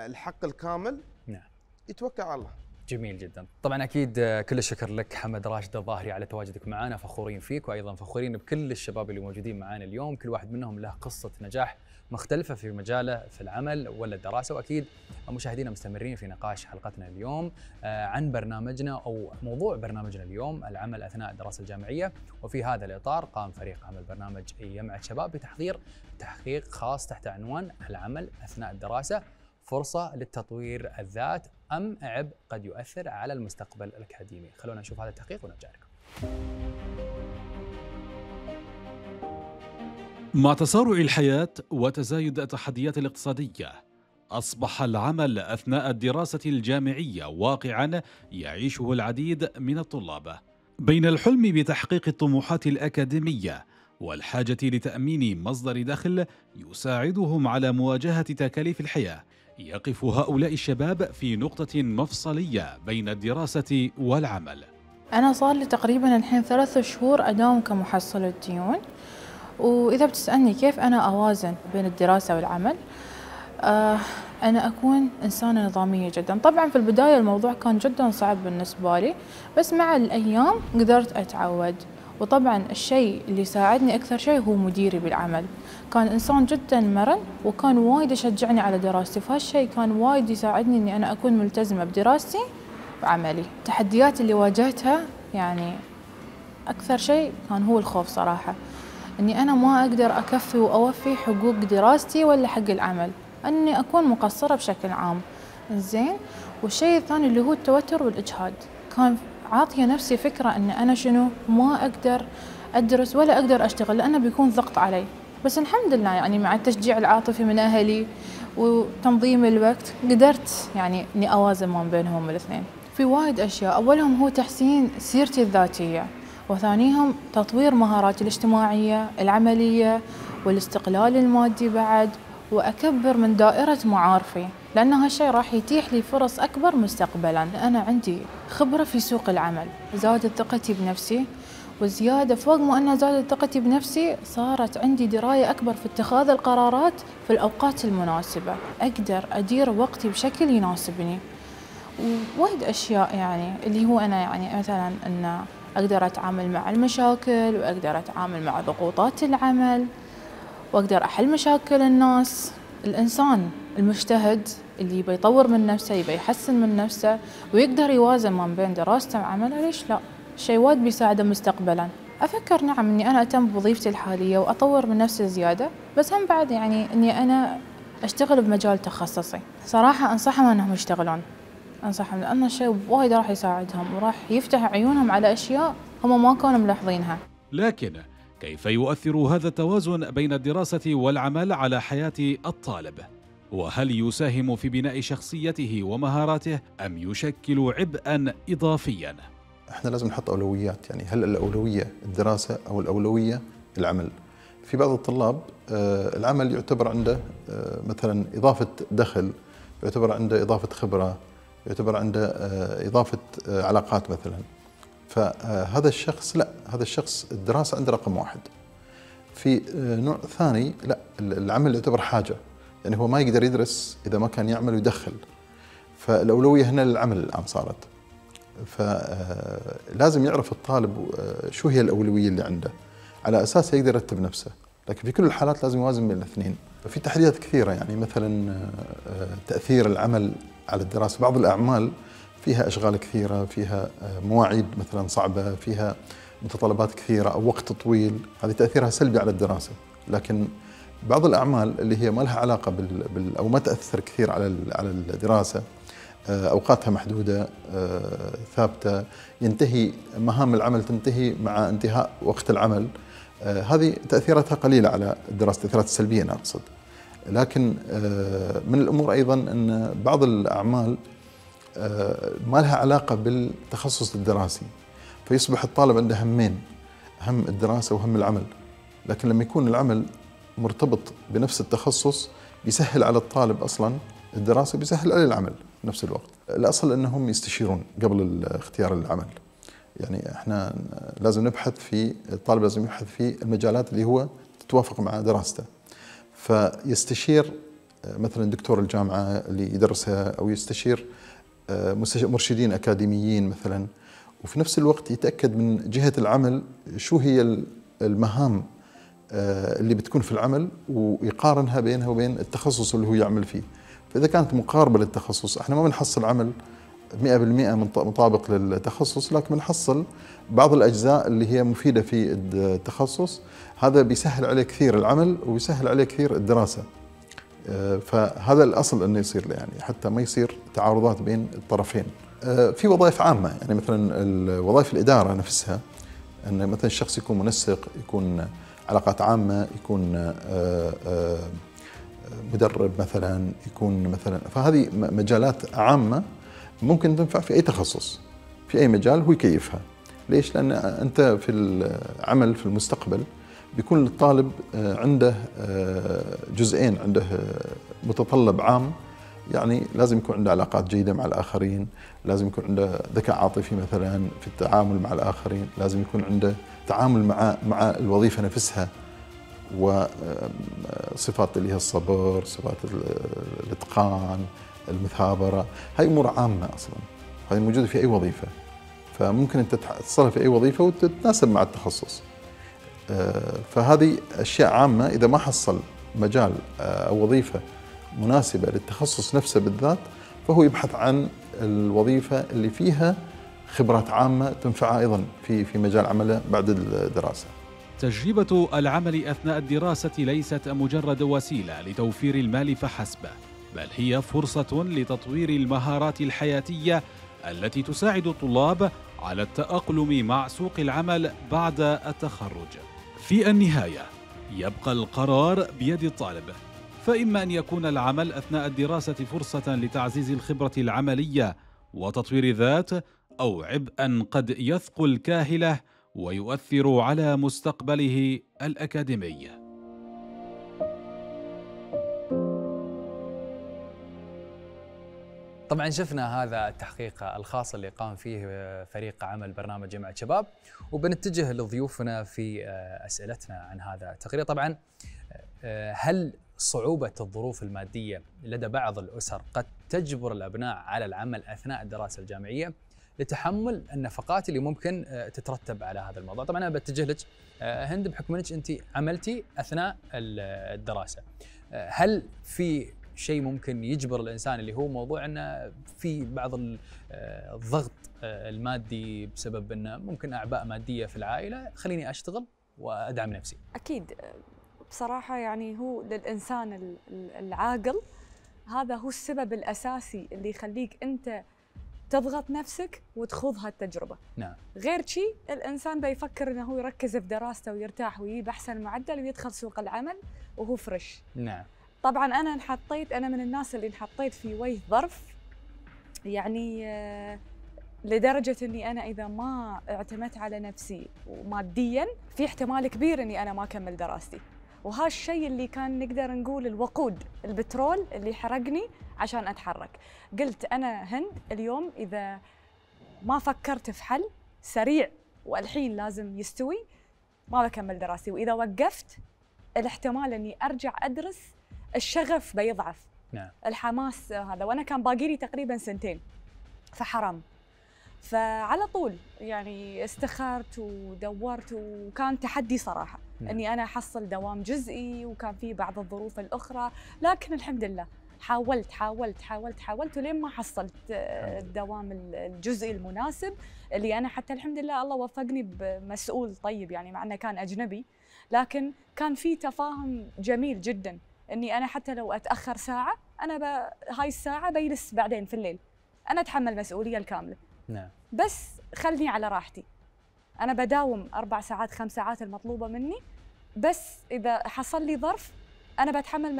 الحق الكامل نعم يتوكل على الله. جميل جدا. طبعا اكيد كل الشكر لك حمد راشد الظاهري على تواجدك معنا، فخورين فيك، وايضا فخورين بكل الشباب اللي موجودين معنا اليوم، كل واحد منهم له قصه نجاح مختلفه في مجاله، في العمل ولا الدراسه. واكيد مشاهدينا مستمرين في نقاش حلقتنا اليوم عن برنامجنا او موضوع برنامجنا اليوم، العمل اثناء الدراسه الجامعيه. وفي هذا الاطار قام فريق عمل برنامج جمعة شباب بتحضير تحقيق خاص تحت عنوان العمل اثناء الدراسه، فرصة للتطوير الذات أم عبء قد يؤثر على المستقبل الأكاديمي؟ خلونا نشوف هذا التحقيق ونرجع لكم. مع تسارع الحياة وتزايد التحديات الاقتصادية، أصبح العمل أثناء الدراسة الجامعية واقعاً يعيشه العديد من الطلاب، بين الحلم بتحقيق الطموحات الأكاديمية والحاجة لتأمين مصدر دخل يساعدهم على مواجهة تكاليف الحياة. يقف هؤلاء الشباب في نقطة مفصلية بين الدراسة والعمل. أنا صار لي تقريباً الحين ثلاثة شهور أداوم كمحصلة ديون، وإذا بتسألني كيف أنا أوازن بين الدراسة والعمل، آه أنا أكون إنسانة نظامية جداً. طبعاً في البداية الموضوع كان جداً صعب بالنسبة لي، بس مع الأيام قدرت أتعود. وطبعاً الشيء اللي ساعدني أكثر شيء هو مديري بالعمل، كان إنسان جداً مرن وكان وايد يشجعني على دراستي، فهالشيء كان وايد يساعدني أني أنا أكون ملتزمة بدراستي وعملي. التحديات اللي واجهتها يعني أكثر شيء كان هو الخوف صراحة، أني أنا ما أقدر أكفي وأوفي حقوق دراستي ولا حق العمل، أني أكون مقصرة بشكل عام. زين. والشيء الثاني اللي هو التوتر والإجهاد، كان عاطية نفسي فكرة أن أنا شنو ما أقدر أدرس ولا أقدر أشتغل لأنه بيكون ضغط علي، بس الحمد لله يعني مع التشجيع العاطفي من أهلي وتنظيم الوقت قدرت يعني أني أوازن ما بينهم الاثنين. في وايد أشياء، أولهم هو تحسين سيرتي الذاتية، وثانيهم تطوير مهاراتي الاجتماعية العملية والاستقلال المادي بعد، وأكبر من دائرة معارفي، لأن هالشيء راح يتيح لي فرص أكبر مستقبلاً. أنا عندي خبرة في سوق العمل، زادت ثقتي بنفسي، وزيادة فوق ما أنها زادت ثقتي بنفسي صارت عندي دراية أكبر في اتخاذ القرارات في الأوقات المناسبة، أقدر أدير وقتي بشكل يناسبني، ووايد أشياء يعني اللي هو أنا يعني مثلاً أن أقدر أتعامل مع المشاكل، وأقدر أتعامل مع ضغوطات العمل، وأقدر أحل مشاكل الناس. الإنسان المجتهد اللي بيطور من نفسه، يبي يحسن من نفسه ويقدر يوازن ما بين دراسته وعمله، ليش لا؟ شيء وايد بيساعده مستقبلا. أفكر نعم أني أنا أتم بوظيفتي الحالية وأطور من نفسي زيادة، بس هم بعد يعني أني أنا أشتغل بمجال تخصصي. صراحة أنصحهم أنهم يشتغلون، أنصحهم لأن الشيء وايد راح يساعدهم وراح يفتح عيونهم على أشياء هم ما كانوا ملاحظينها. لكن كيف يؤثر هذا التوازن بين الدراسة والعمل على حياة الطالب؟ وهل يساهم في بناء شخصيته ومهاراته أم يشكل عبئاً إضافياً؟ احنا لازم نحط أولويات، يعني هل الأولوية الدراسة أو الأولوية العمل؟ في بعض الطلاب العمل يعتبر عنده مثلاً إضافة دخل، يعتبر عنده إضافة خبرة، يعتبر عنده إضافة علاقات مثلاً. فهذا الشخص لا، هذا الشخص الدراسة عنده رقم واحد. في نوع ثاني لا، العمل يعتبر حاجة، يعني هو ما يقدر يدرس إذا ما كان يعمل ويدخل، فالأولوية هنا للعمل الآن صارت. فلازم يعرف الطالب شو هي الأولوية اللي عنده، على أساسها يقدر يرتب نفسه، لكن في كل الحالات لازم يوازن بين الاثنين. في تحديات كثيرة، يعني مثلا تأثير العمل على الدراسة، بعض الأعمال فيها أشغال كثيرة، فيها مواعيد مثلا صعبة، فيها متطلبات كثيرة أو وقت طويل، هذه تأثيرها سلبي على الدراسة. لكن بعض الأعمال اللي هي ما لها علاقة بال أو ما تأثر كثير على على الدراسة، أوقاتها محدودة ثابتة، ينتهي مهام العمل تنتهي مع انتهاء وقت العمل، هذه تأثيراتها قليلة على الدراسة، تأثيرات سلبية أنا أقصد. لكن من الأمور أيضا أن بعض الأعمال ما لها علاقة بالتخصص الدراسي، فيصبح الطالب عنده همين، هم الدراسة وهم العمل. لكن لما يكون العمل مرتبط بنفس التخصص بيسهل على الطالب أصلا الدراسة، بيسهل على العمل نفس الوقت. الأصل أنهم يستشيرون قبل اختيار العمل، يعني احنا لازم نبحث في الطالب، لازم يبحث في المجالات اللي هو تتوافق مع دراسته، فيستشير مثلا دكتور الجامعة اللي يدرسها، أو يستشير مرشدين أكاديميين مثلا، وفي نفس الوقت يتأكد من جهة العمل شو هي المهام اللي بتكون في العمل، ويقارنها بينها وبين التخصص اللي هو يعمل فيه. فإذا كانت مقاربة للتخصص، احنا ما بنحصل عمل مئة بالمئة مطابق للتخصص، لكن بنحصل بعض الأجزاء اللي هي مفيدة في التخصص، هذا بيسهل عليه كثير العمل وبيسهل عليه كثير الدراسة. فهذا الأصل أنه يصير، يعني حتى ما يصير تعارضات بين الطرفين. في وظائف عامة، يعني مثلا وظائف الإدارة نفسها، أن مثلا الشخص يكون منسق، يكون علاقات عامة، يكون مدرب مثلا، يكون مثلا، فهذه مجالات عامة ممكن تنفع في أي تخصص، في أي مجال هو يكيفها. ليش؟ لأن أنت في العمل في المستقبل بيكون الطالب عنده جزئين، عنده متطلب عام، يعني لازم يكون عنده علاقات جيدة مع الآخرين، لازم يكون عنده ذكاء عاطفي مثلا في التعامل مع الآخرين، لازم يكون عنده تعامل مع مع الوظيفة نفسها، وصفات اللي هي الصبر، صفات الإتقان، المثابرة، هاي أمور عامة أصلا، هاي موجودة في أي وظيفة، فممكن أنت تحصلها في أي وظيفة وتتناسب مع التخصص. فهذه أشياء عامة، إذا ما حصل مجال أو وظيفة مناسبة للتخصص نفسه بالذات، فهو يبحث عن الوظيفة اللي فيها خبرات عامة تنفعها أيضا في في مجال عمله بعد الدراسة. تجربة العمل أثناء الدراسة ليست مجرد وسيلة لتوفير المال فحسب، بل هي فرصة لتطوير المهارات الحياتية التي تساعد الطلاب على التأقلم مع سوق العمل بعد التخرج. في النهاية يبقى القرار بيد الطالب، فإما أن يكون العمل أثناء الدراسة فرصة لتعزيز الخبرة العملية وتطوير الذات، أو عبئاً قد يثقل كاهله ويؤثر على مستقبله الأكاديمي. طبعا شفنا هذا التحقيق الخاص اللي قام فيه فريق عمل برنامج جمعة شباب، وبنتجه لضيوفنا في أسئلتنا عن هذا التقرير. طبعا هل صعوبة الظروف المادية لدى بعض الأسر قد تجبر الأبناء على العمل أثناء الدراسة الجامعية لتحمل النفقات اللي ممكن تترتب على هذا الموضوع؟ طبعا أنا بتجه لك هند بحكم أنك أنت عملتي أثناء الدراسة، هل في شيء ممكن يجبر الإنسان، اللي هو موضوع أنه في بعض الضغط المادي بسبب أنه ممكن أعباء مادية في العائلة، خليني أشتغل وأدعم نفسي. أكيد بصراحة يعني هو للإنسان العاقل هذا هو السبب الأساسي اللي يخليك أنت تضغط نفسك وتخوض هالتجربة. نعم. غير شيء الإنسان بيفكر أنه هو يركز في دراسته ويرتاح ويجيب أحسن معدل ويدخل سوق العمل وهو فريش. نعم. طبعاً أنا انحطيت، أنا من الناس اللي انحطيت في وجه ظرف، يعني لدرجة أني أنا إذا ما اعتمدت على نفسي ومادياً في احتمال كبير أني أنا ما أكمل دراستي، وهالشيء اللي كان نقدر نقول الوقود، البترول اللي حرقني عشان أتحرك. قلت أنا هند اليوم إذا ما فكرت في حل سريع والحين لازم يستوي ما بكمل دراستي، وإذا وقفت الاحتمال أني أرجع أدرس الشغف بيضعف. نعم. الحماس هذا، وأنا كان باقي لي تقريباً سنتين فحرام. فعلى طول يعني استخرت ودورت، وكان تحدي صراحة. نعم. أني أنا أحصل دوام جزئي، وكان في بعض الظروف الأخرى، لكن الحمد لله حاولت حاولت حاولت حاولت ولين ما حصلت الدوام الجزئي المناسب اللي أنا حتى الحمد لله الله وفقني بمسؤول طيب، يعني مع أنه كان أجنبي لكن كان في تفاهم جميل جداً، أني أنا حتى لو أتأخر ساعة أنا ب... هاي الساعة بيلس بعدين في الليل أنا أتحمل المسؤولية الكاملة. نعم. بس خلني على راحتي، أنا بداوم أربع ساعات خمس ساعات المطلوبة مني، بس إذا حصل لي ظرف أنا بتحمل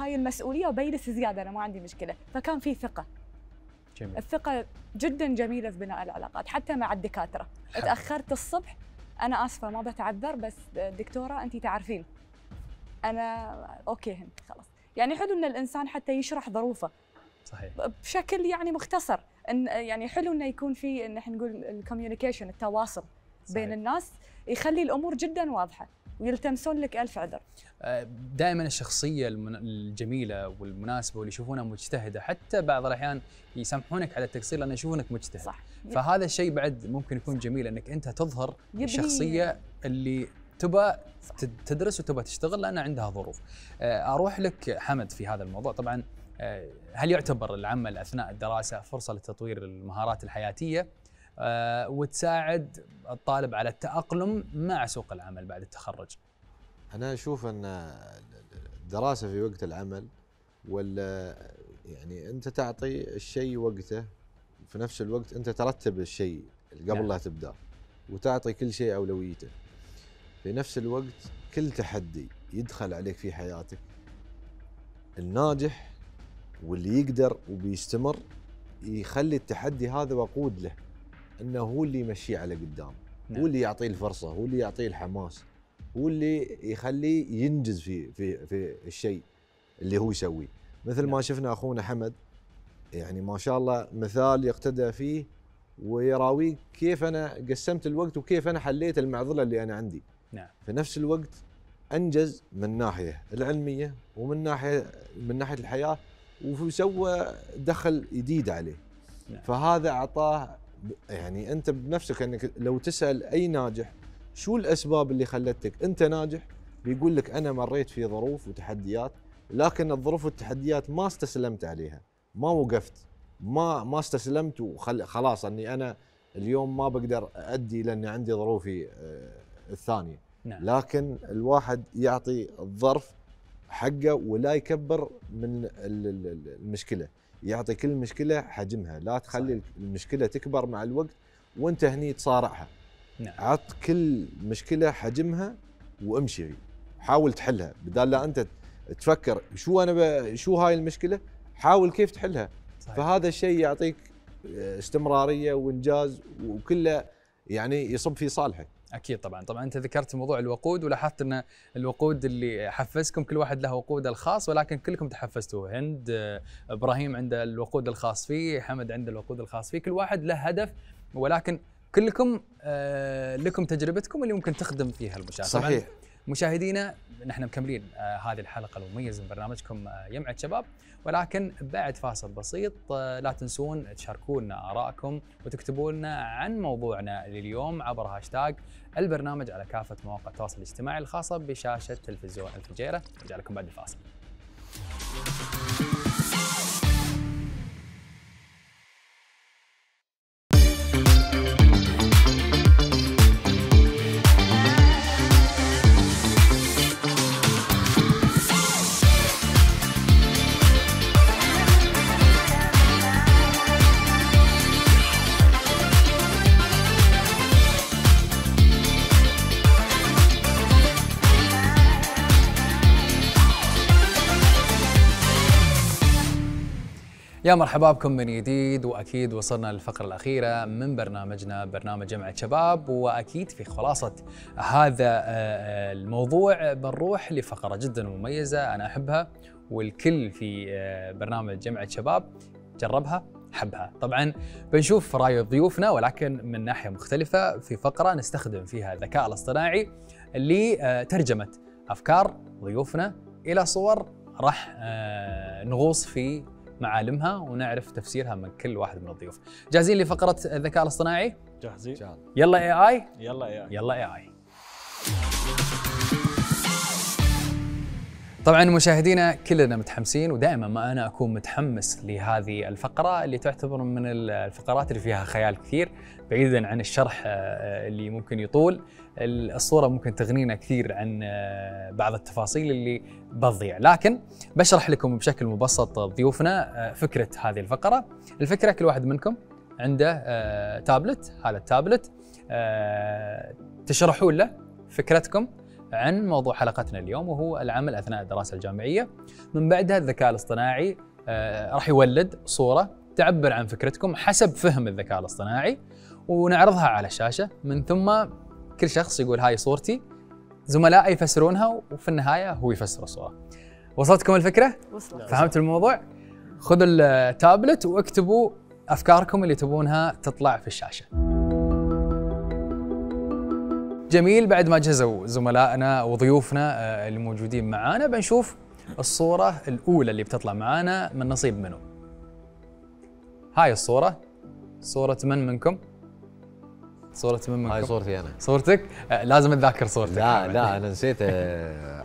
هاي المسؤولية وبيلس زيادة، أنا ما عندي مشكلة. فكان في ثقة. جميل. الثقة جدا جميلة في بناء العلاقات، حتى مع الدكاترة. حب. تأخرت الصبح، أنا آسفة ما بتعذر، بس دكتورة أنتي تعرفين أنا أوكي هند خلاص. يعني حلو أن الإنسان حتى يشرح ظروفه. صحيح. بشكل يعني مختصر، إن يعني حلو أنه يكون في إن إحنا نقول الكوميونيكيشن، التواصل. صحيح. بين الناس يخلي الأمور جدا واضحة ويلتمسون لك ألف عذر. دائما الشخصية الجميلة والمناسبة واللي يشوفونها مجتهدة، حتى بعض الأحيان يسامحونك على التقصير لأن يشوفونك مجتهد. صح. فهذا الشيء بعد ممكن يكون جميل، أنك أنت تظهر الشخصية اللي تبى تدرس وتبى تشتغل لأن عندها ظروف. أروح لك حمد في هذا الموضوع. طبعا هل يعتبر العمل أثناء الدراسة فرصة لتطوير المهارات الحياتية وتساعد الطالب على التأقلم مع سوق العمل بعد التخرج؟ أنا أشوف أن الدراسة في وقت العمل، ولا يعني أنت تعطي الشيء وقته، في نفس الوقت أنت ترتب الشيء اللي قبل. نعم. لا تبدأ، وتعطي كل شيء أولويته. في نفس الوقت كل تحدي يدخل عليك في حياتك، الناجح واللي يقدر وبيستمر يخلي التحدي هذا وقود له، انه هو اللي يمشيه على قدام. نعم. هو اللي يعطيه الفرصه، هو اللي يعطيه الحماس، هو اللي يخليه ينجز في في في الشيء اللي هو يسويه، مثل نعم. ما شفنا اخونا حمد، يعني ما شاء الله مثال يقتدى فيه ويراويك كيف انا قسمت الوقت وكيف انا حليت المعضله اللي انا عندي. نعم. في نفس الوقت انجز من ناحيه العلميه ومن ناحيه من ناحيه الحياه، وسوى دخل جديد عليه. نعم. فهذا اعطاه، يعني انت بنفسك انك لو تسال اي ناجح شو الاسباب اللي خلتك انت ناجح، بيقول لك انا مريت في ظروف وتحديات، لكن الظروف والتحديات ما استسلمت عليها، ما وقفت، ما ما استسلمت وخلاص اني انا اليوم ما بقدر ادي لان عندي ظروفي الثانيه. نعم. لكن الواحد يعطي الظرف حقه ولا يكبر من المشكله، يعطي كل مشكله حجمها، لا تخلي المشكله تكبر مع الوقت وانت هني تصارعها. نعم. عط كل مشكله حجمها وامشي، حاول تحلها، بدال لا انت تفكر شو انا شو هاي المشكله، حاول كيف تحلها. صحيح. فهذا الشيء يعطيك استمراريه وانجاز، وكله يعني يصب في صالحك. اكيد طبعا. طبعا انت ذكرت موضوع الوقود، ولاحظت ان الوقود اللي حفزكم كل واحد له وقوده الخاص، ولكن كلكم تحفزتوا. هند، ابراهيم عنده الوقود الخاص فيه، حمد عنده الوقود الخاص فيه، كل واحد له هدف، ولكن كلكم آه لكم تجربتكم اللي ممكن تخدم فيها المشاهد. صحيح. مشاهدينا، نحن مكملين آه هذه الحلقه المميزه من برنامجكم آه جمعة شباب، ولكن بعد فاصل بسيط. آه لا تنسون تشاركونا آراءكم وتكتبوا لنا عن موضوعنا لليوم عبر هاشتاج البرنامج على كافه مواقع التواصل الاجتماعي الخاصه بشاشه تلفزيون الفجيره. نرجع لكم بعد الفاصل. يا مرحبا بكم من جديد، واكيد وصلنا للفقره الاخيره من برنامجنا برنامج جمعة شباب، واكيد في خلاصه هذا الموضوع بنروح لفقره جدا مميزه انا احبها والكل في برنامج جمعة شباب جربها حبها. طبعا بنشوف راي ضيوفنا ولكن من ناحيه مختلفه في فقره نستخدم فيها الذكاء الاصطناعي لترجمه افكار ضيوفنا الى صور راح نغوص في معالمها ونعرف تفسيرها من كل واحد من الضيوف. جاهزين لفقرة الذكاء الاصطناعي؟ جاهزين. جاهز. يلا اي اي يلا اي اي يلا اي اي طبعا مشاهدينا كلنا متحمسين، ودائما ما انا اكون متحمس لهذه الفقرة اللي تعتبر من الفقرات اللي فيها خيال كثير، بعيدا عن الشرح اللي ممكن يطول، الصورة ممكن تغنينا كثير عن بعض التفاصيل اللي بتضيع، لكن بشرح لكم بشكل مبسط ضيوفنا فكرة هذه الفقرة. الفكرة كل واحد منكم عنده تابلت، هذا التابلت تشرحون له فكرتكم عن موضوع حلقتنا اليوم وهو العمل أثناء الدراسة الجامعية. من بعدها الذكاء الاصطناعي راح يولد صورة تعبر عن فكرتكم حسب فهم الذكاء الاصطناعي ونعرضها على الشاشة، من ثم كل شخص يقول هاي صورتي، زملائي يفسرونها، وفي النهاية هو يفسر الصورة. وصلتكم الفكرة؟ وصلت. فهمت الموضوع؟ خذوا التابلت واكتبوا أفكاركم اللي تبونها تطلع في الشاشة. جميل. بعد ما جهزوا زملائنا وضيوفنا اللي موجودين معانا بنشوف الصورة الأولى اللي بتطلع معانا من نصيب منو. هاي الصورة، صورة من منكم؟ صورة من منكم؟ هاي صورتي أنا. صورتك؟ آه لازم أتذاكر صورتك. لا لا أنا نسيت،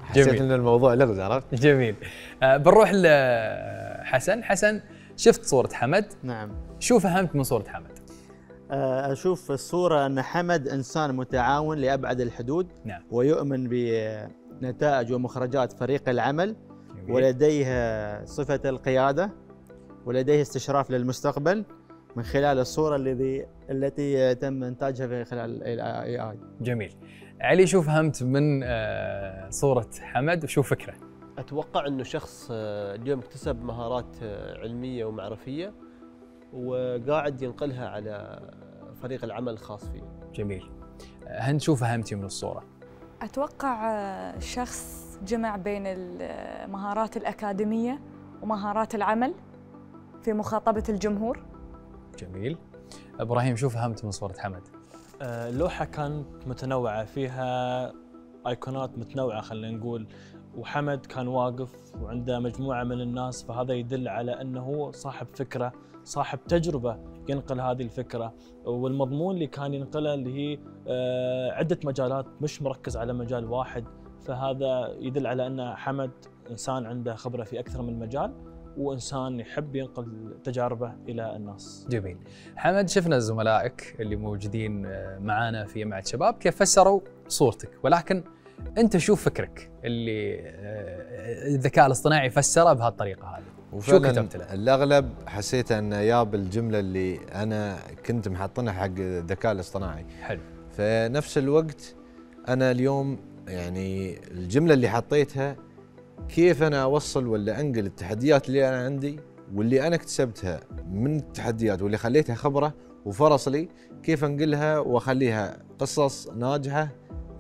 حسيت إن الموضوع لغز، عرفت؟ جميل. آه بنروح لحسن. حسن، شفت صورة حمد؟ نعم. شو فهمت من صورة حمد؟ أشوف في الصورة أن حمد إنسان متعاون لأبعد الحدود. نعم. ويؤمن بنتائج ومخرجات فريق العمل. جميل. ولديه صفة القيادة ولديه استشراف للمستقبل من خلال الصورة الذي التي تم إنتاجها في خلال الاي اي. جميل. علي، شو فهمت من صورة حمد وشو فكرة؟ أتوقع أنه شخص اليوم اكتسب مهارات علمية ومعرفية وقاعد ينقلها على فريق العمل الخاص فيه. جميل. هند، شو فهمتي من الصورة؟ أتوقع شخص جمع بين المهارات الأكاديمية ومهارات العمل في مخاطبة الجمهور. جميل. إبراهيم، شو فهمت من صورة حمد؟ اللوحة كانت متنوعة فيها أيقونات متنوعة خلينا نقول، وحمد كان واقف وعنده مجموعة من الناس، فهذا يدل على أنه صاحب فكرة، صاحب تجربة ينقل هذه الفكرة، والمضمون اللي كان ينقله اللي هي عدة مجالات مش مركز على مجال واحد، فهذا يدل على أن حمد إنسان عنده خبرة في أكثر من مجال وإنسان يحب ينقل تجاربه إلى الناس. جميل. حمد، شفنا زملائك اللي موجودين معانا في جمعة شباب كيف فسروا صورتك، ولكن أنت شو فكرك اللي الذكاء الاصطناعي فسره بهالطريقة هذه؟ شو كتبت له؟ الأغلب حسيت أنه ياب الجملة اللي أنا كنت محطنها حق الذكاء الاصطناعي. حلو. في نفس الوقت أنا اليوم يعني الجملة اللي حطيتها كيف أنا أوصل ولا أنقل التحديات اللي أنا عندي واللي أنا اكتسبتها من التحديات واللي خليتها خبرة وفرص لي، كيف أنقلها وأخليها قصص ناجحة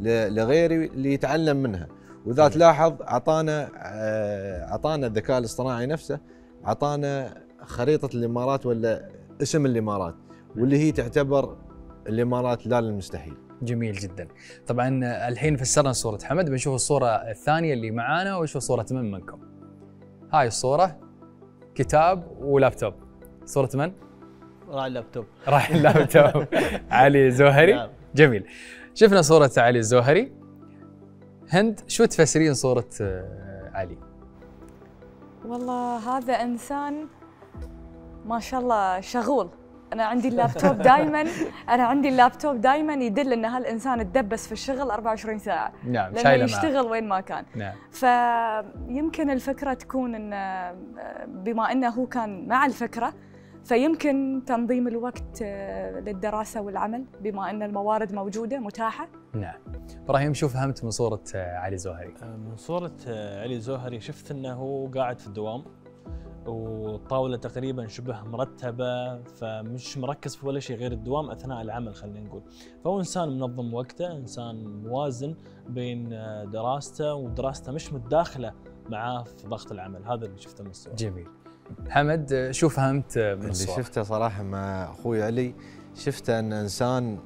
لغيري اللي يتعلم منها. واذا تلاحظ اعطانا اعطانا الذكاء الاصطناعي نفسه اعطانا خريطه الامارات ولا اسم الامارات واللي هي تعتبر الامارات لا للمستحيل. جميل جدا. طبعا الحين فسرنا صوره حمد، بنشوف الصوره الثانيه اللي معانا ونشوف صوره من منكم. هاي الصوره كتاب ولابتوب. صوره من؟ راعي اللابتوب. راعي اللابتوب. علي الزهري. جميل. شفنا صورة علي الزهري. هند، شو تفسرين صورة علي؟ والله هذا إنسان ما شاء الله شغول. أنا عندي اللابتوب دائما أنا عندي اللابتوب دائما يدل أن هالإنسان تدبس في الشغل أربعة وعشرين ساعة. نعم، لأنه يشتغل وين ما كان. نعم. فيمكن الفكرة تكون أن بما أنه هو كان مع الفكرة فيمكن تنظيم الوقت للدراسة والعمل بما أن الموارد موجودة متاحة. نعم. إبراهيم، شو فهمت من صورة علي زوهري؟ من صورة علي زوهري شفت أنه قاعد في الدوام والطاولة تقريبا شبه مرتبة، فمش مركز في ولا شيء غير الدوام أثناء العمل خلينا نقول. فهو إنسان منظم وقته، إنسان موازن بين دراسته ودراسته مش متداخلة معاه في ضغط العمل. هذا اللي شفته من الصورة. جميل. حمد، شو فهمت من الصورة؟ اللي شفته صراحة مع أخوي علي، شفته أن إنسان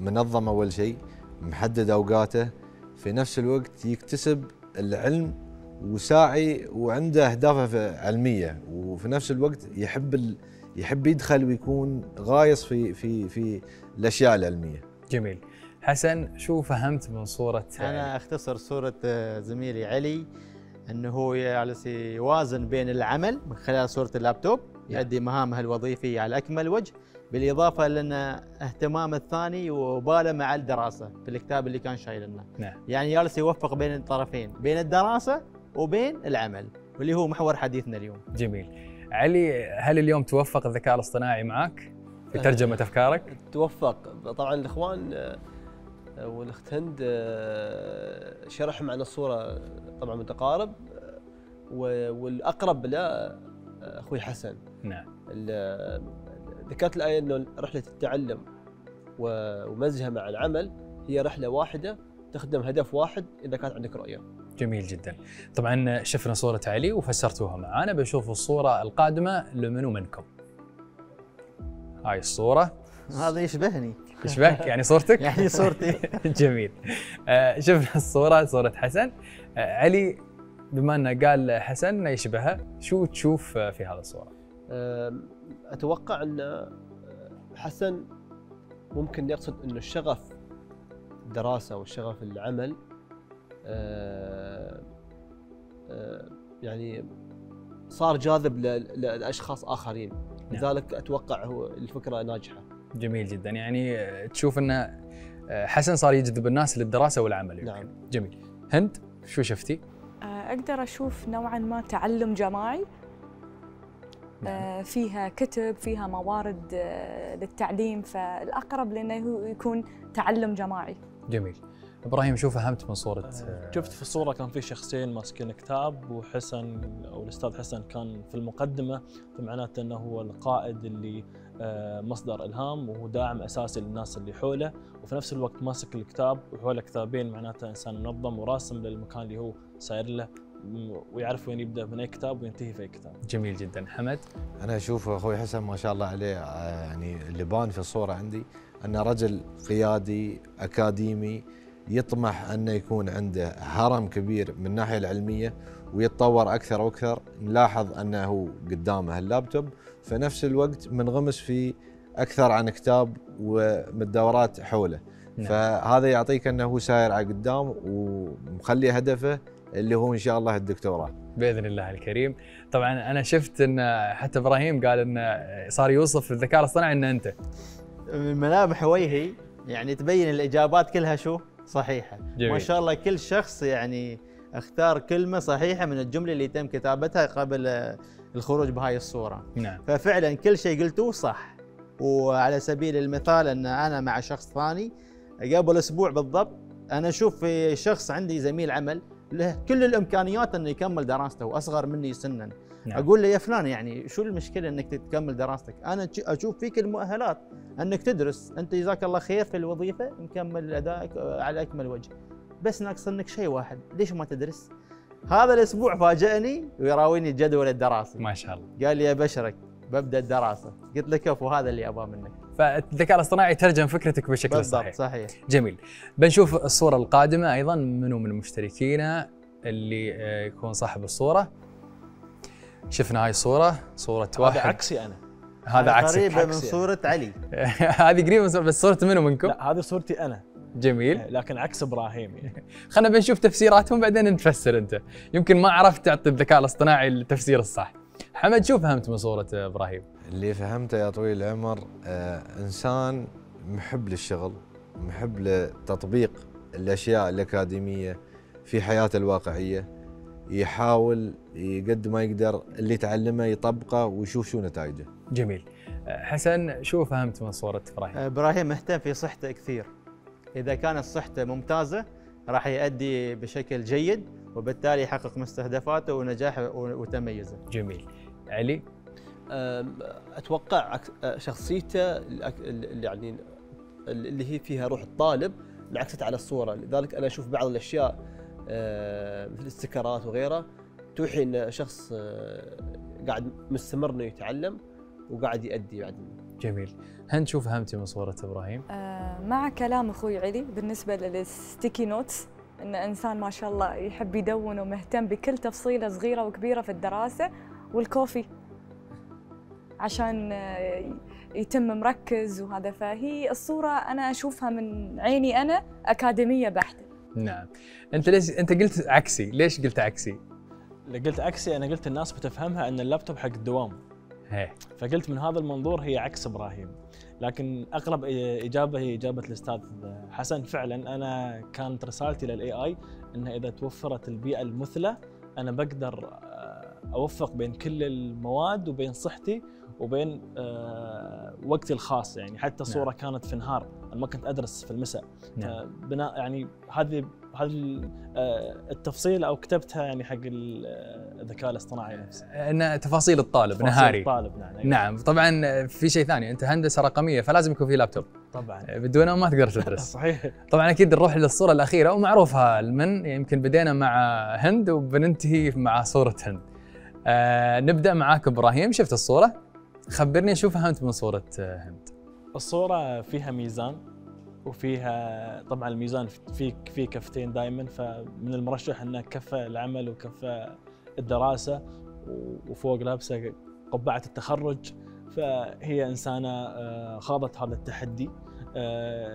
منظم أول شيء، محدد أوقاته، في نفس الوقت يكتسب العلم وساعي وعنده أهدافه علمية، وفي نفس الوقت يحب يحب يدخل ويكون غايص في في في الأشياء العلمية. جميل. حسن، شو فهمت من صورة؟ أنا أختصر صورة زميلي علي أنه هو جالس يوازن بين العمل من خلال صورة اللابتوب، يؤدي مهامه الوظيفية على أكمل وجه، بالإضافة لأن اهتمامه الثاني وباله مع الدراسة في الكتاب اللي كان شايل لنا. نعم. يعني جالس يوفق بين الطرفين، بين الدراسة وبين العمل، واللي هو محور حديثنا اليوم. جميل. علي، هل اليوم توفق الذكاء الاصطناعي معك في ترجمة أفكارك؟ توفق طبعا. الإخوان والأخت هند شرحهم عن الصورة طبعا متقارب، والأقرب له أخوي حسن. نعم. ذكرت الآية أنه رحلة التعلم ومزجها مع العمل هي رحلة واحدة تخدم هدف واحد إذا كانت عندك رؤية. جميل جدا. طبعا شفنا صورة علي وفسرتوها معانا، بنشوف الصورة القادمة لمنو منكم. هاي الصورة. هذا يشبهني. يشبهك يعني صورتك؟ يعني صورتي. جميل. آه شفنا الصورة، صورة حسن. آه علي، بما انه قال حسن يشبهها، شو تشوف في هذه الصورة؟ آه اتوقع ان حسن ممكن يقصد انه الشغف الدراسة والشغف العمل آه آه يعني صار جاذب لأشخاص آخرين. نعم. لذلك أتوقع هو الفكرة ناجحة. جميل جدا. يعني تشوف أن حسن صار يجذب الناس للدراسة والعمل. نعم. جميل. هند، شو شفتي؟ أقدر أشوف نوعا ما تعلم جماعي. نعم. فيها كتب، فيها موارد للتعليم، فالأقرب لأنه يكون تعلم جماعي. جميل. ابراهيم، شو فهمت من صورة؟ شفت في الصورة كان في شخصين ماسكين كتاب، وحسن او الاستاذ حسن كان في المقدمة، فمعناته انه هو القائد اللي مصدر الهام وهو داعم اساسي للناس اللي حوله، وفي نفس الوقت ماسك الكتاب وحوله كتابين، معناته انسان منظم وراسم للمكان اللي هو ساير له، ويعرف وين يبدا من اي كتاب وينتهي في اي كتاب. جميل جدا. حمد، انا اشوف اخوي حسن ما شاء الله عليه، يعني اللي بان في الصورة عندي انه رجل قيادي اكاديمي، يطمح أن يكون عنده هرم كبير من الناحية العلمية ويتطور أكثر وأكثر. نلاحظ أنه قدامه اللابتوب، في نفس الوقت منغمس في أكثر عن كتاب والدورات حوله. نعم. فهذا يعطيك أنه ساير على قدام ومخلي هدفه اللي هو إن شاء الله الدكتوراه بإذن الله الكريم. طبعا أنا شفت أن حتى إبراهيم قال أن صار يوصف الذكاء الاصطناعي أن أنت من ملامح وجهي يعني تبين الإجابات كلها شو صحيحة. جميل. ما شاء الله كل شخص يعني اختار كلمة صحيحة من الجملة اللي تم كتابتها قبل الخروج بهاي الصورة. نعم. ففعلا كل شيء قلته صح. وعلى سبيل المثال أن أنا مع شخص ثاني قبل أسبوع بالضبط، أنا أشوف في شخص عندي زميل عمل له كل الإمكانيات أنه يكمل دراسته وأصغر مني سنا. نعم. أقول له يا فلان، يعني شو المشكلة أنك تكمل دراستك؟ أنا أشوف فيك المؤهلات أنك تدرس، أنت جزاك الله خير في الوظيفة مكمل أدائك على أكمل وجه، بس ناقص لك شيء واحد، ليش ما تدرس؟ هذا الأسبوع فاجأني ويراويني الجدول الدراسي. ما شاء الله. قال لي أبشرك ببدأ الدراسة. قلت له كفو، هذا اللي أبغاه منك. فالذكاء الاصطناعي ترجم فكرتك بشكل صحيح. صحيح. جميل. بنشوف الصورة القادمة أيضا، منو من مشتركينا اللي يكون صاحب الصورة؟ شفنا هاي الصورة، صورة واحد. هذا عكسي أنا. هذا عكسي. قريبة من صورة علي. هذه قريبة من صورة، بس صورة منو منكم؟ لا، هذه صورتي أنا. جميل، لكن عكس ابراهيم يعني. خلينا بنشوف تفسيراتهم بعدين نفسر. انت يمكن ما عرفت تعطي الذكاء الاصطناعي التفسير الصح. حمد، شو فهمت من صورة ابراهيم؟ اللي فهمته يا طويل العمر آه، انسان محب للشغل، محب لتطبيق الاشياء الاكاديميه في حياته الواقعيه، يحاول قد ما يقدر اللي تعلمه يطبقه ويشوف شو نتائجه. جميل. حسن، شو فهمت من صورة ابراهيم؟ ابراهيم مهتم في صحته كثير. اذا كانت صحته ممتازه راح يؤدي بشكل جيد وبالتالي يحقق مستهدفاته ونجاحه وتميزه. جميل. علي؟ اتوقع شخصيته يعني اللي هي فيها روح الطالب انعكست على الصوره، لذلك انا اشوف بعض الاشياء مثل السكرات وغيرها توحي ان شخص قاعد مستمر انه يتعلم وقاعد يؤدي بعد. جميل. هند، شو فهمتي من صوره ابراهيم؟ أه مع كلام اخوي علي بالنسبه للستيكي نوتس، انه انسان ما شاء الله يحب يدون ومهتم بكل تفصيله صغيره وكبيره في الدراسه، والكوفي عشان يتم مركز وهذا. فهي الصوره انا اشوفها من عيني انا اكاديميه بحته. نعم. انت ليش انت قلت عكسي؟ ليش قلت عكسي؟ اللي قلت عكسي انا قلت الناس بتفهمها ان اللابتوب حق الدوام. هي. فقلت من هذا المنظور هي عكس ابراهيم، لكن اقرب اجابه هي اجابه الاستاذ حسن. فعلا انا كانت رسالتي للاي اي انه اذا توفرت البيئه المثلى انا بقدر اوفق بين كل المواد وبين صحتي وبين وقتي الخاص. يعني حتى صوره نعم. كانت في نهار، انا ما كنت ادرس في المساء. نعم. بناء يعني هذه هذه التفصيله او كتبتها يعني حق الذكاء الاصطناعي نفسه، ان تفاصيل الطالب نهاري. الطالب نعم. نعم. نعم طبعا. في شيء ثاني، انت هندسه رقميه فلازم يكون في لابتوب طبعا، بدونه ما تقدر تدرس. صحيح. طبعا اكيد نروح للصوره الاخيره ومعروفها من، يمكن بدينا مع هند وبننتهي مع صوره هند. آه نبدا معاك ابراهيم. شفت الصوره؟ خبرني شو فهمت من صوره هند. الصوره فيها ميزان، وفيها طبعا الميزان في في كفتين دائما، فمن المرشح انه كفه العمل وكفه الدراسه، وفوق لابسه قبعه التخرج، فهي انسانه خاضت هذا التحدي.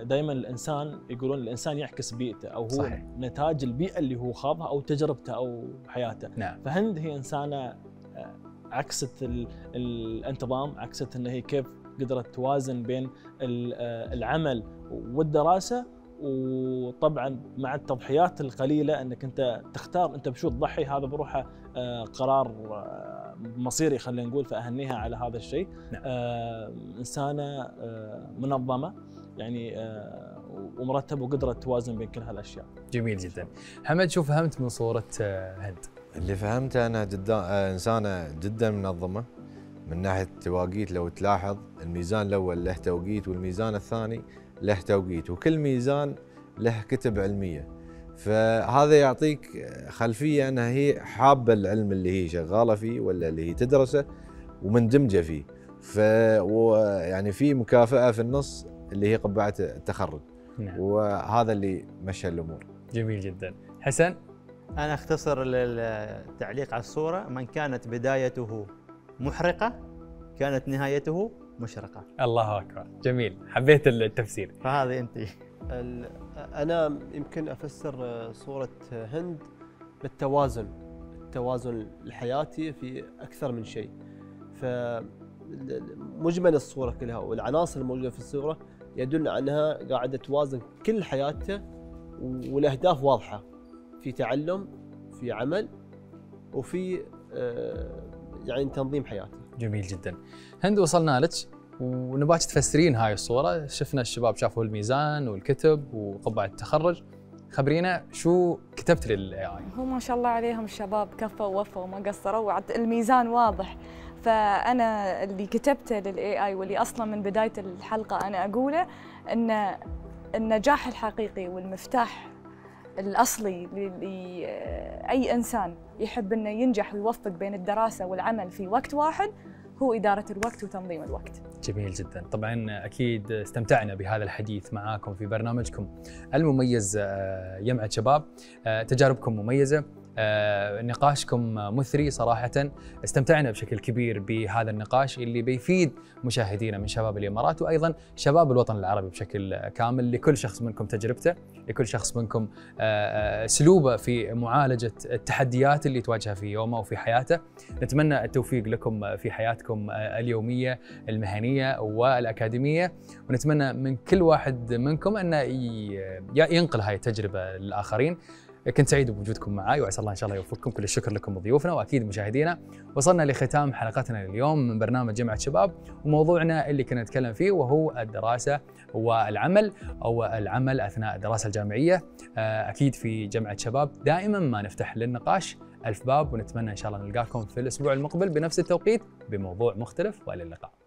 دائما الانسان يقولون الانسان يعكس بيئته، او هو صحيح. نتاج البيئه اللي هو خاضها او تجربته او حياته. نعم. فهند هي انسانه عكست الانتظام، عكست ان هي كيف قدرت توازن بين العمل والدراسه، وطبعا مع التضحيات القليله انك انت تختار انت بشو تضحي، هذا بروحه قرار مصيري خلينا نقول، فاهنيها على هذا الشيء. نعم. آه، انسانه آه، منظمه يعني آه، ومرتبه وقدرت توازن بين كل هالاشياء. جميل جدا. حمد، شو فهمت من صوره هند؟ اللي فهمته انا جدا انسانه جدا منظمه من ناحيه التواقيت. لو تلاحظ الميزان الاول له توقيت والميزان الثاني له توقيت، وكل ميزان له كتب علميه، فهذا يعطيك خلفيه انها هي حابه العلم اللي هي شغاله فيه ولا اللي هي تدرسه ومندمجه فيه. ف يعني في مكافاه في النص اللي هي قبعه التخرج. نعم. وهذا اللي مشى الامور. جميل جدا. حسن، انا اختصر التعليق على الصوره: من كانت بدايته محرقه كانت نهايته مشرقه. الله اكبر. جميل. حبيت التفسير. فهذه انت. أنا يمكن أفسر صورة هند بالتوازن، التوازن الحياتي في أكثر من شيء. فمجمل الصورة كلها والعناصر الموجودة في الصورة يدل أنها قاعدة توازن كل حياتها، والأهداف واضحة في تعلم، في عمل، وفي يعني تنظيم حياتي. جميل جدا. هند، وصلنا لك ونباك تفسرين هاي الصورة. شفنا الشباب شافوا الميزان والكتب وقبعة التخرج، خبرينا شو كتبت للاي اي؟ هو ما شاء الله عليهم الشباب، كفوا ووفوا وما قصروا، الميزان واضح. فأنا اللي كتبته للاي اي واللي أصلا من بداية الحلقة أنا أقوله أن النجاح الحقيقي والمفتاح الأصلي لأي إنسان يحب أنه ينجح ويوفق بين الدراسة والعمل في وقت واحد هو إدارة الوقت وتنظيم الوقت. جميل جدا. طبعا أكيد استمتعنا بهذا الحديث معاكم في برنامجكم المميز جمعة شباب. تجاربكم مميزة، نقاشكم مثري صراحة، استمتعنا بشكل كبير بهذا النقاش اللي بيفيد مشاهدينا من شباب الإمارات وأيضا شباب الوطن العربي بشكل كامل. لكل شخص منكم تجربته، لكل شخص منكم أسلوبه في معالجة التحديات اللي تواجهها في يومه وفي حياته. نتمنى التوفيق لكم في حياتكم اليومية المهنية والأكاديمية، ونتمنى من كل واحد منكم أن ينقل هاي التجربة للآخرين. كنت سعيد بوجودكم معي وعسى الله إن شاء الله يوفقكم. كل الشكر لكم وضيوفنا وأكيد مشاهدينا. وصلنا لختام حلقتنا اليوم من برنامج جمعة شباب، وموضوعنا اللي كنا نتكلم فيه وهو الدراسة والعمل أو العمل أثناء الدراسة الجامعية. أكيد في جمعة شباب دائما ما نفتح للنقاش ألف باب، ونتمنى إن شاء الله نلقاكم في الأسبوع المقبل بنفس التوقيت بموضوع مختلف. وإلى اللقاء.